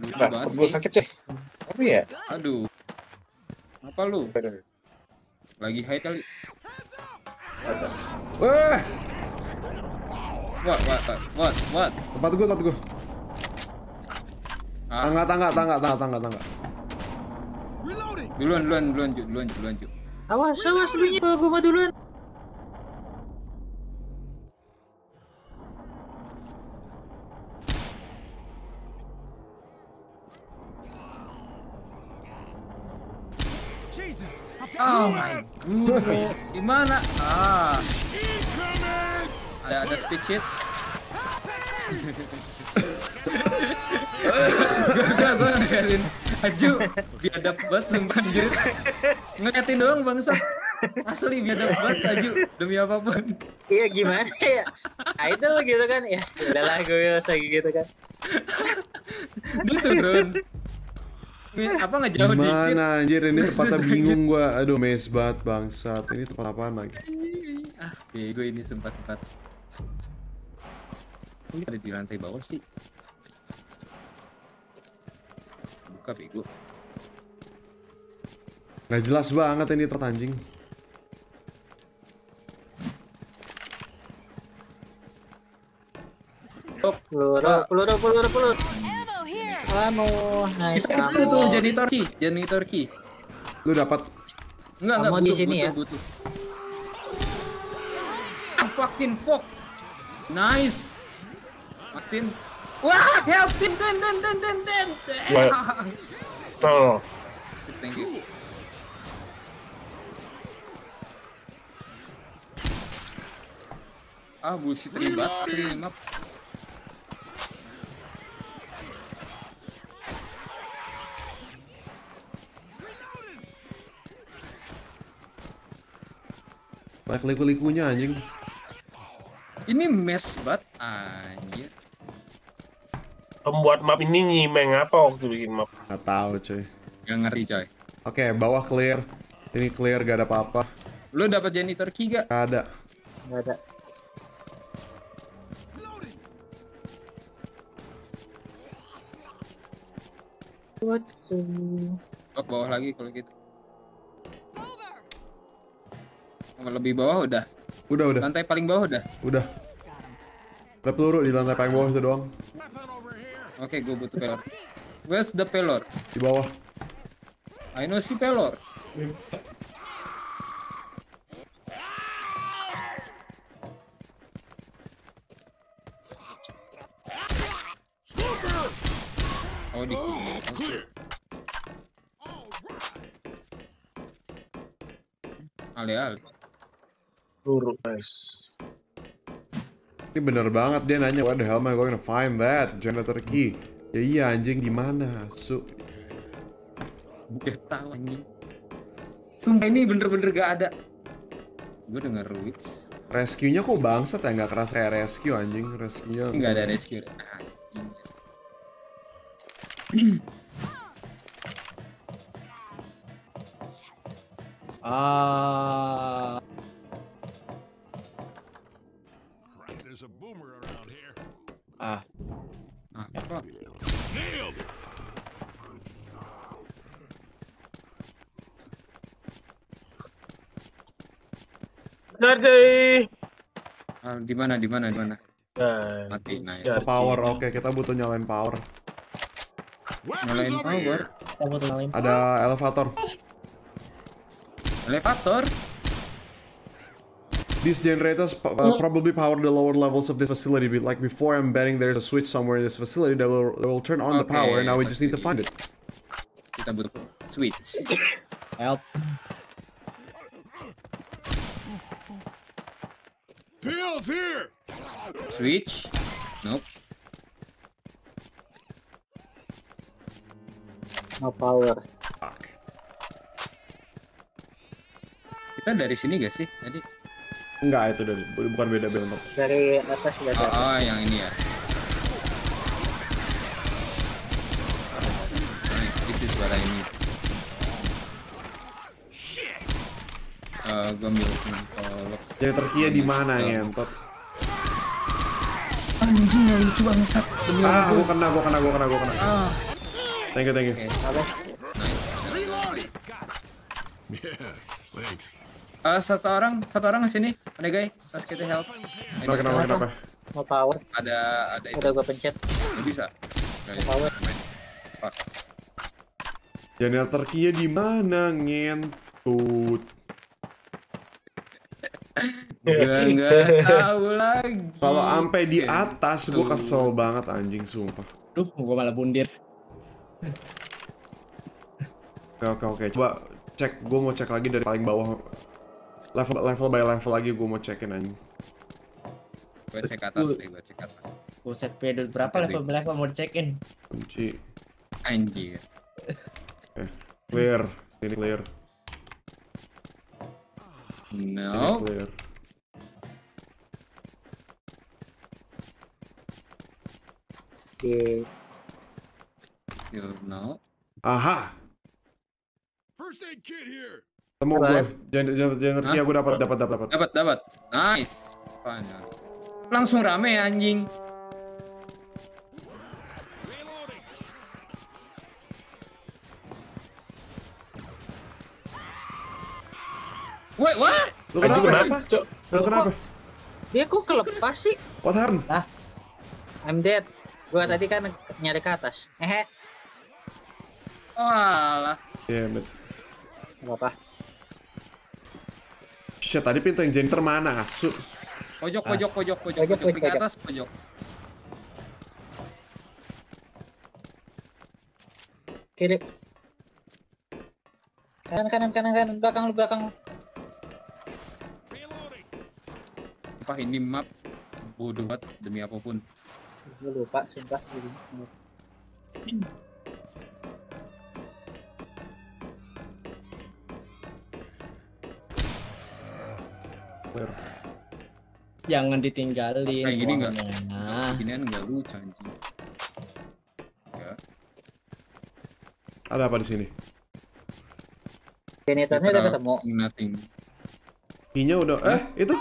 Lucu banget sih. Gua sakit, Cek. Apa ya? Aduh. Apa lu? Lagi high kali. Wah. What? Tempat gua. Tangga. Duluan. Awas lu kalau gua duluan. Oh my god. Gimana? Ada stitch shit. Gue ngeliatin Aju biadab banget sumpah anjir. Ngeliatin doang bangsat. Asli biadab banget Aju demi apapun. Iya gimana ya? Idol gitu kan ya. Udahlah gue lagi gitu kan. Dia turun. Apa enggak jauh dikit? Gimana anjir ini tempatnya bingung gue. Aduh mes banget bangsat. Ini tempat apaan lagi? Gue ini sempat. Ada di lantai bawah sih. Buka bego. Nggak jelas banget ini tertanjing. Peluru. Nice. Itu janitor key. Lu dapat. Enggak mau di sini ya. Butuh. Fucking fuck. Nice. Mastin. Wah, help Tin. Tolong. Thank you. Bullshit ribet, asli map. Like liku-likunya anjing. Ini mess banget anjir. Pembuat map ini nyimeng apa waktu bikin map? Gak tahu cuy. Gak ngeri coy. Oke, bawah clear. Ini clear, gak ada apa-apa. Lu dapat janitor key gak? Gak ada. Gak ada. Waduh. Ke bawah lagi kalau gitu. Lebih bawah udah. Udah. Lantai paling bawah udah. Udah. Ada peluru di lantai paling bawah itu doang. Oke, gue butuh pelor. Where's the pelor? Di bawah. I know si pelor. Oh, di sini. Alih-alih. Peluru, guys. Ini bener banget dia nanya, what the hell am I going to find that? Janitor key. Ya iya anjing, gimana? Su... Gak tau anjing. Sumpah ini bener-bener gak ada. Gue denger ruits. Rescue-nya kok bangsat ya, gak keras kayak rescue anjing. Rescue-nya... Gak ada rescue. Ah. Ah. Apa? Nade. Ah, di mana? Mati, nice. Power. Oke, kita butuh nyalain power. Nyalain power. Ada elevator. Elevator. These generators probably power the lower levels of this facility, but like before, I'm betting there's a switch somewhere in this facility that will turn on the power. Now we just need to find it. Kita butuh switch. Help. Pills here. Switch. Nope. No power. Fuck. Kita dari sini gak sih tadi? Enggak, itu dari, bukan beda belok. Dari atas ya. Oh, yang ini ya. Nice, this is what I need. Gue ambil pentolok. Jadi terkia di mana ngentot? Anjing gak lucu bangsat. Ah, gue kena. Ah. Thank you. Nice. Satu orang kesini, ada guys, tas kita help. Kenapa? Mau power? Ada itu. Udah gua pencet. Nggak bisa. Mau power. Generator key-nya di mana ngentut? Enggak tahu lagi. Kalau ampe di atas, gua kesel banget anjing sumpah. Duh, gua malah bundir. Oke, coba cek, gua mau cek lagi dari paling bawah. Level by level lagi gue mau cekin anjing. Gue cek atas. Buset, pedul berapa level by level mau cekin? Kunci. Anjir. Clear. Sini clear. No. Sini clear. Clear now. Aha. First aid kit here. Temu gue, jangan terkira gue dapat. Nice. Panjang. Langsung rame anjing. Wait, what? Lu kenapa? Cok? Lu kenapa? Dia kok kelepas sih? What happened? Ah, I'm dead. Gua tadi kan nyari ke atas. Walah. Yeah, bet. Apa? Shit, tadi pintu yang jenter mana, asu? Pojok, ke atas, pojok. Kiri. Kanan, belakang. Sumpah ini map bodoh banget demi apapun. Gue lupa, sumpah. Clear. Jangan ditinggalin. Kayak gini enggak? Nah, ginian enggak lucu anjing. Ya. Ada apa di sini? Generatornya udah ketemu. Nothing. Pinya udah itu.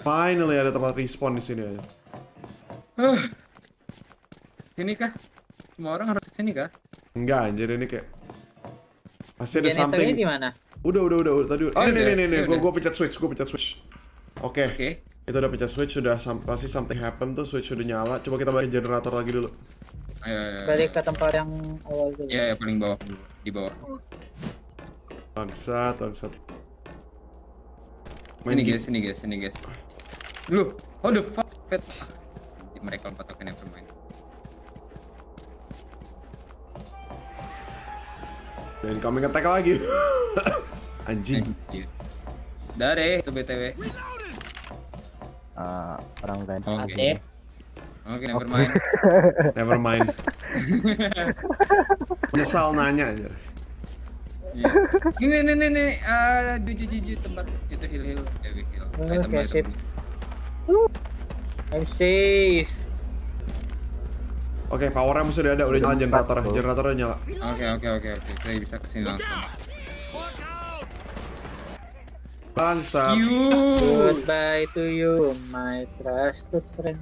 Finally ada tempat respawn di sini aja. Sini kah? Semua orang harus kesini kah? Enggak anjir, ini kayak pasti ada something. Generatornya di mana? Udah tadi. Oh, ini. Gua pencet switch, Oke. Okay. Itu udah pencet switch, sudah pasti something happen tuh, switch udah nyala. Coba kita balik generator lagi dulu. Ayo. Balik ke tempat yang awal dulu. Iya, paling bawah dulu, di bawah. Bangsat. Ini guys. Loh, how the fuck fat. Mereka patokannya bermain. Dan kami ngetek lagi. Anjing. Dari itu BTW. Orang lain. Oke, nevermind. Menyesal nanya aja. Yeah. Ini. Tempat itu heal. Item. I'm safe. Oke, powernya mesti udah ada, udah nyala generatornya. Generatornya nyala. Oke. Kita bisa kesini langsung. Bangsat. Goodbye to you, my trusted friend.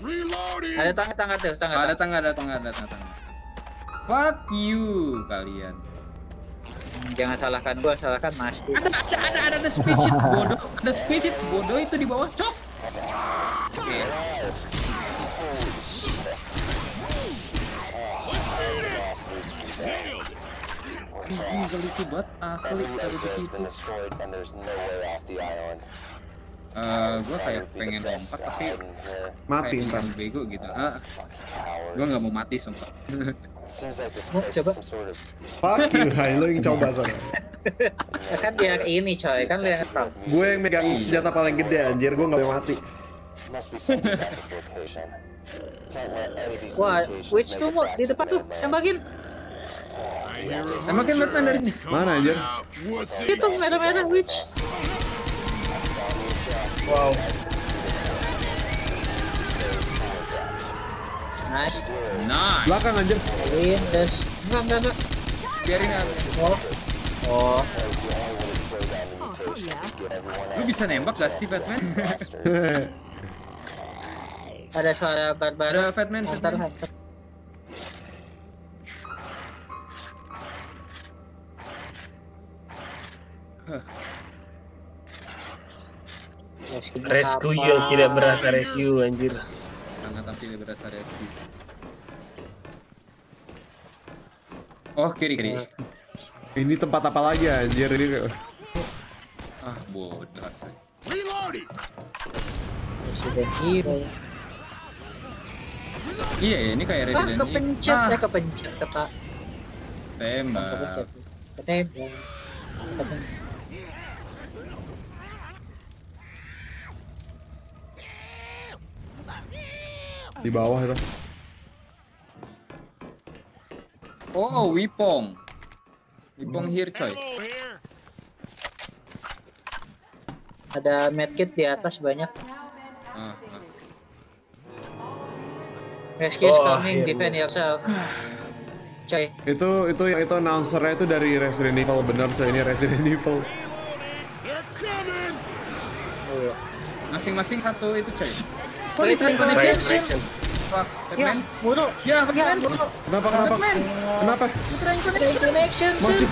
Reloading. Ada tangga tuh, tangga. Ada tangga. Fuck you kalian. Jangan salahkan gua, salahkan Mas. Ada speech bodoh. Ada speech bodoh itu di bawah, cok. Oke. Ini gak lucu banget, asli dari disitu. Gue kayak pengen lompat tapi mati ntar bego gitu. Gue nggak mau mati sumpah. Coba. Fuck you, hai, lo yang coba soalnya. Kan biar ini coy, kan lihat tau. Gue yang megang senjata paling gede anjir, gue nggak mau mati. Wah, which tuh di depan tuh, tembakin. Tembakin Batman dari sini. Mana anjir? Itu merah-merah which. Wow. Nice. Belakang anjir. Enggak. Biarin aja. Oh. Lu bisa nembak gak sih Batman? Ada suara barbar. Batman. Rescue yang tidak berasa rescue anjir. Sangat tidak berasa rescue. Oh kiri. Ini tempat apa lagi anjir ini? Bodoh asli. Iya ini kayak Resident Evil. Kepencet tepat. Tembak. Di bawah itu. Oh, Wipong here coy. Ada medkit di atas banyak. Rescue is coming, defend yourself. Coy. Itu announcer-nya itu dari Resident Evil, benar coy, ini Resident Evil. Masing-masing satu itu coy. Connection. Kenapa? Masih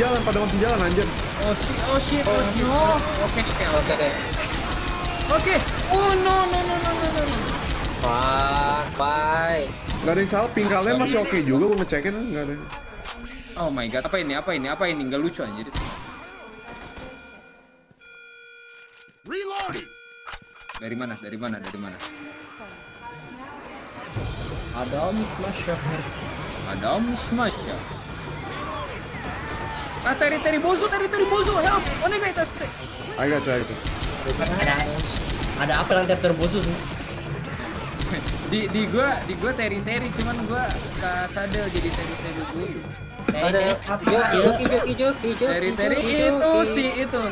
jalan, masih jalan anjir. Oh shit. Oke. Oke. Oh no. Bye. Gak ada yang salah, ping kalian masih oke juga, gua ngecekin enggak ada. Oh my god, apa ini? Enggak lucu anjir. Reloading. Dari mana? Adam Smasher. Teri bozo, help! Onegai tasute. Agak. Ada apa lantai terbozo sih? Di gua teri cuman gua suka cadel jadi teri bozo. Teri itu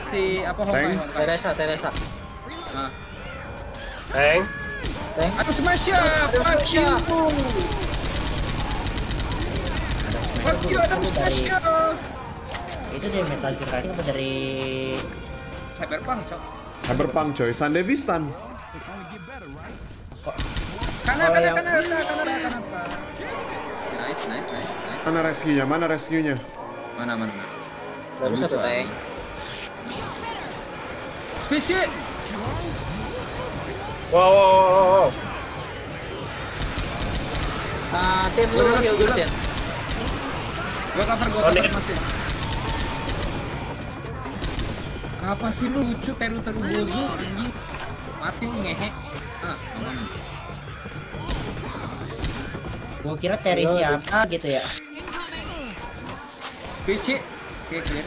si apa Honkai? Teresa. Nah. Teng. Adam Smasher, fuck you. Fuck you Adam Smasher. Itu dari Metal Gear apa dari Cyberpunk, coy? Cyberpunk, coy. Sandevistan. Kanan. Nice. Mana rescue-nya? Mana. Baru satu tank. Spesies. Wow. Ah, tim lu heal dulu ya. Gua cover masih. Apa sih lu lucu teru-teru bozo anjing. Mati lu ngehe. Ah, gua kira Terry siapa gitu ya. PC, oke clear.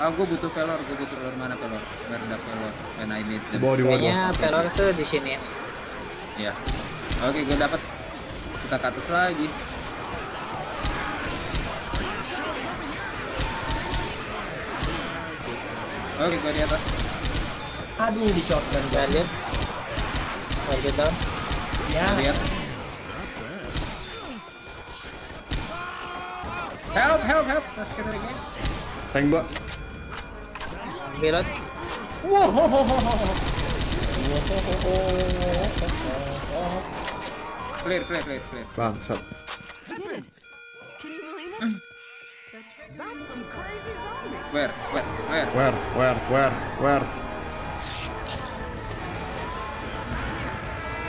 Aku butuh pelor, mana pelor? Berda pelor, and I need them. Kayaknya pelor tuh di sini. Ya, oke gua dapat. Kita ke atas lagi. Oke gua di atas. Aduh di shotgun kalian. Target down. Ya. Lihat. Help! Let's get it again. Tank bot. Belot. Whoa. Clear. Bangsat. Can you believe it? That's some crazy zombie. Where? Wait,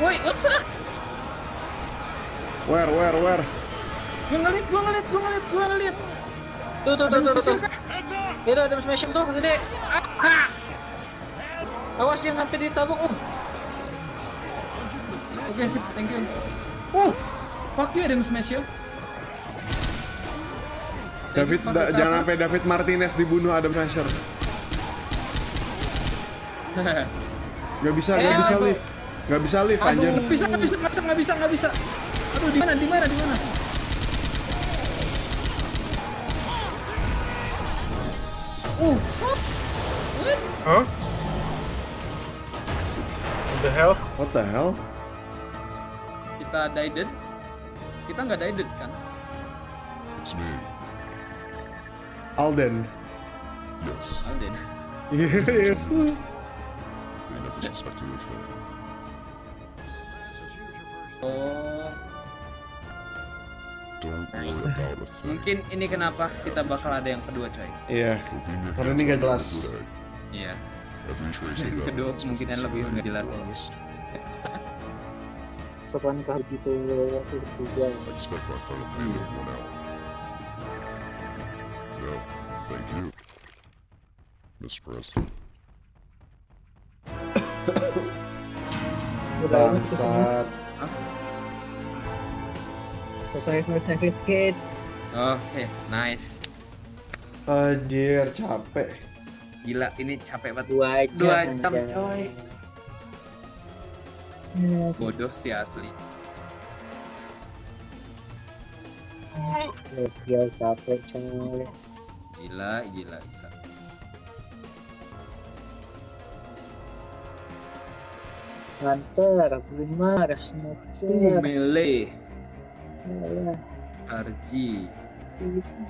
what the? Where? Gua ngeliat. Tuh. Itu ada smash tuh gede. Awas yang hampir ditabuk. Oke sip, thank you. Fuck you ada smash ya. Jangan sampai David Martinez dibunuh Adam Smasher. Gak bisa lift anjir. Gak bisa. Aduh di mana? What? Huh? What the hell? Kita died? Kita nggak died kan? It's me. Alden. Yes. Alden. Yes. Mungkin ini kenapa kita bakal ada yang kedua coy. Iya, karena ini gak jelas. Iya. Yang kedua kemungkinan lebih gak jelas lagi. Sopankah begitu relasi juga? No, thank you, Miss Preston. Bangsat. Survive kit. Oke, nice. Anjir, capek. Gila, ini capek banget. 2 jam coy. Bodoh sih asli. Gila, capek coy. Gila. Lantar, Blimar, Smoker, Melee. Arji,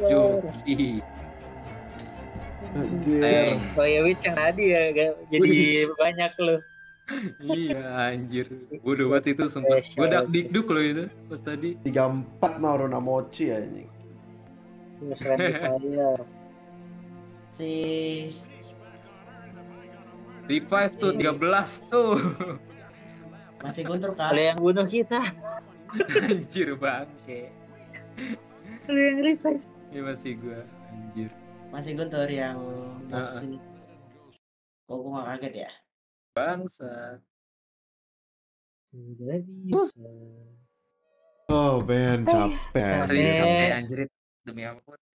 Joki, Boyowitz yang tadi ya, jadi banyak lo. Iya anjir, bodoh banget itu sempat godak dikduk lo itu pas tadi. 34 Naruna Mochi anjing. Si revive tuh 13 tuh. Masih guntur kali. Ada yang bunuh kita. Anjir bangke. Lu yang revive. Iya masih gua anjir. Masih guntur yang masih. Kok gua gak kaget ya? Bangsa. Oh ben capek. Asli capek anjir demi ampun.